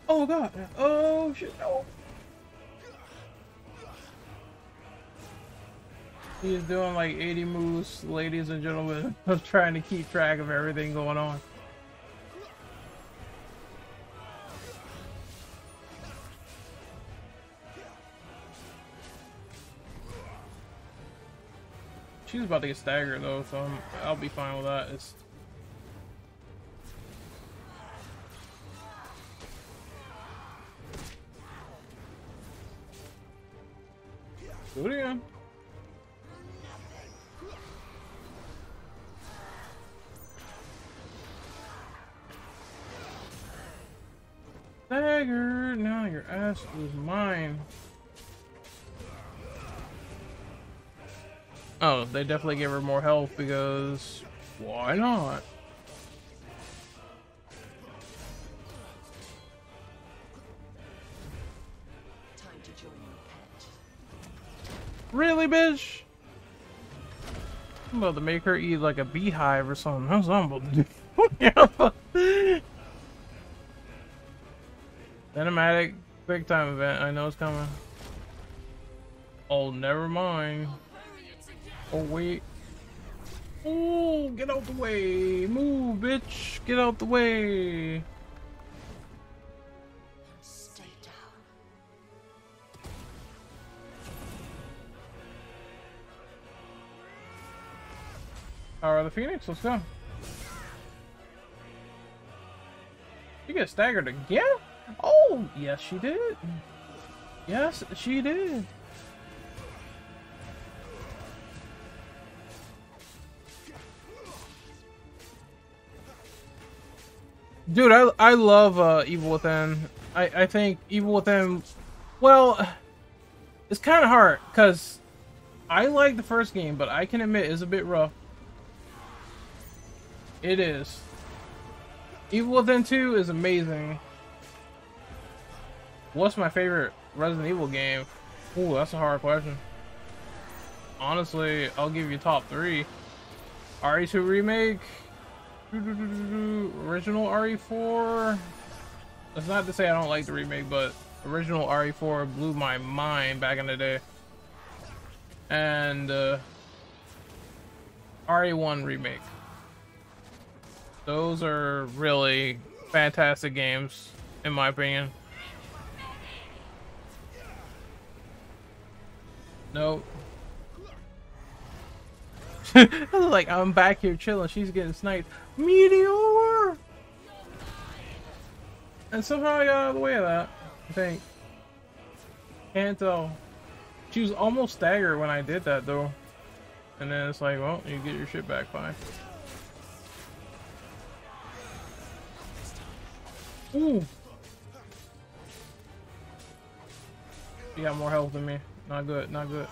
Oh god! Oh shit! No! He's doing like 80 moves, ladies and gentlemen. I'm trying to keep track of everything going on. She's about to get staggered though, so I'll be fine with that. It's do it again. Dagger, now your ass is mine. Oh, they definitely gave her more health because why not? Really, bitch? I'm about to make her eat like a beehive or something. That's unbelievable. Cinematic big time event. I know it's coming. Oh, never mind. Oh, wait. Oh, get out the way. Move, bitch. Get out the way. Power of the Phoenix, let's go. You get staggered again? Oh, yes she did. Yes, she did. Dude, I love Evil Within. I think Evil Within, well, it's kind of hard because I like the first game, but I can admit it's a bit rough. It is. Evil Within 2 is amazing. What's my favorite Resident Evil game? Ooh, that's a hard question. Honestly, I'll give you top 3. RE2 Remake. Original RE4. That's not to say I don't like the remake, but original RE4 blew my mind back in the day. And RE1 Remake. Those are really fantastic games, in my opinion. Nope. Like, I'm back here chilling, she's getting sniped. Meteor! And somehow I got out of the way of that, I think. Can't tell. She was almost staggered when I did that, though. And then it's like, well, you get your shit back, fine. Ooh. She got more health than me. Not good, not good.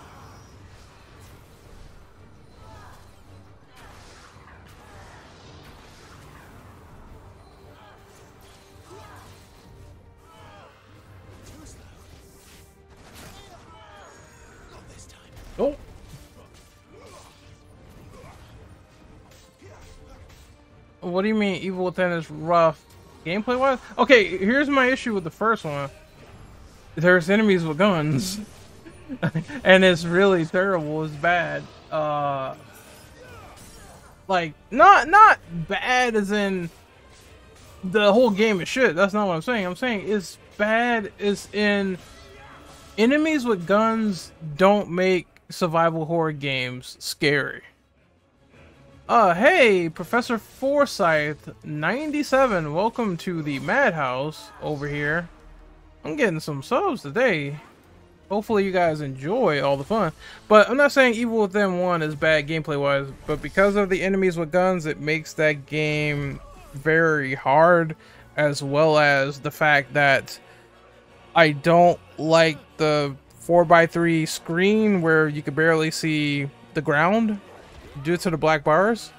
Oh. What do you mean Evil Within is rough? Gameplay wise? Okay, here's my issue with the first one. There's enemies with guns. And it's really terrible, it's bad. Like, not bad as in the whole game is shit. That's not what I'm saying. I'm saying it's bad as in enemies with guns don't make survival horror games scary. Hey, Professor Forsyth 97, welcome to the Madhouse over here. I'm getting some subs today. Hopefully you guys enjoy all the fun. But I'm not saying Evil Within 1 is bad gameplay wise, but because of the enemies with guns, it makes that game very hard, as well as the fact that I don't like the 4x3 screen where you could barely see the ground due to the black bars.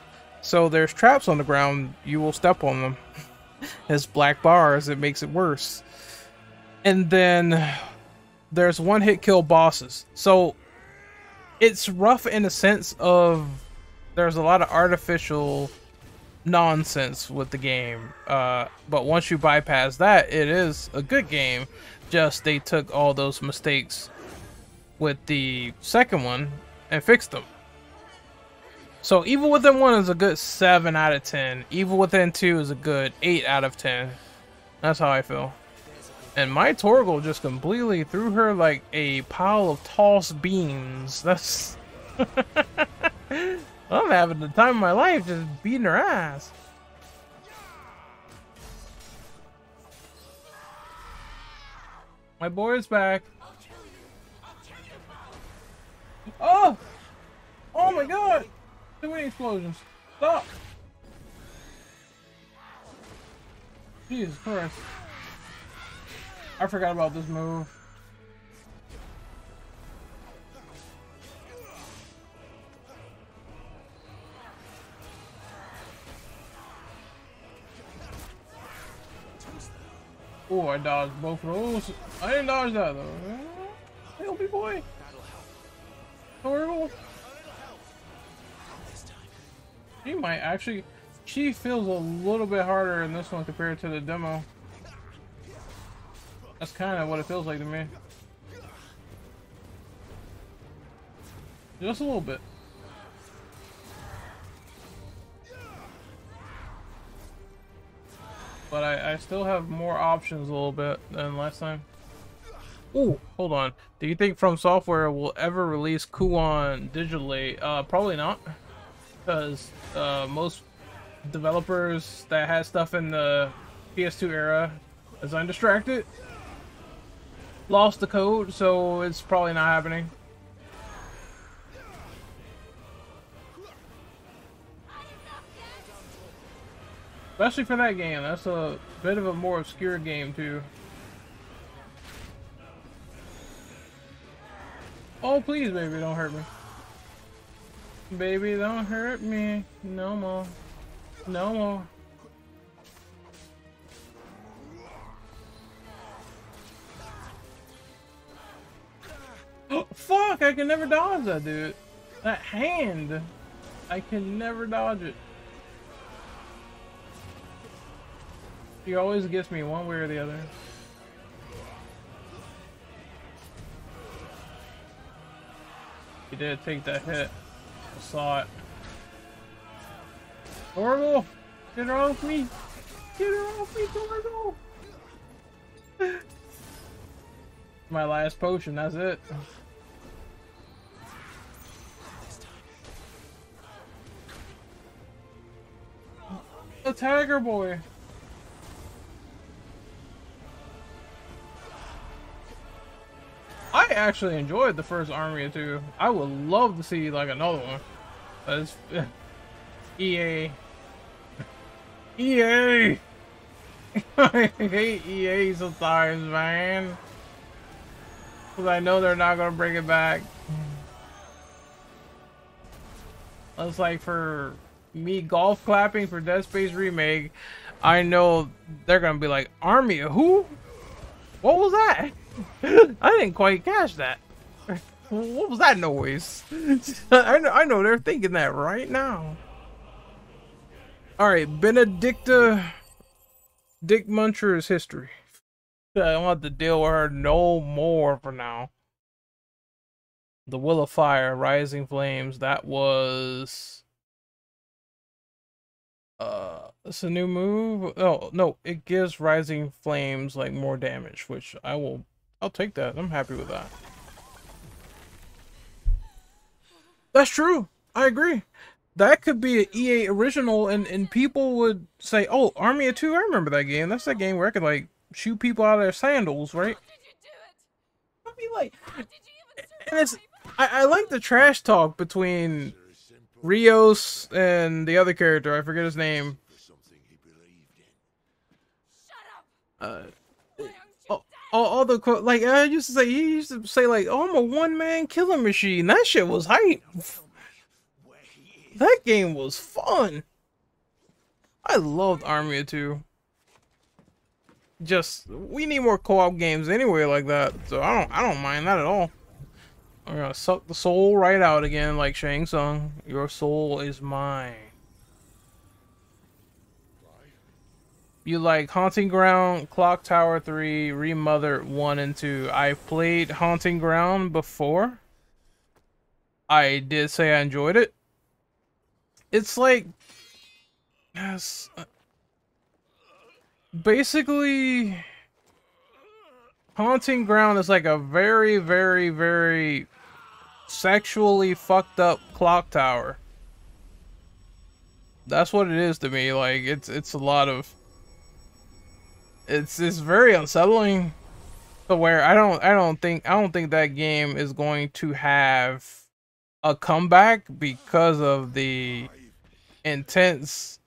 So there's traps on the ground, you will step on them. It's black bars, it makes it worse. And then there's one hit kill bosses, so it's rough in the sense of there's a lot of artificial nonsense with the game, but once you bypass that, it is a good game. Just they took all those mistakes with the second one and fixed them. So Evil Within 1 is a good 7 out of 10. Evil Within 2 is a good 8 out of 10. That's how I feel. And my Torgal just completely threw her like a pile of tossed beans. That's... I'm having the time of my life just beating her ass. My boy is back. Oh! Oh my god! Too many explosions. Stop! Jesus Christ. I forgot about this move. Oh, I dodged both of those. I didn't dodge that though. Help me, boy. Horrible. She might actually. She feels a little bit harder in this one compared to the demo. That's kind of what it feels like to me. Just a little bit. But I still have more options a little bit than last time. Ooh, hold on. Do you think From Software will ever release Kuon digitally? Probably not. because most developers that had stuff in the PS2 era is undistracted, lost the code, so it's probably not happening. Especially for that game, that's a bit of a more obscure game too. Oh please baby, don't hurt me. Baby, don't hurt me. No more. No more. Oh, fuck! I can never dodge that dude. That hand. I can never dodge it. He always gets me one way or the other. He did take that hit. I saw it. Horrible! Get her off me! Get her off me, Torgo! My last potion, that's it. Attacker boy! I actually enjoyed the first Armoria 2. I would love to see like another one. But it's EA. EA! I hate EA sometimes, man. Cause I know they're not gonna bring it back. It's like for me golf clapping for Dead Space Remake, I know they're gonna be like, Armia, who? What was that? I didn't quite catch that. What was that noise? I know they're thinking that right now. All right, Benedicta Dick Muncher's history. I don't have to deal with her no more for now. The Will of Fire, Rising Flames. That was it's a new move. Oh no, it gives Rising Flames like more damage, which I'll take that. I'm happy with that. That's true. I agree. That could be an EA original, and people would say, oh, Armia 2, I remember that game. That's that game where I could, like, shoot people out of their sandals, right? How did you do it? I'd be like... How did you even survive? I like the trash talk between Rios and the other character. I forget his name. Shut up! All the quote, like I used to say, he used to say like, "Oh, I'm a one-man killing machine." That shit was hype. That game was fun. I loved Armia 2. Just we need more co-op games anyway, like that. So I don't mind that at all. I'm gonna suck the soul right out again, like Shang Tsung. Your soul is mine. You like Haunting Ground, Clock Tower 3, Remothered 1 and 2. I played Haunting Ground before. I did say I enjoyed it. It's like... Yes, basically... Haunting Ground is like a very, very, very... sexually fucked up Clock Tower. That's what it is to me. Like, it's a lot of... It's very unsettling to where I don't think that game is going to have a comeback because of the intense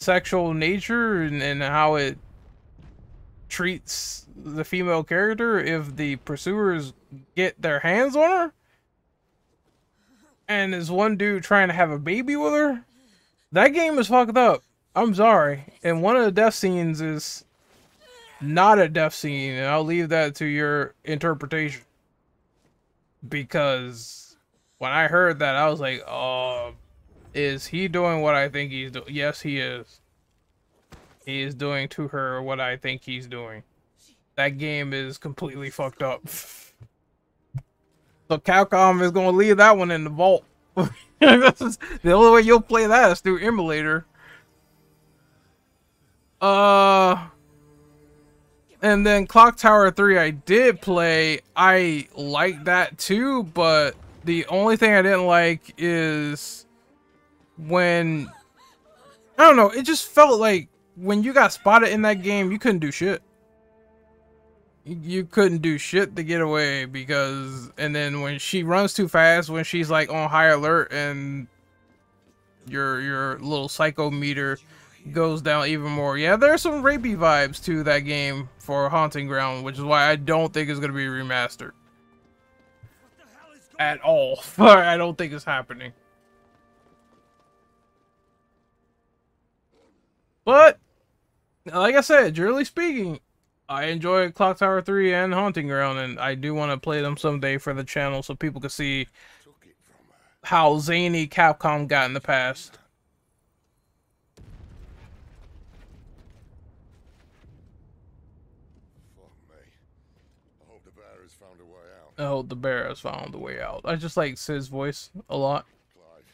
sexual nature and how it treats the female character if the pursuers get their hands on her. And there's one dude trying to have a baby with her. That game is fucked up. I'm sorry. And one of the death scenes is not a death scene, and I'll leave that to your interpretation. Because when I heard that, I was like, "Oh, is he doing what I think he's doing?" Yes, he is. He is doing to her what I think he's doing. That game is completely fucked up. So Capcom is gonna leave that one in the vault. The only way you'll play that is through emulator. And then Clock Tower 3 I did play. I liked that too, but the only thing I didn't like is when, I don't know, it just felt like when you got spotted in that game, you couldn't do shit. You couldn't do shit to get away because, and then when she runs too fast, when she's like on high alert and your little psycho meter goes down even more. Yeah, there's some rapey vibes to that game for Haunting Ground, which is why I don't think it's going to be remastered at all. I don't think it's happening. But like I said, generally speaking, I enjoy Clock Tower 3 and Haunting Ground, and I do want to play them someday for the channel so people can see how zany Capcom got in the past. I hope the bear has found a way out. I just like Sid's voice a lot. Clive,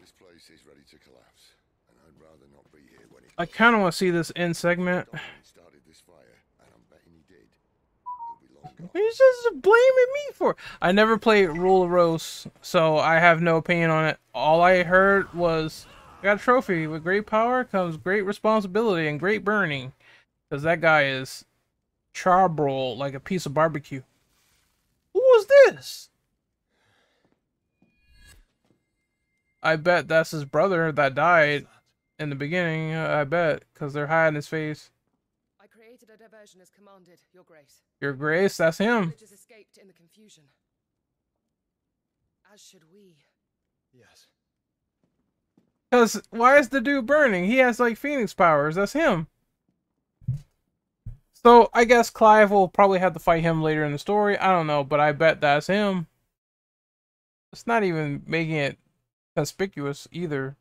this place is ready to collapse, and I'd rather not be here when it I kind of want to see this end segment. He's just blaming me for it. I never played Rule of Rose, so I have no opinion on it. All I heard was, I got a trophy. With great power comes great responsibility and great burning. Because that guy is charbroiled like a piece of barbecue. Who was this? I bet that's his brother that died in the beginning. I bet, because they're hiding his face. I created a diversion as commanded, Your Grace. Your Grace, that's him. Has escaped in the confusion. As should we. Yes. Because why is the dude burning? He has like Phoenix powers. That's him. So, I guess Clive will probably have to fight him later in the story. I don't know, but I bet that's him. It's not even making it conspicuous either.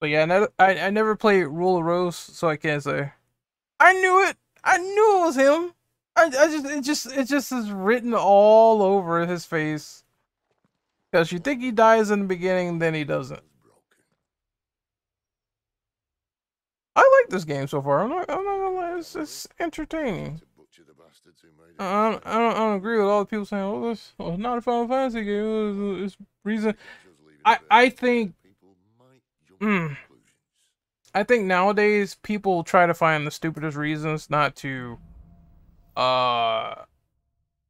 But yeah, I never played Rule of Rose, so I can't say. I knew it! I knew it was him! It just is written all over his face. Because you think he dies in the beginning, then he doesn't. I like this game so far. I'm not gonna lie, it's entertaining. I don't agree with all the people saying, "Oh, this was not a Final Fantasy game." It's reason. I think nowadays people try to find the stupidest reasons not to,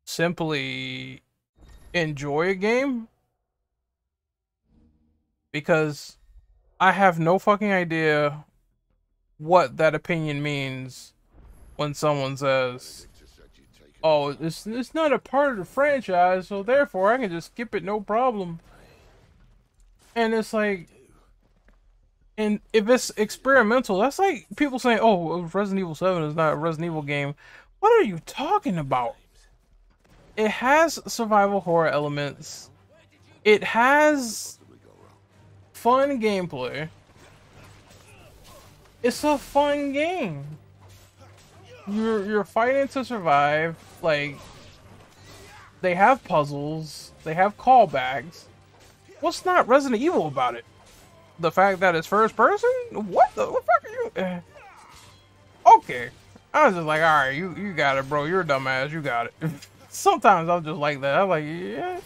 simply enjoy a game, because I have no fucking idea what that opinion means when someone says, "Oh, it's not a part of the franchise, so therefore I can just skip it, no problem." And it's like, and if it's experimental, that's like people saying, "Oh, Resident Evil 7 is not a Resident Evil game." What are you talking about? It has survival horror elements. It has fun gameplay. It's a fun game. You're fighting to survive. Like, they have puzzles, they have callbacks. What's not Resident Evil about it? The fact that it's first person? What the fuck are you? Okay, I was just like, all right, you got it, bro. You're a dumbass. You got it. Sometimes I'm just like that. I'm like, yeah.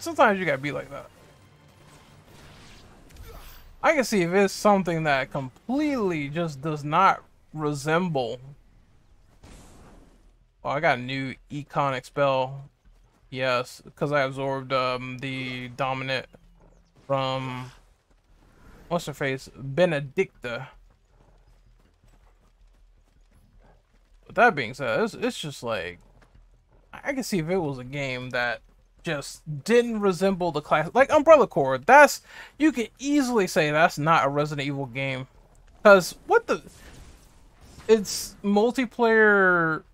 Sometimes you gotta be like that. I can see if it's something that completely just does not resemble. Oh, I got a new econic spell. Yes, because I absorbed the dominant from what's her face, Benedicta. With that being said, it's just like I can see if it was a game that just didn't resemble the class, like Umbrella Corps. That's, you can easily say that's not a Resident Evil game, because what the, it's multiplayer,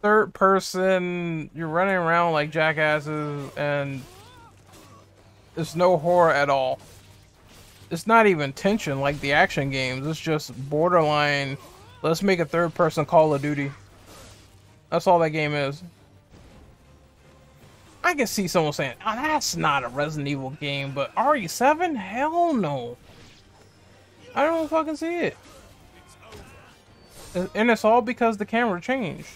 third person, you're running around like jackasses, and it's no horror at all. It's not even tension like the action games. It's just borderline, let's make a third person Call of Duty. That's all that game is. I can see someone saying, "Oh, that's not a Resident Evil game," but RE7? Hell no. I don't fucking see it. And it's all because the camera changed.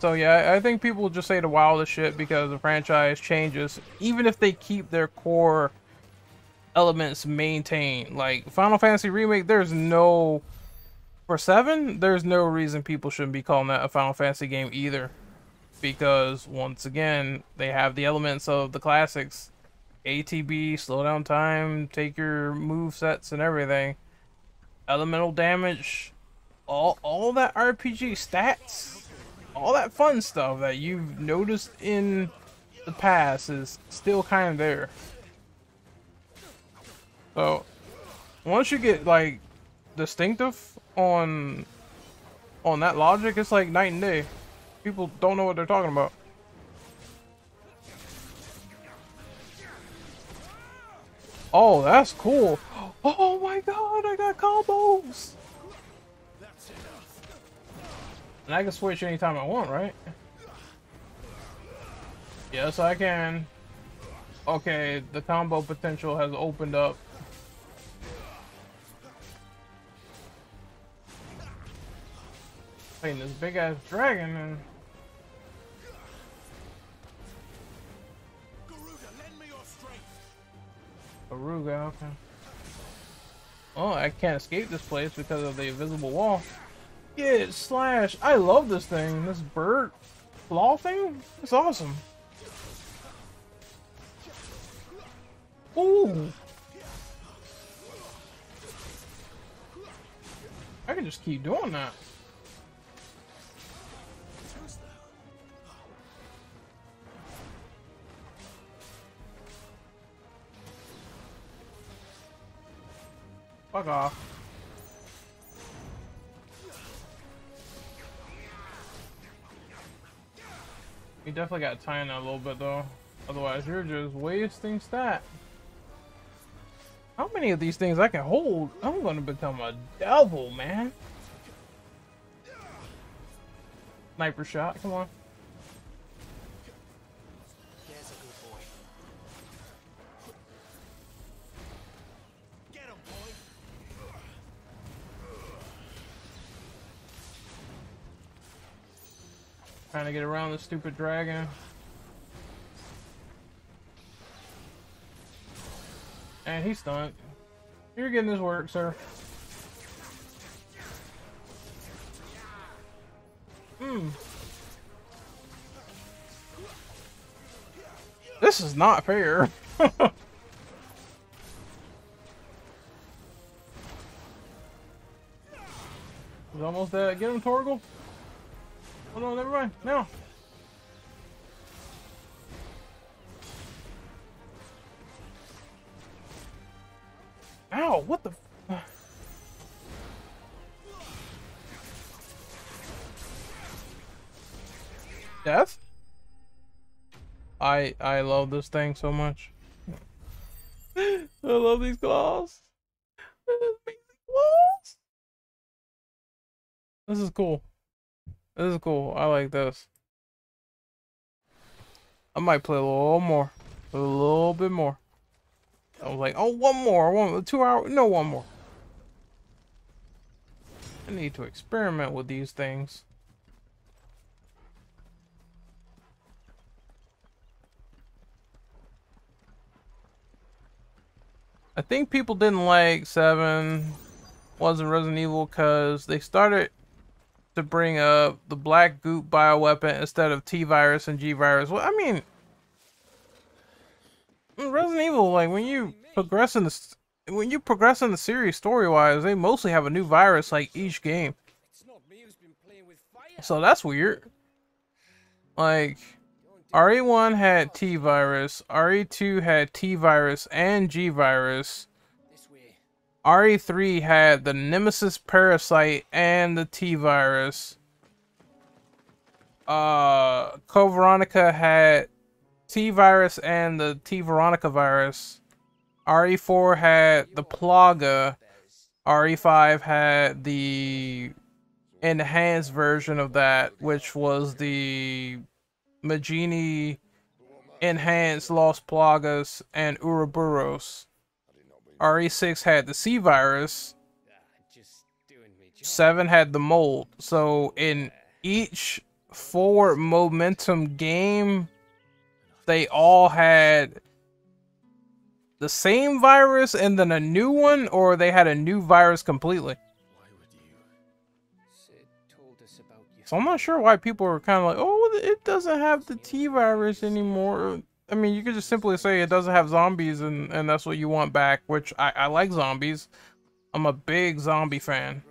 So yeah, I think people just say the wildest shit because the franchise changes, even if they keep their core elements maintained. Like Final Fantasy Remake, there's no... For 7, there's no reason people shouldn't be calling that a Final Fantasy game either. Because, once again, they have the elements of the classics. ATB, slow down time, take your move sets and everything. Elemental damage, all that RPG stats, all that fun stuff that you've noticed in the past is still kind of there. So, once you get, like, distinctive on that logic, it's like night and day. People don't know what they're talking about. Oh, that's cool. Oh my god, I got combos! And I can switch anytime I want, right? Yes, I can. Okay, the combo potential has opened up. Playing this big ass dragon and... Garuga, okay. Oh, I can't escape this place because of the invisible wall. Get slashed! I love this thing. This bird claw thing? It's awesome. Ooh! I can just keep doing that. Fuck off. You definitely got to tie in that a little bit though. Otherwise you're just wasting stat. How many of these things I can hold? I'm going to become a devil, man. Sniper shot, come on. Trying to get around this stupid dragon. And he's stunned. You're getting his work, sir. This is not fair. He's almost dead. Get him, Torgal. Hold on, never mind. Now. Ow, what the f. Death? I love this thing so much. I love these claws. This is cool. This is cool. I like this. I might play a little bit more. I was like, oh, one more. 1 2 hour. No, one more. I need to experiment with these things. I think people didn't like 7. Wasn't Resident Evil because they started to bring up the black goop bioweapon instead of T-Virus and G-Virus. Well, I mean, Resident Evil, like, when you progress in the series story-wise, they mostly have a new virus, like, each game. So that's weird. Like, RE1 had T-Virus, RE2 had T-Virus and G-Virus, RE3 had the Nemesis Parasite and the T-Virus. Code Veronica had T-Virus and the T-Veronica virus. RE4 had the Plaga. RE5 had the enhanced version of that, which was the Magini enhanced Lost Plagas and Ouroboros. RE6 had the C-Virus, 7 had the mold. So in each forward momentum game, they all had the same virus and then a new one, or they had a new virus completely. So I'm not sure why people are kind of like, oh, it doesn't have the T-virus anymore. I mean, you could just simply say it doesn't have zombies, and that's what you want back, which I like zombies. I'm a big zombie fan.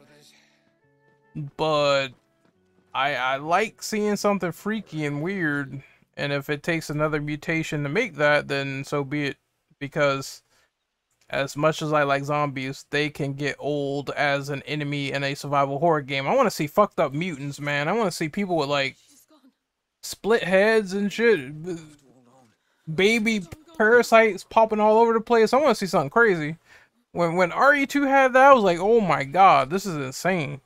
But I like seeing something freaky and weird, and if it takes another mutation to make that, then so be it. Because as much as I like zombies, they can get old as an enemy in a survival horror game. I want to see fucked up mutants, man. I want to see people with, like, split heads and shit. Baby parasites popping all over the place. I want to see something crazy. When RE2 had that, I was like, oh my god, this is insane.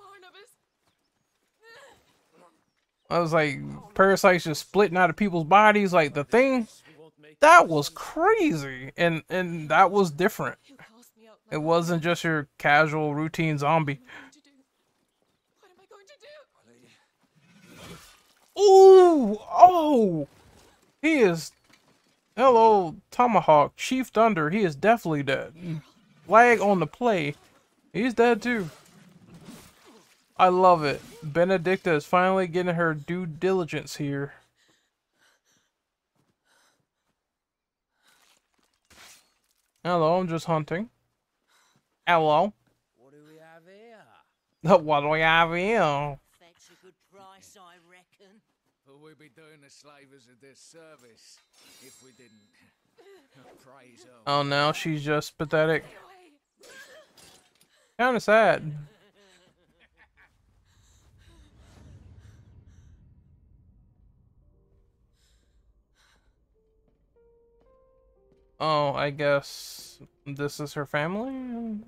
I was like, parasites just splitting out of people's bodies, like The Thing. That was crazy, and that was different. It wasn't just your casual routine zombie. What am I going to do? Ooh, oh, he is. Hello, Tomahawk, Chief Thunder. He is definitely dead. Flag on the play. He's dead too. I love it. Benedicta is finally getting her due diligence here. Hello, I'm just hunting. Hello. What do we have here? What do we have here? That's a good price, I reckon. But we'd be doing the slavers a disservice if we didn't. Praise her. Oh, now she's just pathetic. Kind of sad. Oh, I guess this is her family?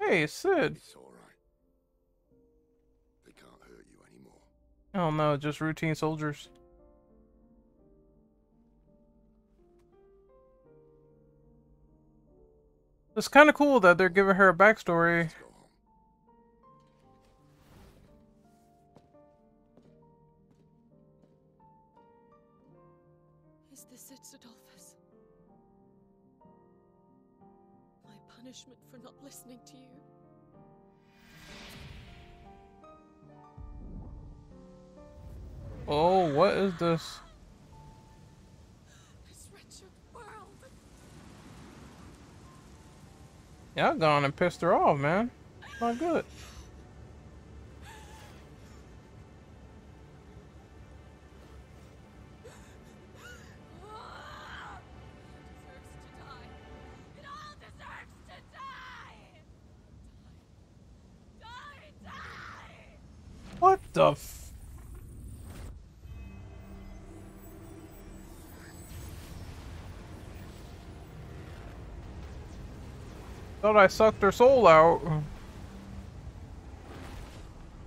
Hey, Sid. It's all right. They can't hurt you anymore. Oh no, just routine soldiers. It's kind of cool that they're giving her a backstory. Punishment for not listening to you. Oh, what is this? This wretched world. Y'all gone and pissed her off, man. Not good. What the f... Thought I sucked her soul out.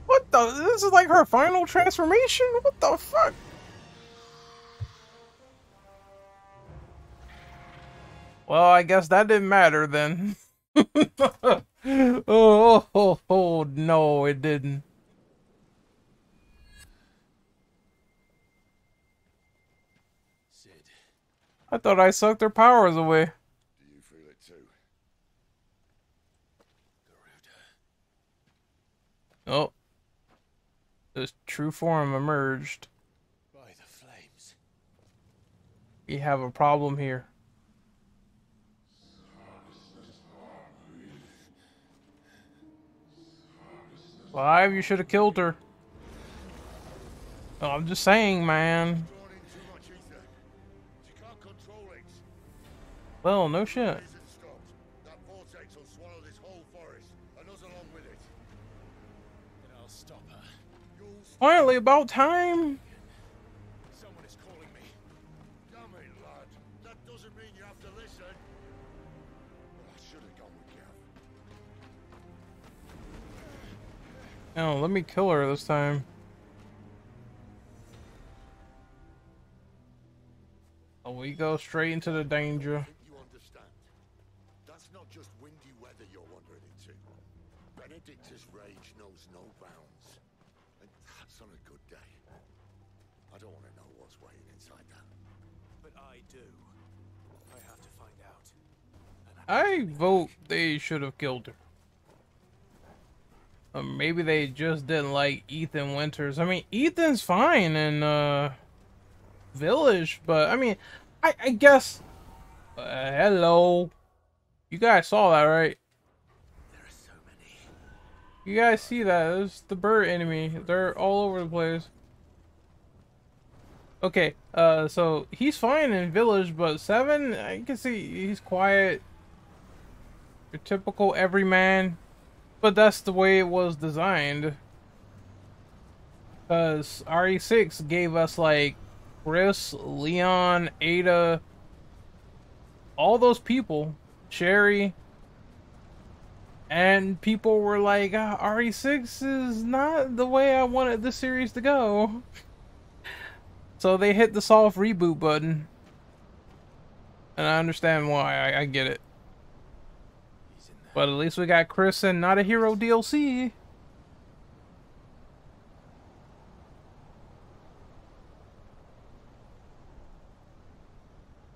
What the... This is like her final transformation? What the fuck? Well, I guess that didn't matter then. Oh, no, it didn't. I thought I sucked their powers away. Do you feel it too? Oh. This true form emerged. By the flames. We have a problem here. Clive, you should have killed her. Oh, I'm just saying, man. Well, no shit. That vortex will swallow this whole forest and us along with it. And I'll stop her. Finally, about time. Someone is calling me. Damn it, lad. That doesn't mean you have to listen. Well, I should have gone with you. No, let me kill her this time. Oh, we go straight into the danger. That's not just windy weather you're wandering into. Benedicta's rage knows no bounds. That's on a good day. I don't want to know what's waiting inside that. But I do. I have to find out. I vote they should have killed her. Or maybe they just didn't like Ethan Winters. I mean, Ethan's fine in Village, but I mean, I guess. Hello. You guys saw that, right? There are so many. You guys see that? It's the bird enemy. They're all over the place. Okay, so he's fine in Village, but 7, I can see he's quiet. Your typical everyman. But that's the way it was designed. Because RE6 gave us like Chris, Leon, Ada, all those people, Sherry, and people were like, RE6 is not the way I wanted this series to go. So they hit the soft reboot button. And I understand why, I get it. But at least we got Chris and Not a Hero DLC.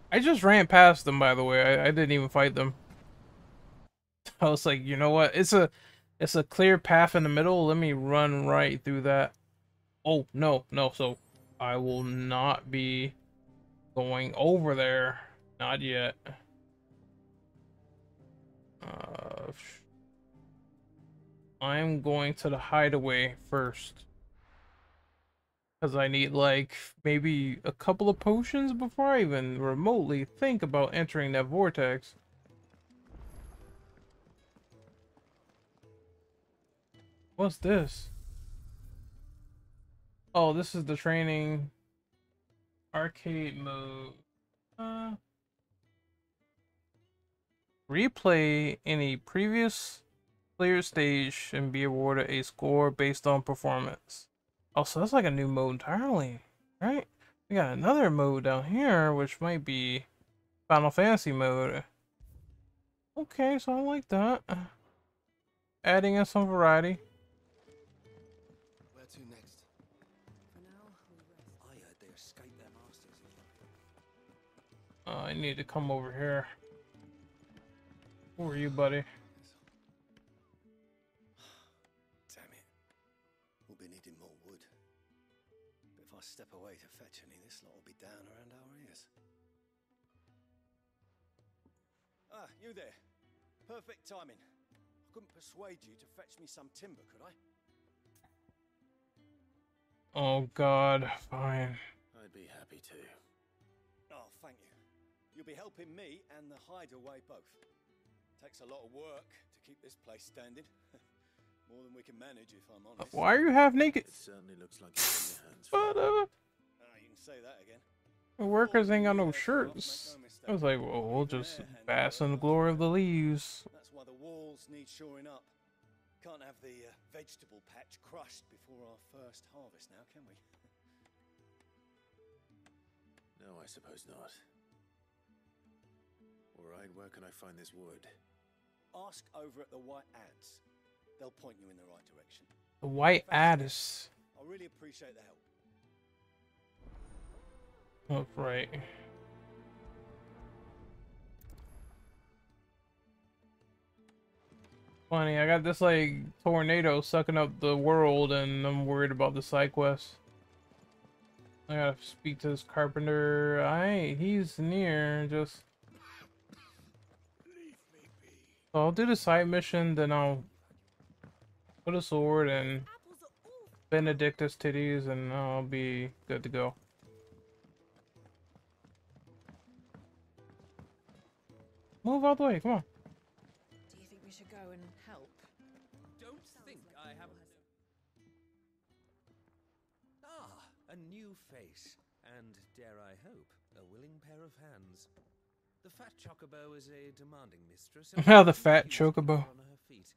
I just ran past them, by the way. I didn't even fight them. I was like, you know what? It's a clear path in the middle. Let me run right through that. Oh, no. So I will not be going over there. Not yet. I'm going to the hideaway first because I need like maybe a couple of potions before I even remotely think about entering that vortex. What's this? Oh, this is the training arcade mode. Replay any previous clear stage and be awarded a score based on performance. Oh, so that's like a new mode entirely, right? We got another mode down here, which might be Final Fantasy mode. Okay, so I like that. Adding in some variety. Where to next? For now, I heard they escaped their masters. I need to come over here. Who are you, buddy? Damn it. We'll be needing more wood. But if I step away to fetch any, this lot will be down around our ears. Ah, you there. Perfect timing. I couldn't persuade you to fetch me some timber, could I? Oh, God. Fine. I'd be happy to. Oh, thank you. You'll be helping me and the hideaway both. Takes a lot of work to keep this place standing. More than we can manage, if I'm honest. Why are you half naked? It certainly looks like your hands. Whatever. You can say that again. The workers ain't got no shirts. I was like, well, we'll just bask in the glory of the leaves. That's why the walls need shoring up. Can't have the vegetable patch crushed before our first harvest now, can we? No, I suppose not. Alright, where can I find this wood? Ask over at the White Ads. They'll point you in the right direction. The White Ads. I really appreciate the help. Oh, right. Funny, I got this like tornado sucking up the world, and I'm worried about the side quest. I gotta speak to this carpenter. He's near. Just. So I'll do the side mission, then I'll put a sword and Benedictus titties, and I'll be good to go. Move out the way, come on. Do you think we should go and help? Don't think I haven't. Ah, a new face, and dare I hope, a willing pair of hands. The fat chocobo is a demanding mistress. Now the fat chocobo. On her feet.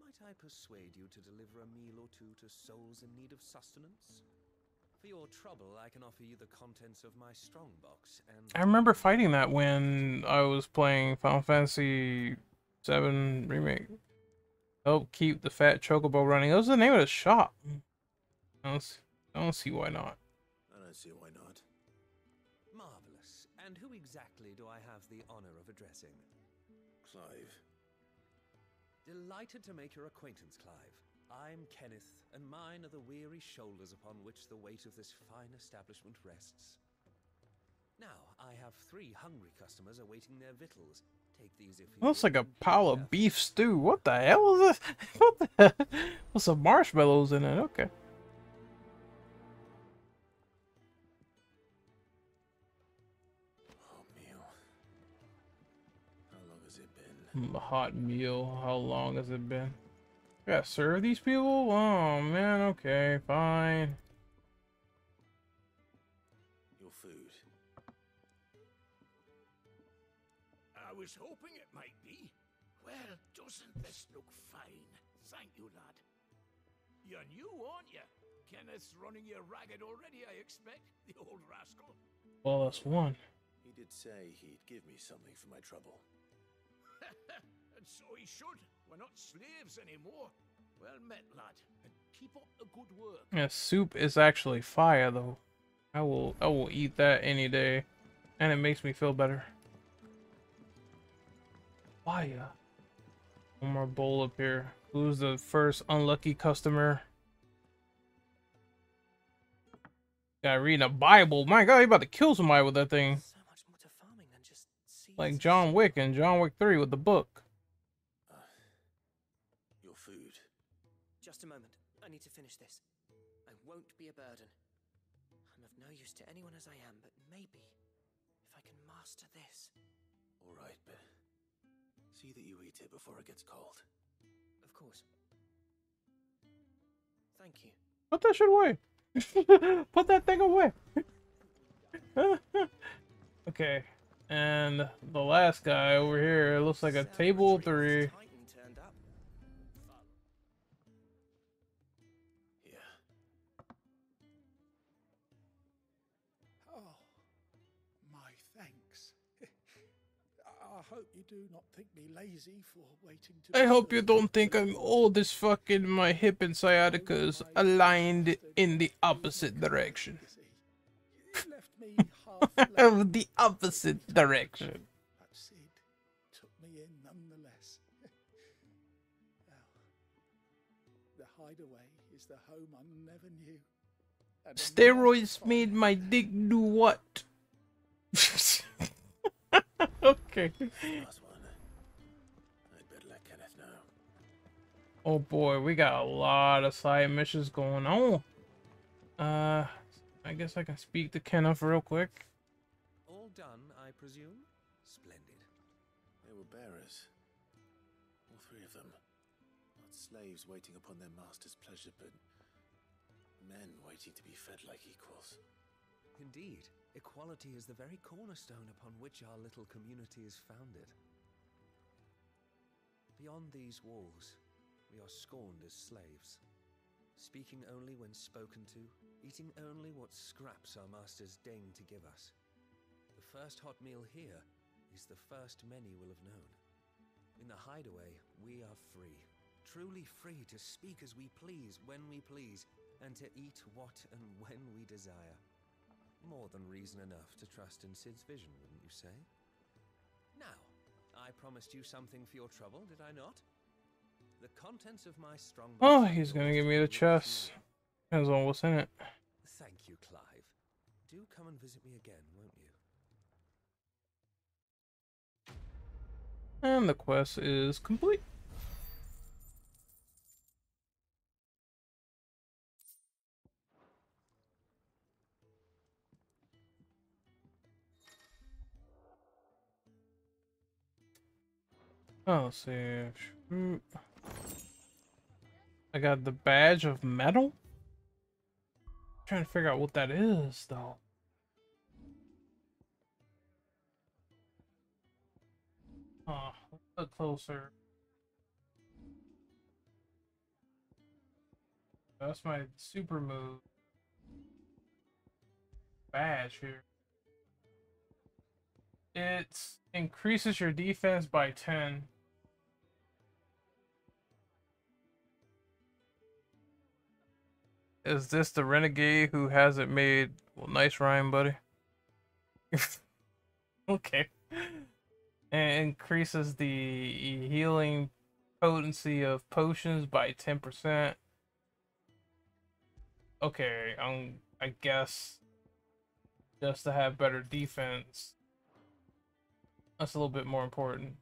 Might I persuade you to deliver a meal or two to souls in need of sustenance? For your trouble, I can offer you the contents of my strongbox. And I remember fighting that when I was playing Final Fantasy VII Remake. Help keep the fat chocobo running. That was the name of the shop. I don't see why not. I don't see why not. Marvelous. And who exactly do I have the honor of addressing? Clive. Delighted to make your acquaintance, Clive. I'm Kenneth, and mine are the weary shoulders upon which the weight of this fine establishment rests. Now, I have 3 hungry customers awaiting their victuals. Take these if you looks like a pile of beef stew. What the hell is this? What the hell? With some marshmallows in it. Okay. A hot meal. How long has it been? I gotta serve these people? Oh man, okay, fine. Your food. I was hoping it might be. Well, doesn't this look fine? Thank you, lad. You're new, aren't you? Kenneth's running you ragged already, I expect, the old rascal. Well, that's one. He did say he'd give me something for my trouble. And so he should. We're not slaves anymore. Well met, lad. And keep up the good work. Yeah, soup is actually fire, though. I will eat that any day, and it makes me feel better. Fire. One more bowl up here. Who's the first unlucky customer? Guy reading a Bible. My God, he about to kill somebody with that thing. Like John Wick and John Wick 3 with the book. Your food. Just a moment. I need to finish this. I won't be a burden. I'm of no use to anyone as I am, but maybe if I can master this. All right, but see that you eat it before it gets cold. Of course. Thank you. Put that shit away. Put that thing away. Okay. And the last guy over here, it looks like a table 3. Yeah. Oh, my thanks. I hope you do not think me lazy for waiting to. I hope you don't think I'm old as fuck and my hip and sciatica is aligned in the opposite direction. Of the opposite direction. That seed took me in nonetheless. The hideaway is the home I never knew. Steroids made my dick do what? Okay. Last one. I'd better let Kenneth know. Oh boy, we got a lot of side missions going on. I guess I can speak to Kenneth real quick. All done, I presume? Splendid. They were bearers. All 3 of them. Not slaves waiting upon their master's pleasure, but men waiting to be fed like equals. Indeed. Equality is the very cornerstone upon which our little community is founded. Beyond these walls, we are scorned as slaves. Speaking only when spoken to, eating only what scraps our masters deign to give us. The first hot meal here is the first many will have known. In the hideaway, we are free. Truly free to speak as we please, when we please, and to eat what and when we desire. More than reason enough to trust in Sid's vision, wouldn't you say? Now, I promised you something for your trouble, did I not? The contents of my strongbox. Oh, he's gonna give me the chest. Depends on what's in it. Thank you, Clive. Do come and visit me again, won't you? And the quest is complete. Oh, let's see. Shoot. I got the badge of metal? I'm trying to figure out what that is, though. Oh, a little closer. That's my super move. Badge here. It increases your defense by 10. Is this the renegade who hasn't made... Well, nice rhyme, buddy. Okay. And increases the healing potency of potions by 10%. Okay, I guess just to have better defense. That's a little bit more important.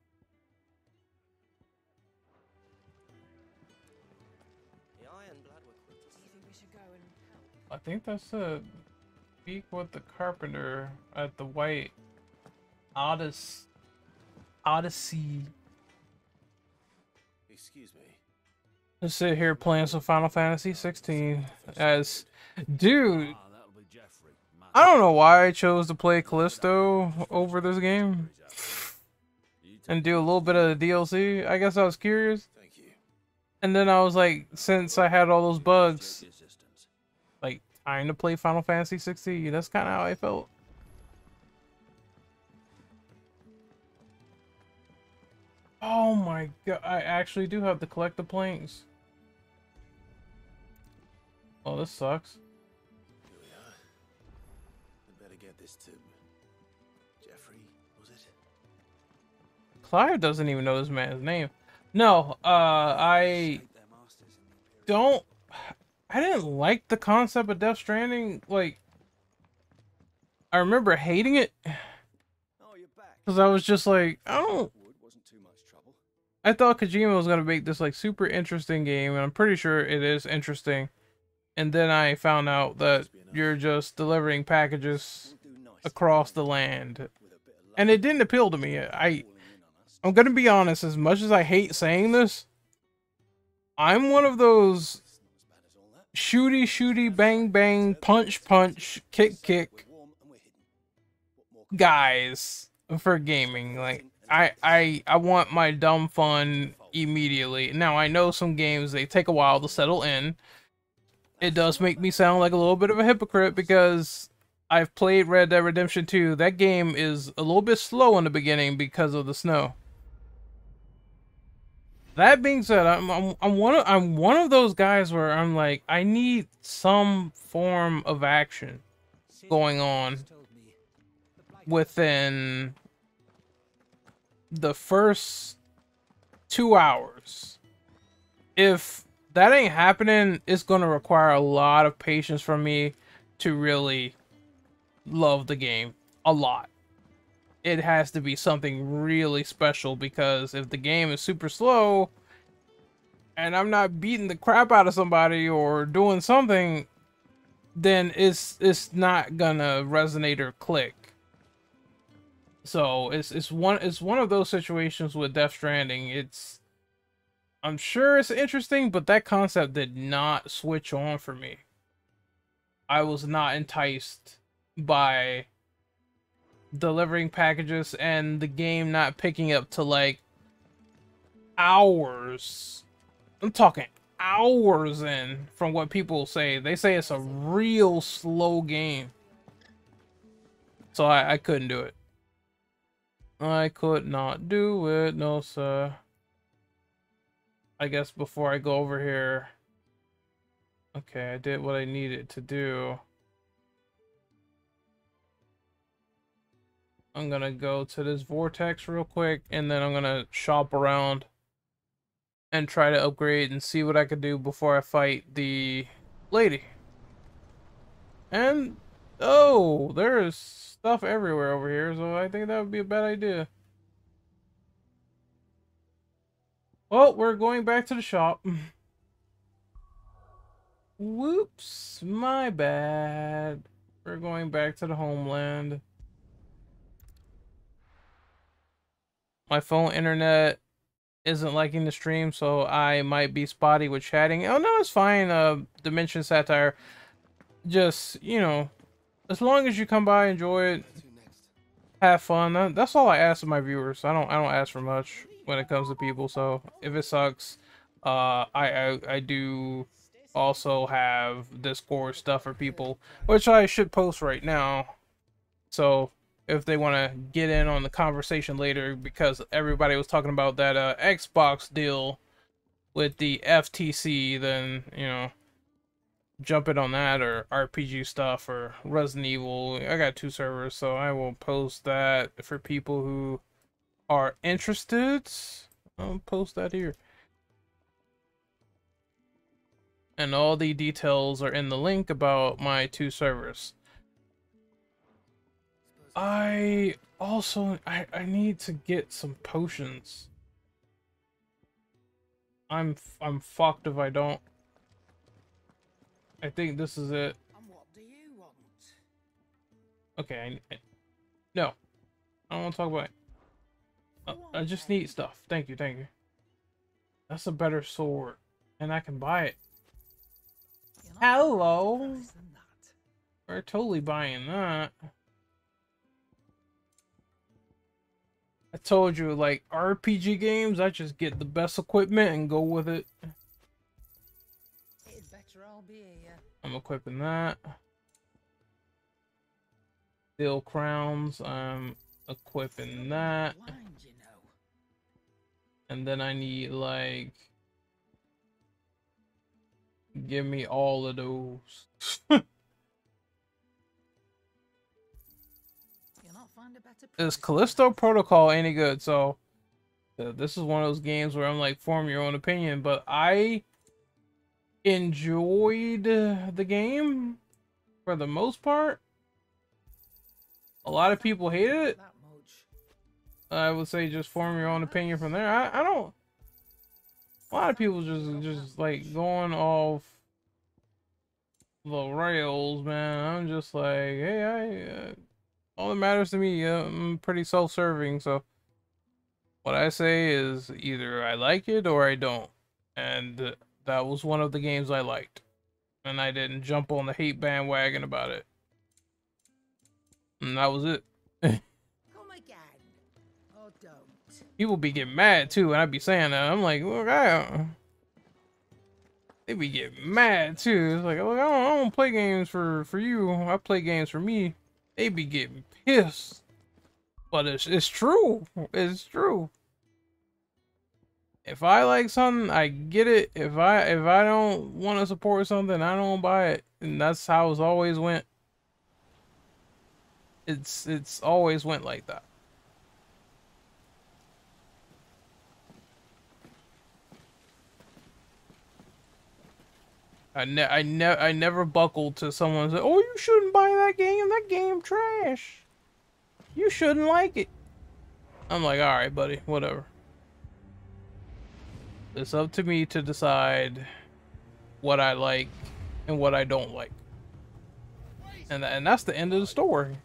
I think that's it. Speak with the carpenter at the White Odyssey. Excuse me. Let's sit here playing some Final Fantasy 16 as... Dude! I don't know why I chose to play Callisto over this game. And do a little bit of the DLC. I guess I was curious. And then I was like, since I had all those bugs... Trying to play Final Fantasy 16. That's kind of how I felt. Oh my god, I actually do have to collect the planks. Oh, this sucks. Here we are. I better get this to Jeffrey, was it? Clive doesn't even know this man's name. No, I don't... I didn't like the concept of Death Stranding. Like, I remember hating it because I was just like, I don't. I thought Kojima was gonna make this like super interesting game, and I'm pretty sure it is interesting. And then I found out that you're just delivering packages across the land, and it didn't appeal to me. I'm gonna be honest. As much as I hate saying this, I'm one of those. Shooty, shooty, bang, bang, punch, punch, kick, kick guys for gaming. Like, I want my dumb fun immediately. Now, I know some games, they take a while to settle in. It does make me sound like a little bit of a hypocrite because I've played Red Dead Redemption 2. That game is a little bit slow in the beginning because of the snow. That being said, I'm one of those guys where I'm like, I need some form of action going on within the first 2 hours. If that ain't happening, it's going to require a lot of patience from me to really love the game a lot. It has to be something really special, because if the game is super slow and I'm not beating the crap out of somebody or doing something, then it's not gonna resonate or click. So it's one of those situations with Death Stranding. It's, I'm sure it's interesting, but that concept did not switch on for me. I was not enticed by delivering packages and the game not picking up to like hours. I'm talking hours in from what people say. They say it's a real slow game. So I couldn't do it. I could not do it. No, sir. I guess before I go over here. Okay, I did what I needed to do. I'm gonna go to this vortex real quick, and then I'm gonna shop around and try to upgrade and see what I can do before I fight the lady. And oh, there is stuff everywhere over here, so I think that would be a bad idea. Well, we're going back to the shop. Whoops, my bad. We're going back to the homeland. My phone internet isn't liking the stream, so I might be spotty with chatting. Oh, no, it's fine. Dimension Satire. Just, you know, as long as you come by, enjoy it, have fun. That's all I ask of my viewers. I don't ask for much when it comes to people. So if it sucks, I do also have Discord stuff for people, which I should post right now. So if they want to get in on the conversation later, because everybody was talking about that Xbox deal with the FTC, then, you know, jumping on that, or RPG stuff, or Resident Evil. I got 2 servers, so I will post that for people who are interested. I'll post that here. And all the details are in the link about my 2 servers. I also, I need to get some potions. I'm fucked if I don't. I think this is it. And what do you want? Okay, no. I don't want to talk about it. I just need stuff. Thank you, thank you. That's a better sword. And I can buy it. Hello! We're totally buying that. I told you, like, RPG games, I just get the best equipment and go with it. I'm equipping that. Steel crowns, I'm equipping that. And then I need, like, give me all of those. Is Callisto Protocol any good? So, this is one of those games where I'm like, form your own opinion, but I enjoyed the game for the most part. A lot of people hate it. I would say just form your own opinion from there. I don't. A lot of people just like going off the rails, man. I'm just like, hey, all that matters to me. I'm pretty self-serving, so what I say is either I like it or I don't, and that was one of the games I liked, and I didn't jump on the hate bandwagon about it. And that was it. Oh my God. Oh, don't. People be getting mad too, and I'd be saying that. I'm like, look, they be getting mad too. It's like, look, I don't play games for you. I play games for me. They be getting pissed, but it's true. It's true. If I like something, I get it. If I don't want to support something, I don't buy it. And that's how it's always went. It's always went like that. I never buckled to someone say, "Oh, you shouldn't buy that game. That game trash. You shouldn't like it." I'm like, "All right, buddy, whatever." It's up to me to decide what I like and what I don't like. And that's the end of the story.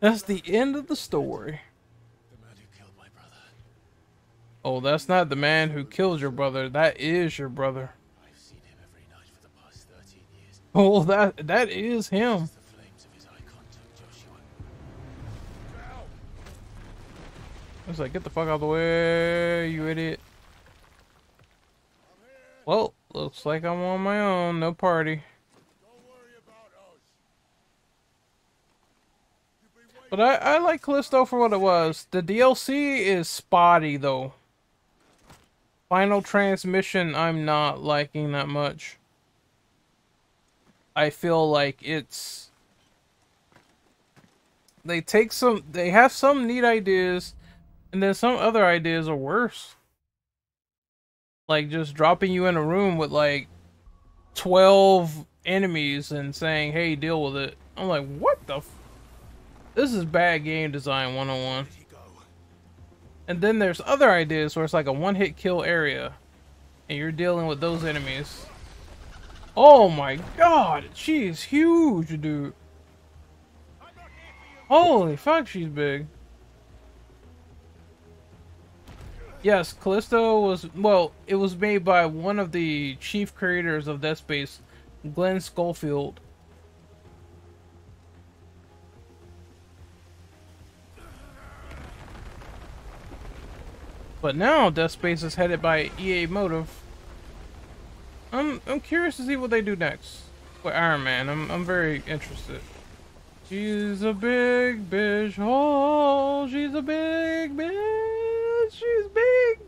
That's the end of the story. The man who killed my brother. Oh, that's not the man who killed your brother. That is your brother. I've seen him every night for the past 13 years. Oh, that is him. It's like, get the fuck out of the way, you idiot. Well, looks like I'm on my own. No party. Don't worry about us. But I like Callisto for what it was. The DLC is spotty, though. Final Transmission, I'm not liking that much. I feel like it's... They take some... They have some neat ideas, and then some other ideas are worse. Like, just dropping you in a room with, like, 12 enemies and saying, hey, deal with it. I'm like, what the f... This is bad game design 101. And then there's other ideas where it's like a one-hit kill area. And you're dealing with those enemies. Oh, my God. She's huge, dude. Holy fuck, she's big. Yes, Callisto was, well, it was made by one of the chief creators of Dead Space, Glenn Schofield. But now Dead Space is headed by EA Motive. I'm curious to see what they do next with Iron Man. I'm very interested. She's a big bitch. Oh, she's a big bitch. She's big.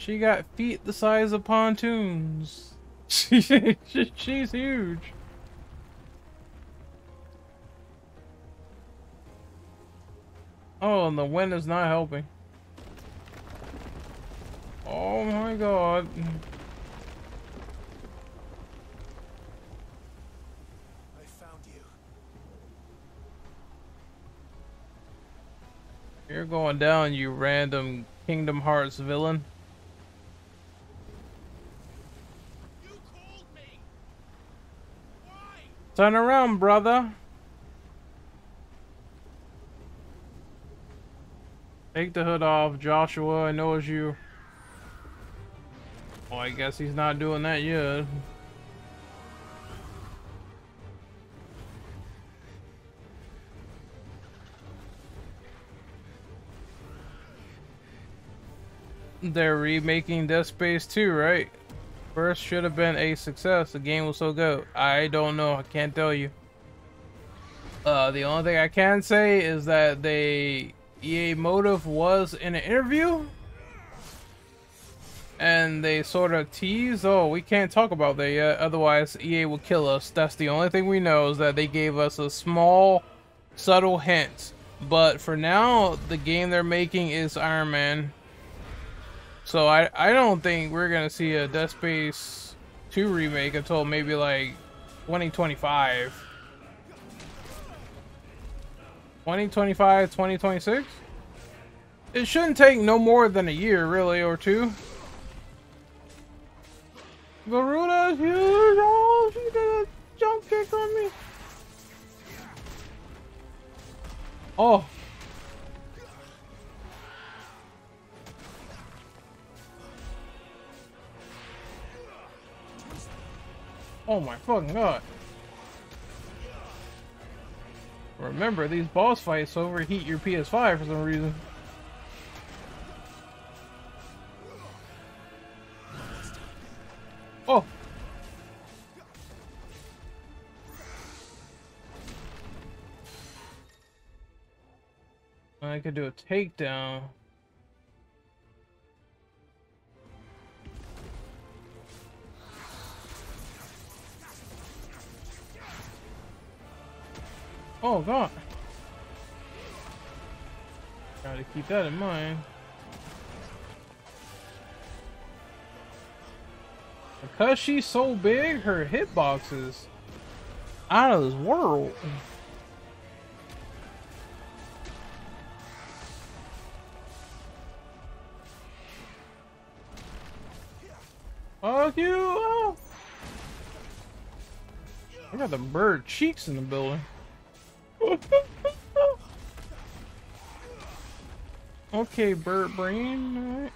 She got feet the size of pontoons. She's huge. Oh, and the wind is not helping. Oh my god. I found you. You're going down, you random Kingdom Hearts villain. You called me. Why? Turn around, brother. Take the hood off, Joshua. I know it's you. Well, I guess he's not doing that yet. They're remaking Dead Space 2, right? First should have been a success. The game was so good. I don't know. I can't tell you. The only thing I can say is that they... EA Motive was in an interview and they sort of teased, oh, we can't talk about that yet, otherwise EA will kill us. That's the only thing we know, is that they gave us a small subtle hint, but for now the game they're making is Iron Man, so I don't think we're gonna see a Dead Space 2 remake until maybe like 2025. 2025, 2026? It shouldn't take no more than a year, really, or two. Garuda, you know, she did a jump kick on me. Oh. Oh my fucking god. Remember, these boss fights overheat your PS5 for some reason. Oh! I could do a takedown. Oh god! Gotta keep that in mind. Because she's so big, her hitbox is out of this world. Fuck you! Oh. I got the bird cheeks in the building. Okay, Bert Brain. All right.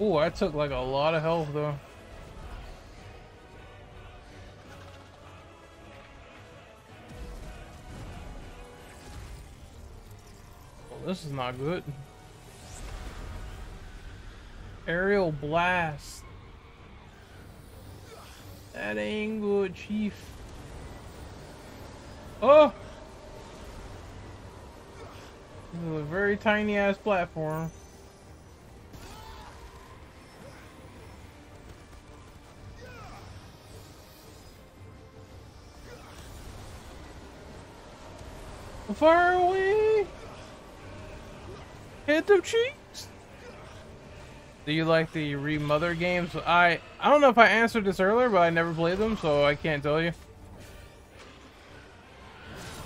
Ooh, I took like a lot of health though. This is not good. Aerial blast. That ain't good, Chief. Oh! This is a very tiny ass platform. Far away! Hit them cheeks. Do you like the remother games? I don't know if I answered this earlier, but I never played them, so I can't tell you.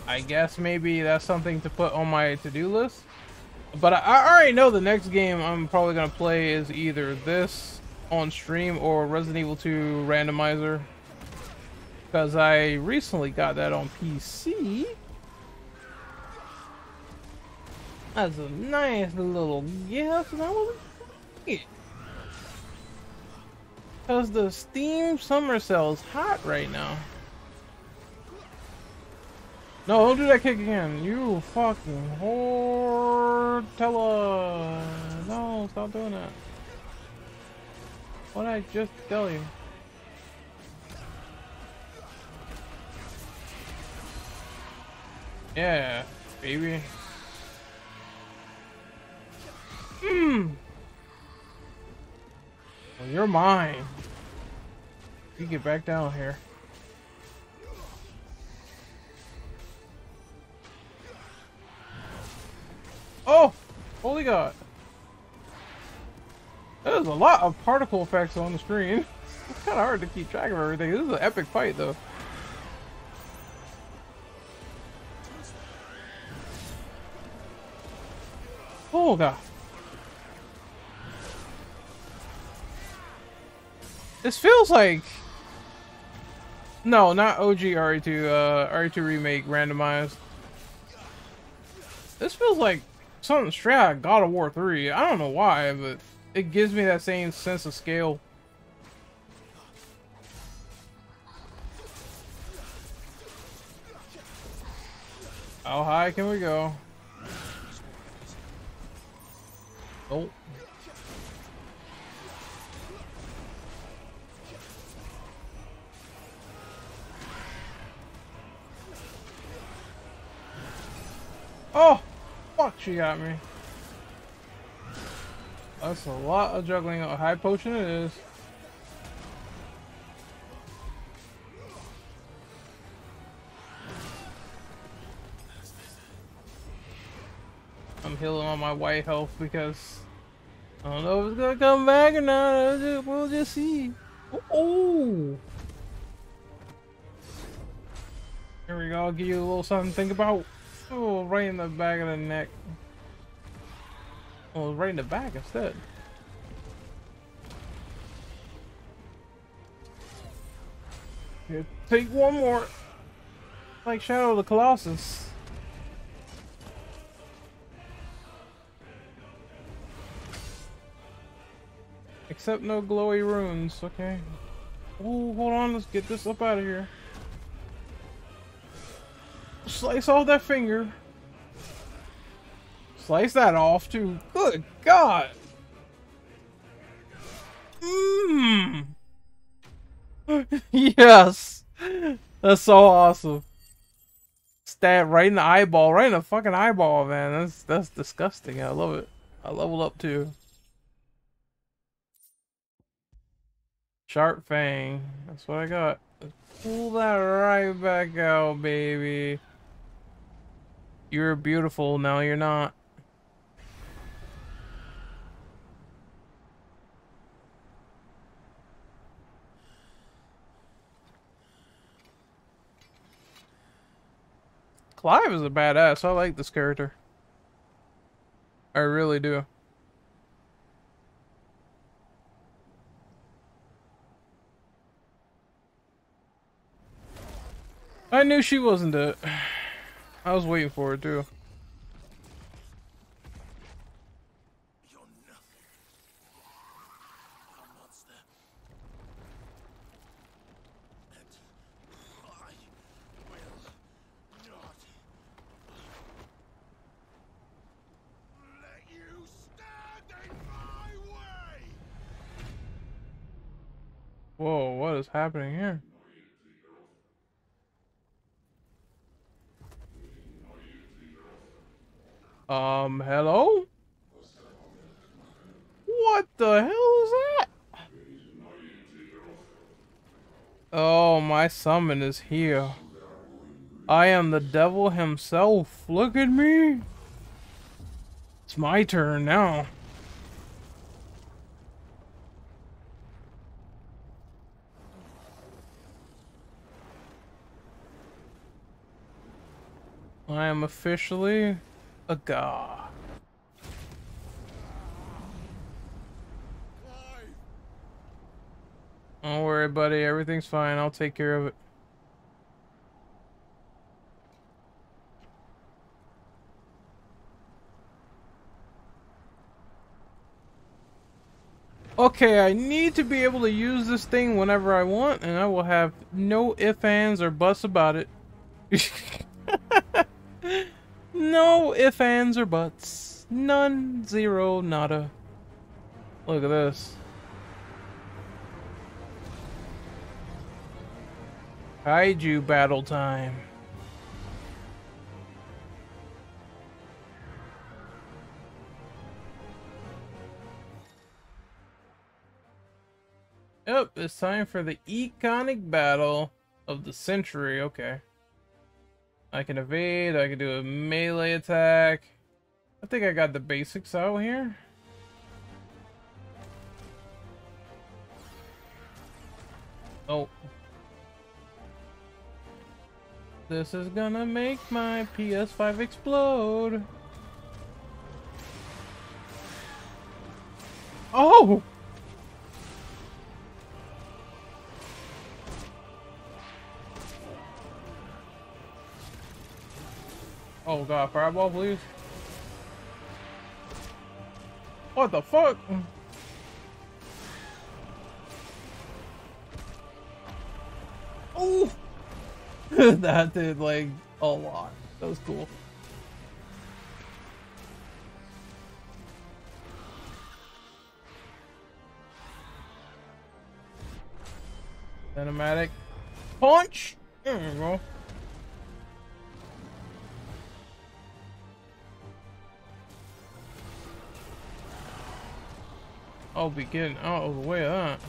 I guess maybe that's something to put on my to-do list. But I already know the next game I'm probably gonna play is either this on stream or Resident Evil 2 Randomizer, because I recently got that on PC. That's a nice little gift, and I wasn't it. Because the Steam Summer Sale is hot right now. No, don't do that kick again. You fucking whore. No, stop doing that. What did I just tell you? Yeah, baby. Well, you're mine. You get back down here. Oh! Holy God! There's a lot of particle effects on the screen. It's kind of hard to keep track of everything. This is an epic fight, though. Oh God! This feels like... No, not OG RE2, RE2 Remake randomized. This feels like something straight out of God of War 3. I don't know why, but it gives me that same sense of scale. How high can we go? Oh. Oh, fuck, she got me. That's a lot of juggling. A high potion it is. I'm healing on my white health because I don't know if it's gonna come back or not. We'll just see. Oh, here we go. I'll give you a little something to think about. Oh, right in the back of the neck. Oh, right in the back instead. Here, take one more. Like Shadow of the Colossus. Except no glowy runes, okay. Oh, hold on, let's get this up out of here. Slice off that finger. Slice that off too. Good God. Mmm. Yes. That's so awesome. Stab right in the eyeball, right in the fucking eyeball, man. That's disgusting. I love it. I leveled up too. Sharp Fang. That's what I got. Let's pull that right back out, baby. You were beautiful, now you're not. Clive is a badass. I like this character. I really do. I knew she wasn't it. I was waiting for it too. You're nothing. A monster. And I will not let you stand in my way. Whoa, what is happening here? Hello? What the hell is that? Oh, my summon is here. I am the devil himself. Look at me. It's my turn now. I am officially... a god. Don't worry, buddy. Everything's fine. I'll take care of it. Okay, I need to be able to use this thing whenever I want, and I will have no ifs, ands, or buts about it. No ifs, ands, or buts. None. Zero. Nada. Look at this. Kaiju battle time. Oh, it's time for the iconic battle of the century. Okay. I can evade, I can do a melee attack. I think I got the basics out here. Oh. This is gonna make my PS5 explode. Oh! Oh god, fireball please. What the fuck? Oh! That did like a lot. That was cool. Cinematic punch! There we go. I'll be getting out of the way of that.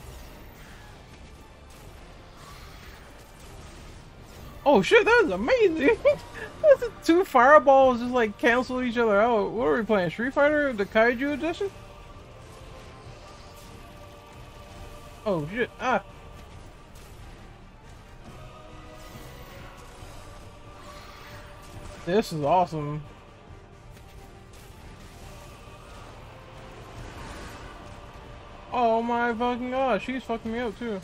Oh shit, that was amazing! That's two fireballs just like canceled each other out. What are we playing? Street Fighter, the Kaiju edition? Oh shit, ah! This is awesome. Oh my fucking god, she's fucking me up too.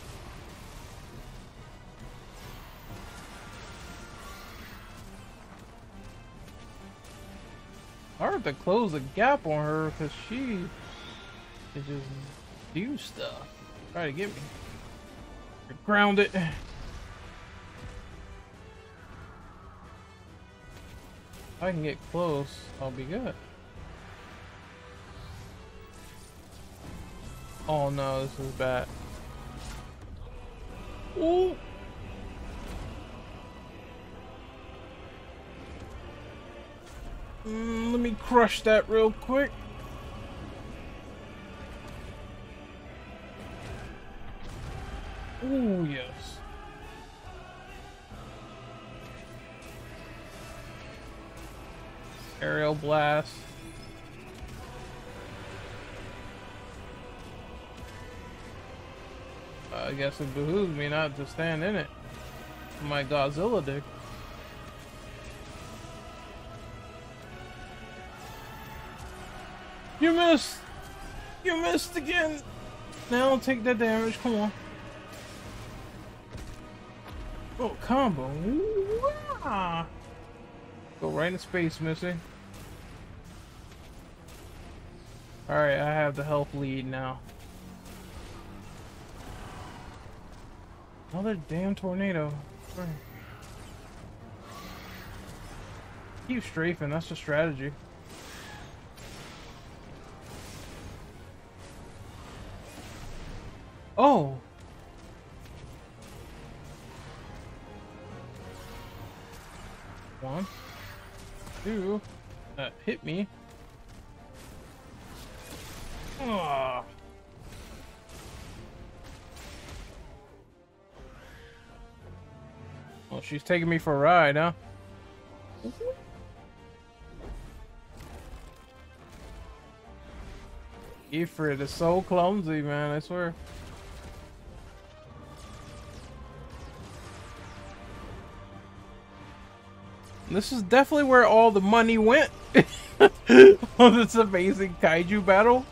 I have to close the gap on her because she can just do stuff. Try to get me. Ground it. If I can get close, I'll be good. Oh no, this is bad. Ooh. Let me crush that real quick. Ooh, yes. Aerial blast. I guess it behooves me not to stand in it. My Godzilla dick. You missed! You missed again! Now take that damage, come on. Oh, combo. Wow. Go right in space, Missy. Alright, I have the health lead now. Another damn tornado. Right. Keep strafing, that's the strategy. Oh! One. Two. That hit me. Ugh. Well, she's taking me for a ride, huh? Ifrit is so clumsy, man, I swear. This is definitely where all the money went on this amazing kaiju battle.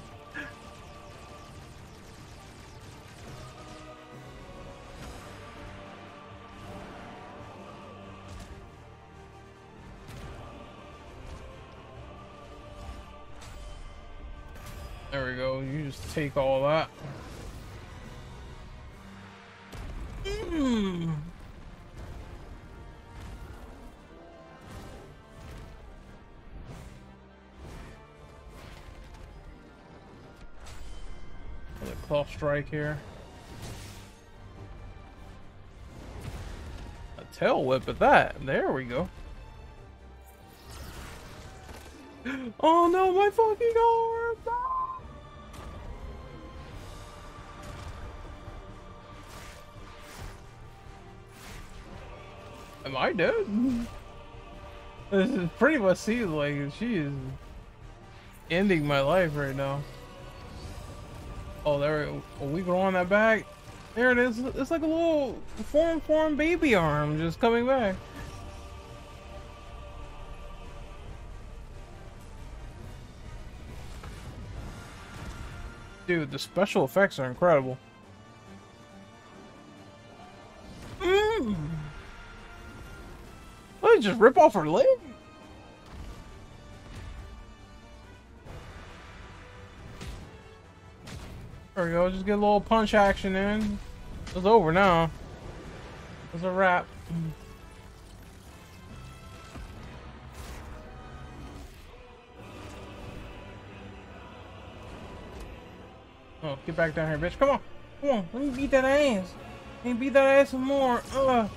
There we go, you just take all that. Mm. Cloth strike here. tail whip at that. There we go. Oh no, my fucking arm! Ah! Am I dead? This is pretty much seems like she is ending my life right now. Oh, there we go on that back. There it is. It's like a little form baby arm just coming back. Dude, the special effects are incredible. Let me just rip off her leg. There we go, just get a little punch action in. It's over now. It's a wrap. Oh, get back down here, bitch. Come on. Come on. Let me beat that ass. Let me beat that ass some more. Ugh.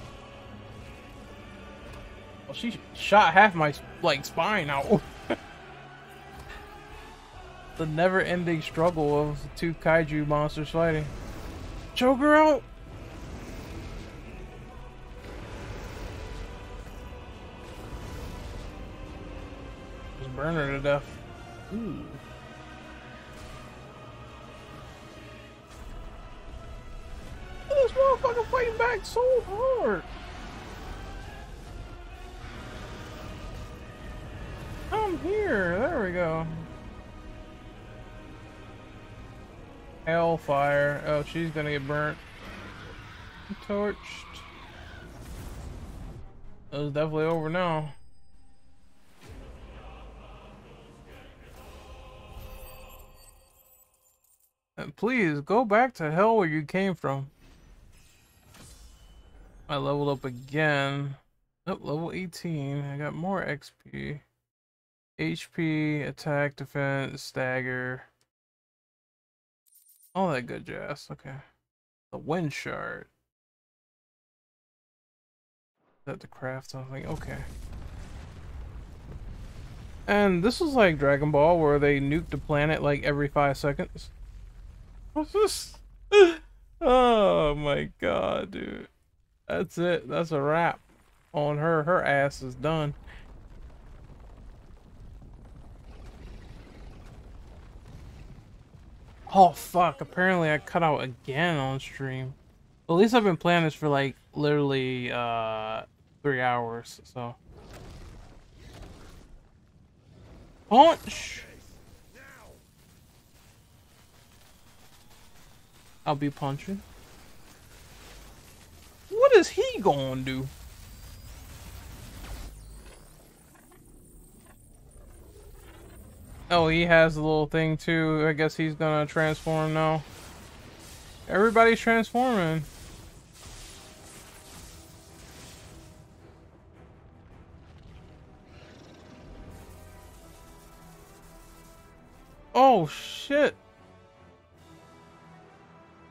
Well, she shot half my, like, spine out. The never-ending struggle of two kaiju monsters fighting. Choke her out! Just burn her to death. Ooh. This motherfucker fighting back so hard! I'm here! There we go. Hellfire. Oh, she's gonna get burnt. Torched. That was definitely over now. And please, go back to hell where you came from. I leveled up again. Nope, level 18. I got more XP. HP, attack, defense, stagger. All that good jazz. Okay. The wind shard. Is that to craft something? Okay. And this was like Dragon Ball where they nuked the planet like every 5 seconds. What's this? Oh my god, dude. That's it. That's a wrap on her. Her ass is done. Oh fuck, apparently I cut out again on stream. At least I've been playing this for like literally 3 hours, so. Punch! I'll be punching. What is he gonna do? Oh, he has the little thing too. I guess he's gonna transform now. Everybody's transforming. Oh shit.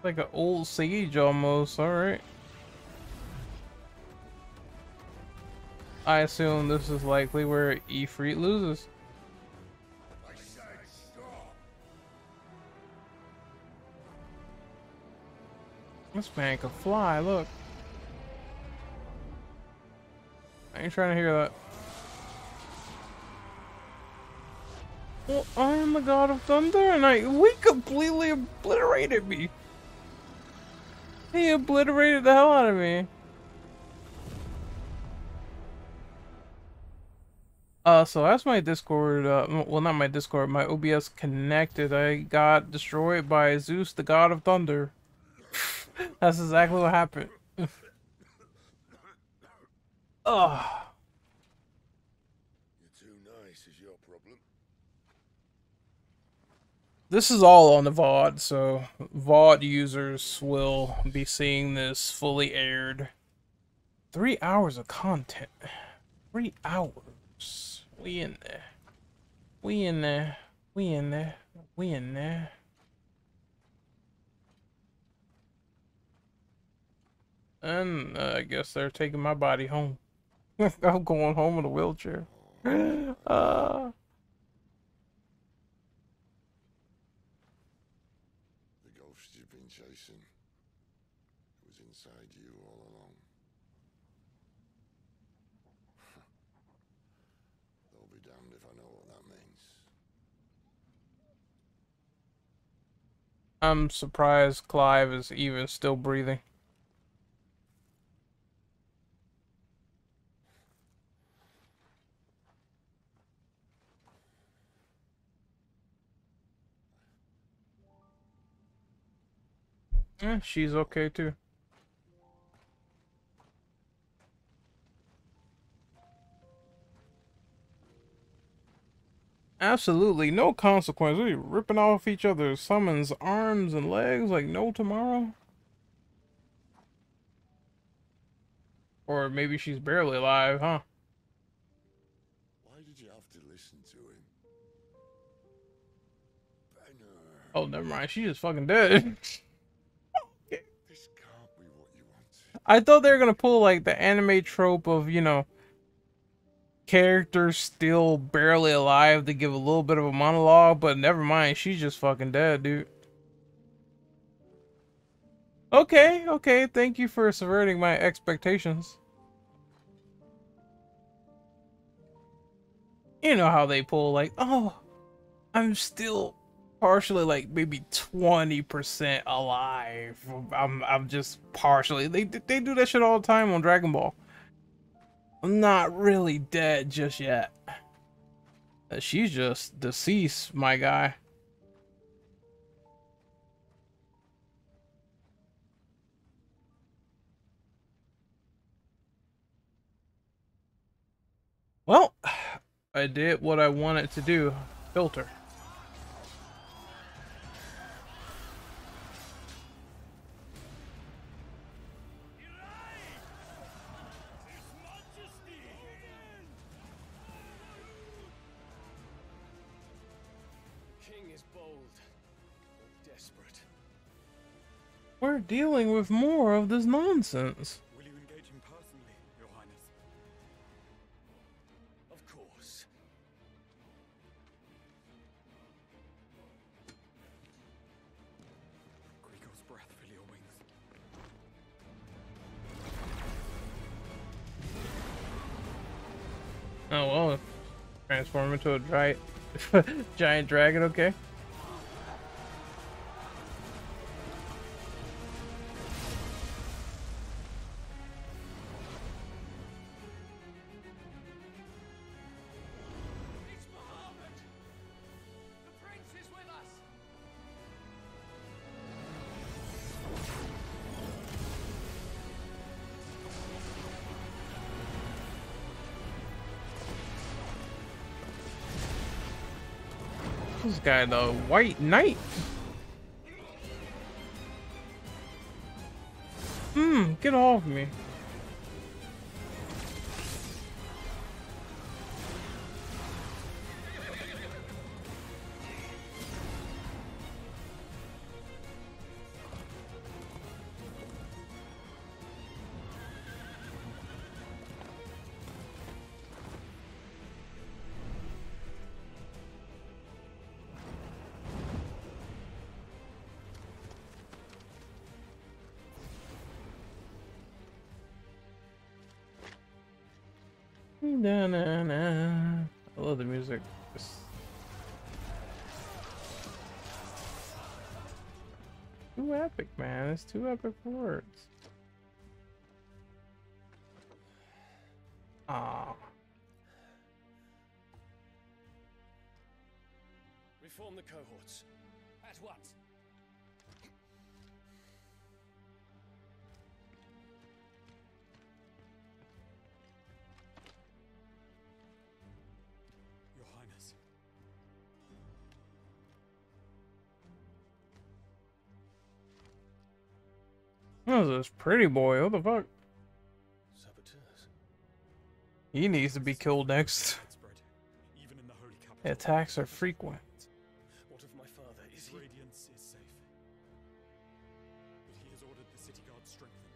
Like an old sage almost, alright. I assume this is likely where Ifrit loses. This man can fly, look. I ain't trying to hear that. Well, I am the god of thunder and we completely obliterated me. He obliterated the hell out of me. So that's my Discord, well not my Discord, my OBS connected. I got destroyed by Zeus, the god of thunder. That's exactly what happened. Oh. You're too nice is your problem. This is all on the VOD, so VOD users will be seeing this fully aired. 3 hours of content. 3 hours. We in there. We in there. We in there. We in there. And I guess they're taking my body home. I'm going home in a wheelchair. The ghost you've been chasing was inside you all along. They'll be damned if I know what that means. I'm surprised Clive is even still breathing. Yeah, she's okay too. Absolutely no consequence. We're ripping off each other's summons, arms and legs like no tomorrow. Or maybe she's barely alive, huh? Why did you have to listen to him? Banner. Oh, never mind. She's just fucking dead. I thought they were gonna pull like the anime trope of, you know, characters still barely alive to give a little bit of a monologue, but never mind, she's just fucking dead, dude. Okay, thank you for subverting my expectations. You know how they pull like, oh, I'm still partially like maybe 20% alive. I'm just partially. They do that shit all the time on Dragon Ball. I'm not really dead just yet. She's just deceased, my guy. Well, I did what I wanted to do. Filter. We're dealing with more of this nonsense. Will you engage him personally, Your Highness? Of course. Griego's breath fill your wings. Oh well, transform into a giant dragon, okay? This guy, the White Knight. Get off me. I love the music. Too epic, man. It's too epic for words. Ah. Reform the cohorts. At once. Who's this pretty boy? What the fuck? Saboteurs. He needs to be killed next. Even in the holy capital. Attacks are frequent. What of my father? Is he... Radiance is safe. But he has ordered the city guard strengthened.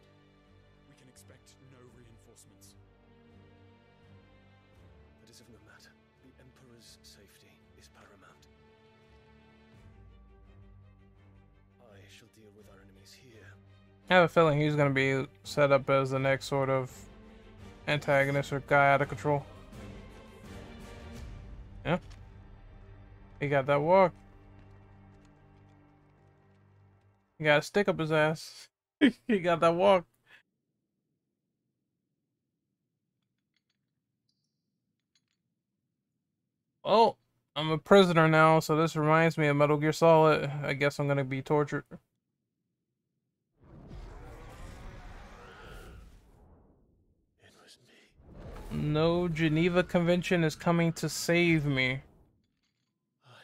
can expect no reinforcements. That is of no matter. The Emperor's safety is paramount. I shall deal with our enemies here. I have a feeling he's going to be set up as the next sort of antagonist or guy out of control. Yeah. He got that walk. He got a stick up his ass. He got that walk. Oh, I'm a prisoner now, so this reminds me of Metal Gear Solid. I guess I'm gonna be tortured. It was me. No Geneva Convention is coming to save me. I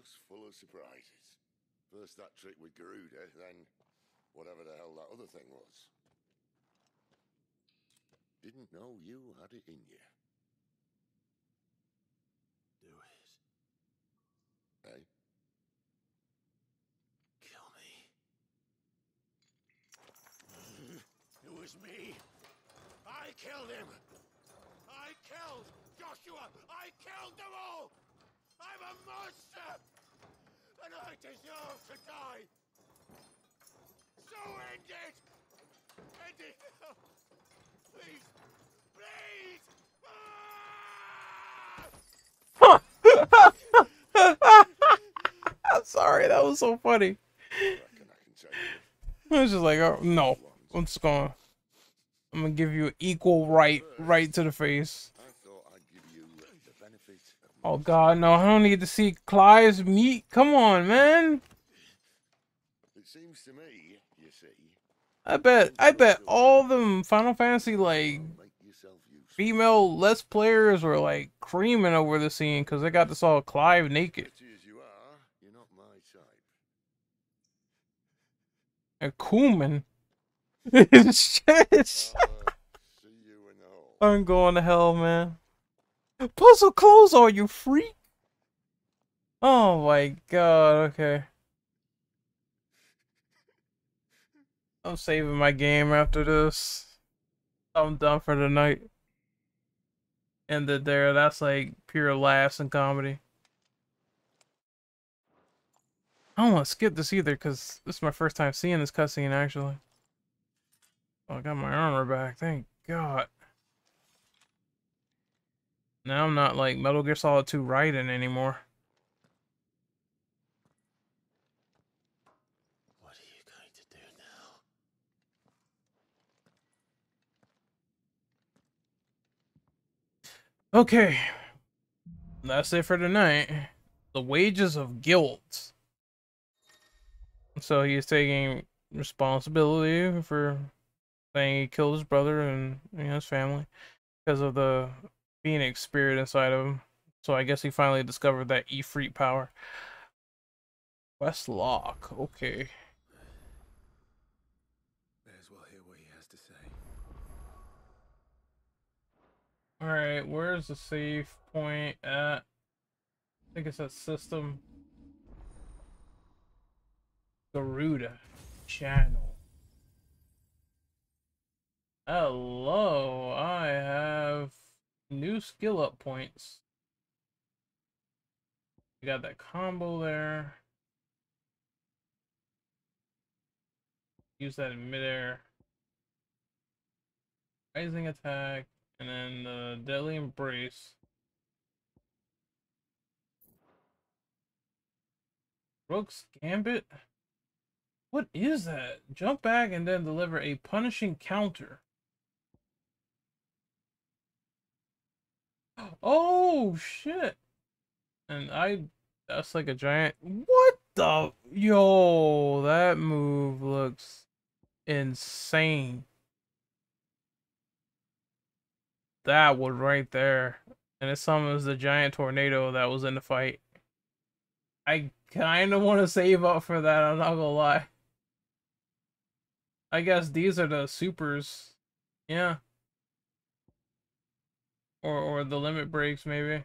just full of surprises. First that trick with Garuda, then whatever the hell that other thing was. Didn't know you had it in you. Do it. Hey? Kill me. It was me. I killed him. I killed Joshua. I killed them all. I'm a monster, and I deserve to die. So end it! End it! Please! Please! Ah! I'm sorry, that was so funny. I was just like, oh, no, I'm just gonna, I'm gonna give you equal right to the face. Oh god, no, I don't need to see Clive's meat. Come on, man. It seems to me, you see. I bet all them Final Fantasy like female Let's Players were like creaming over the scene because they got to saw Clive naked. You're not my type. And Kuman. I'm going to hell, man. Put some clothes on, you freak! Oh my god, okay. I'm saving my game after this. I'm done for the night. Ended there, that's like pure laughs and comedy. I don't want to skip this either, because this is my first time seeing this cutscene, actually. Oh, I got my armor back, thank god. Now I'm not like Metal Gear Solid 2 Raiden anymore. What are you going to do now? Okay. That's it for tonight. The wages of guilt. So he's taking responsibility for saying he killed his brother and, you know, his family because of the Phoenix spirit inside of him. So I guess he finally discovered that Ifrit power. West Lock, okay. May as well hear what he has to say. Alright, where's the save point at? I think it's at system. Garuda channel. Hello, I have new skill up points. You got that combo there. Use that in midair. Rising attack, and then the deadly embrace. Rogue's Gambit? What is that? Jump back and then deliver a punishing counter. Oh shit! And that's like a giant. What the? Yo, that move looks insane. That one right there, and it summons the giant tornado that was in the fight. I kind of want to save up for that. I'm not gonna lie. I guess these are the supers. Yeah. Or the limit breaks, maybe.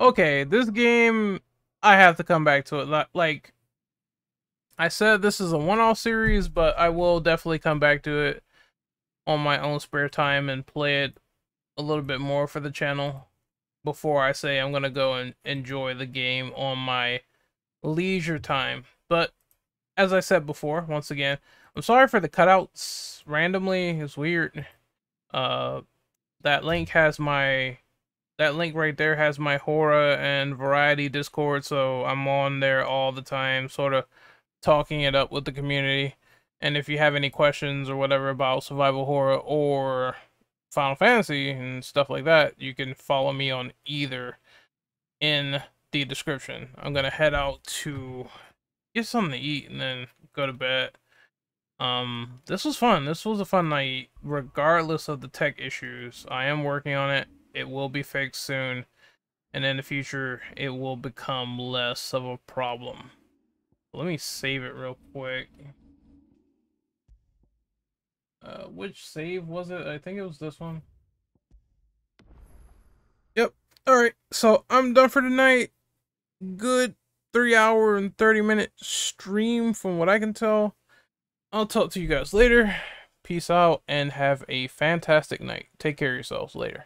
Okay, this game, I have to come back to it. Like I said, this is a one-off series, but I will definitely come back to it on my own spare time and play it a little bit more for the channel before I say I'm going to go and enjoy the game on my leisure time. But as I said before, once again, I'm sorry for the cutouts randomly. It's weird. That link has my... That link right there has my horror and variety Discord, so I'm on there all the time, sort of talking it up with the community. And if you have any questions or whatever about survival horror or Final Fantasy and stuff like that, you can follow me on either in the description. I'm gonna head out to get something to eat and then go to bed. This was fun. This was a fun night, regardless of the tech issues. I am working on it. It will be fixed soon, and in the future, it will become less of a problem. Let me save it real quick. Which save was it? I think it was this one. Yep. Alright, so I'm done for tonight. Good 3-hour and 30-minute stream from what I can tell. I'll talk to you guys later. Peace out and have a fantastic night. Take care of yourselves. Later.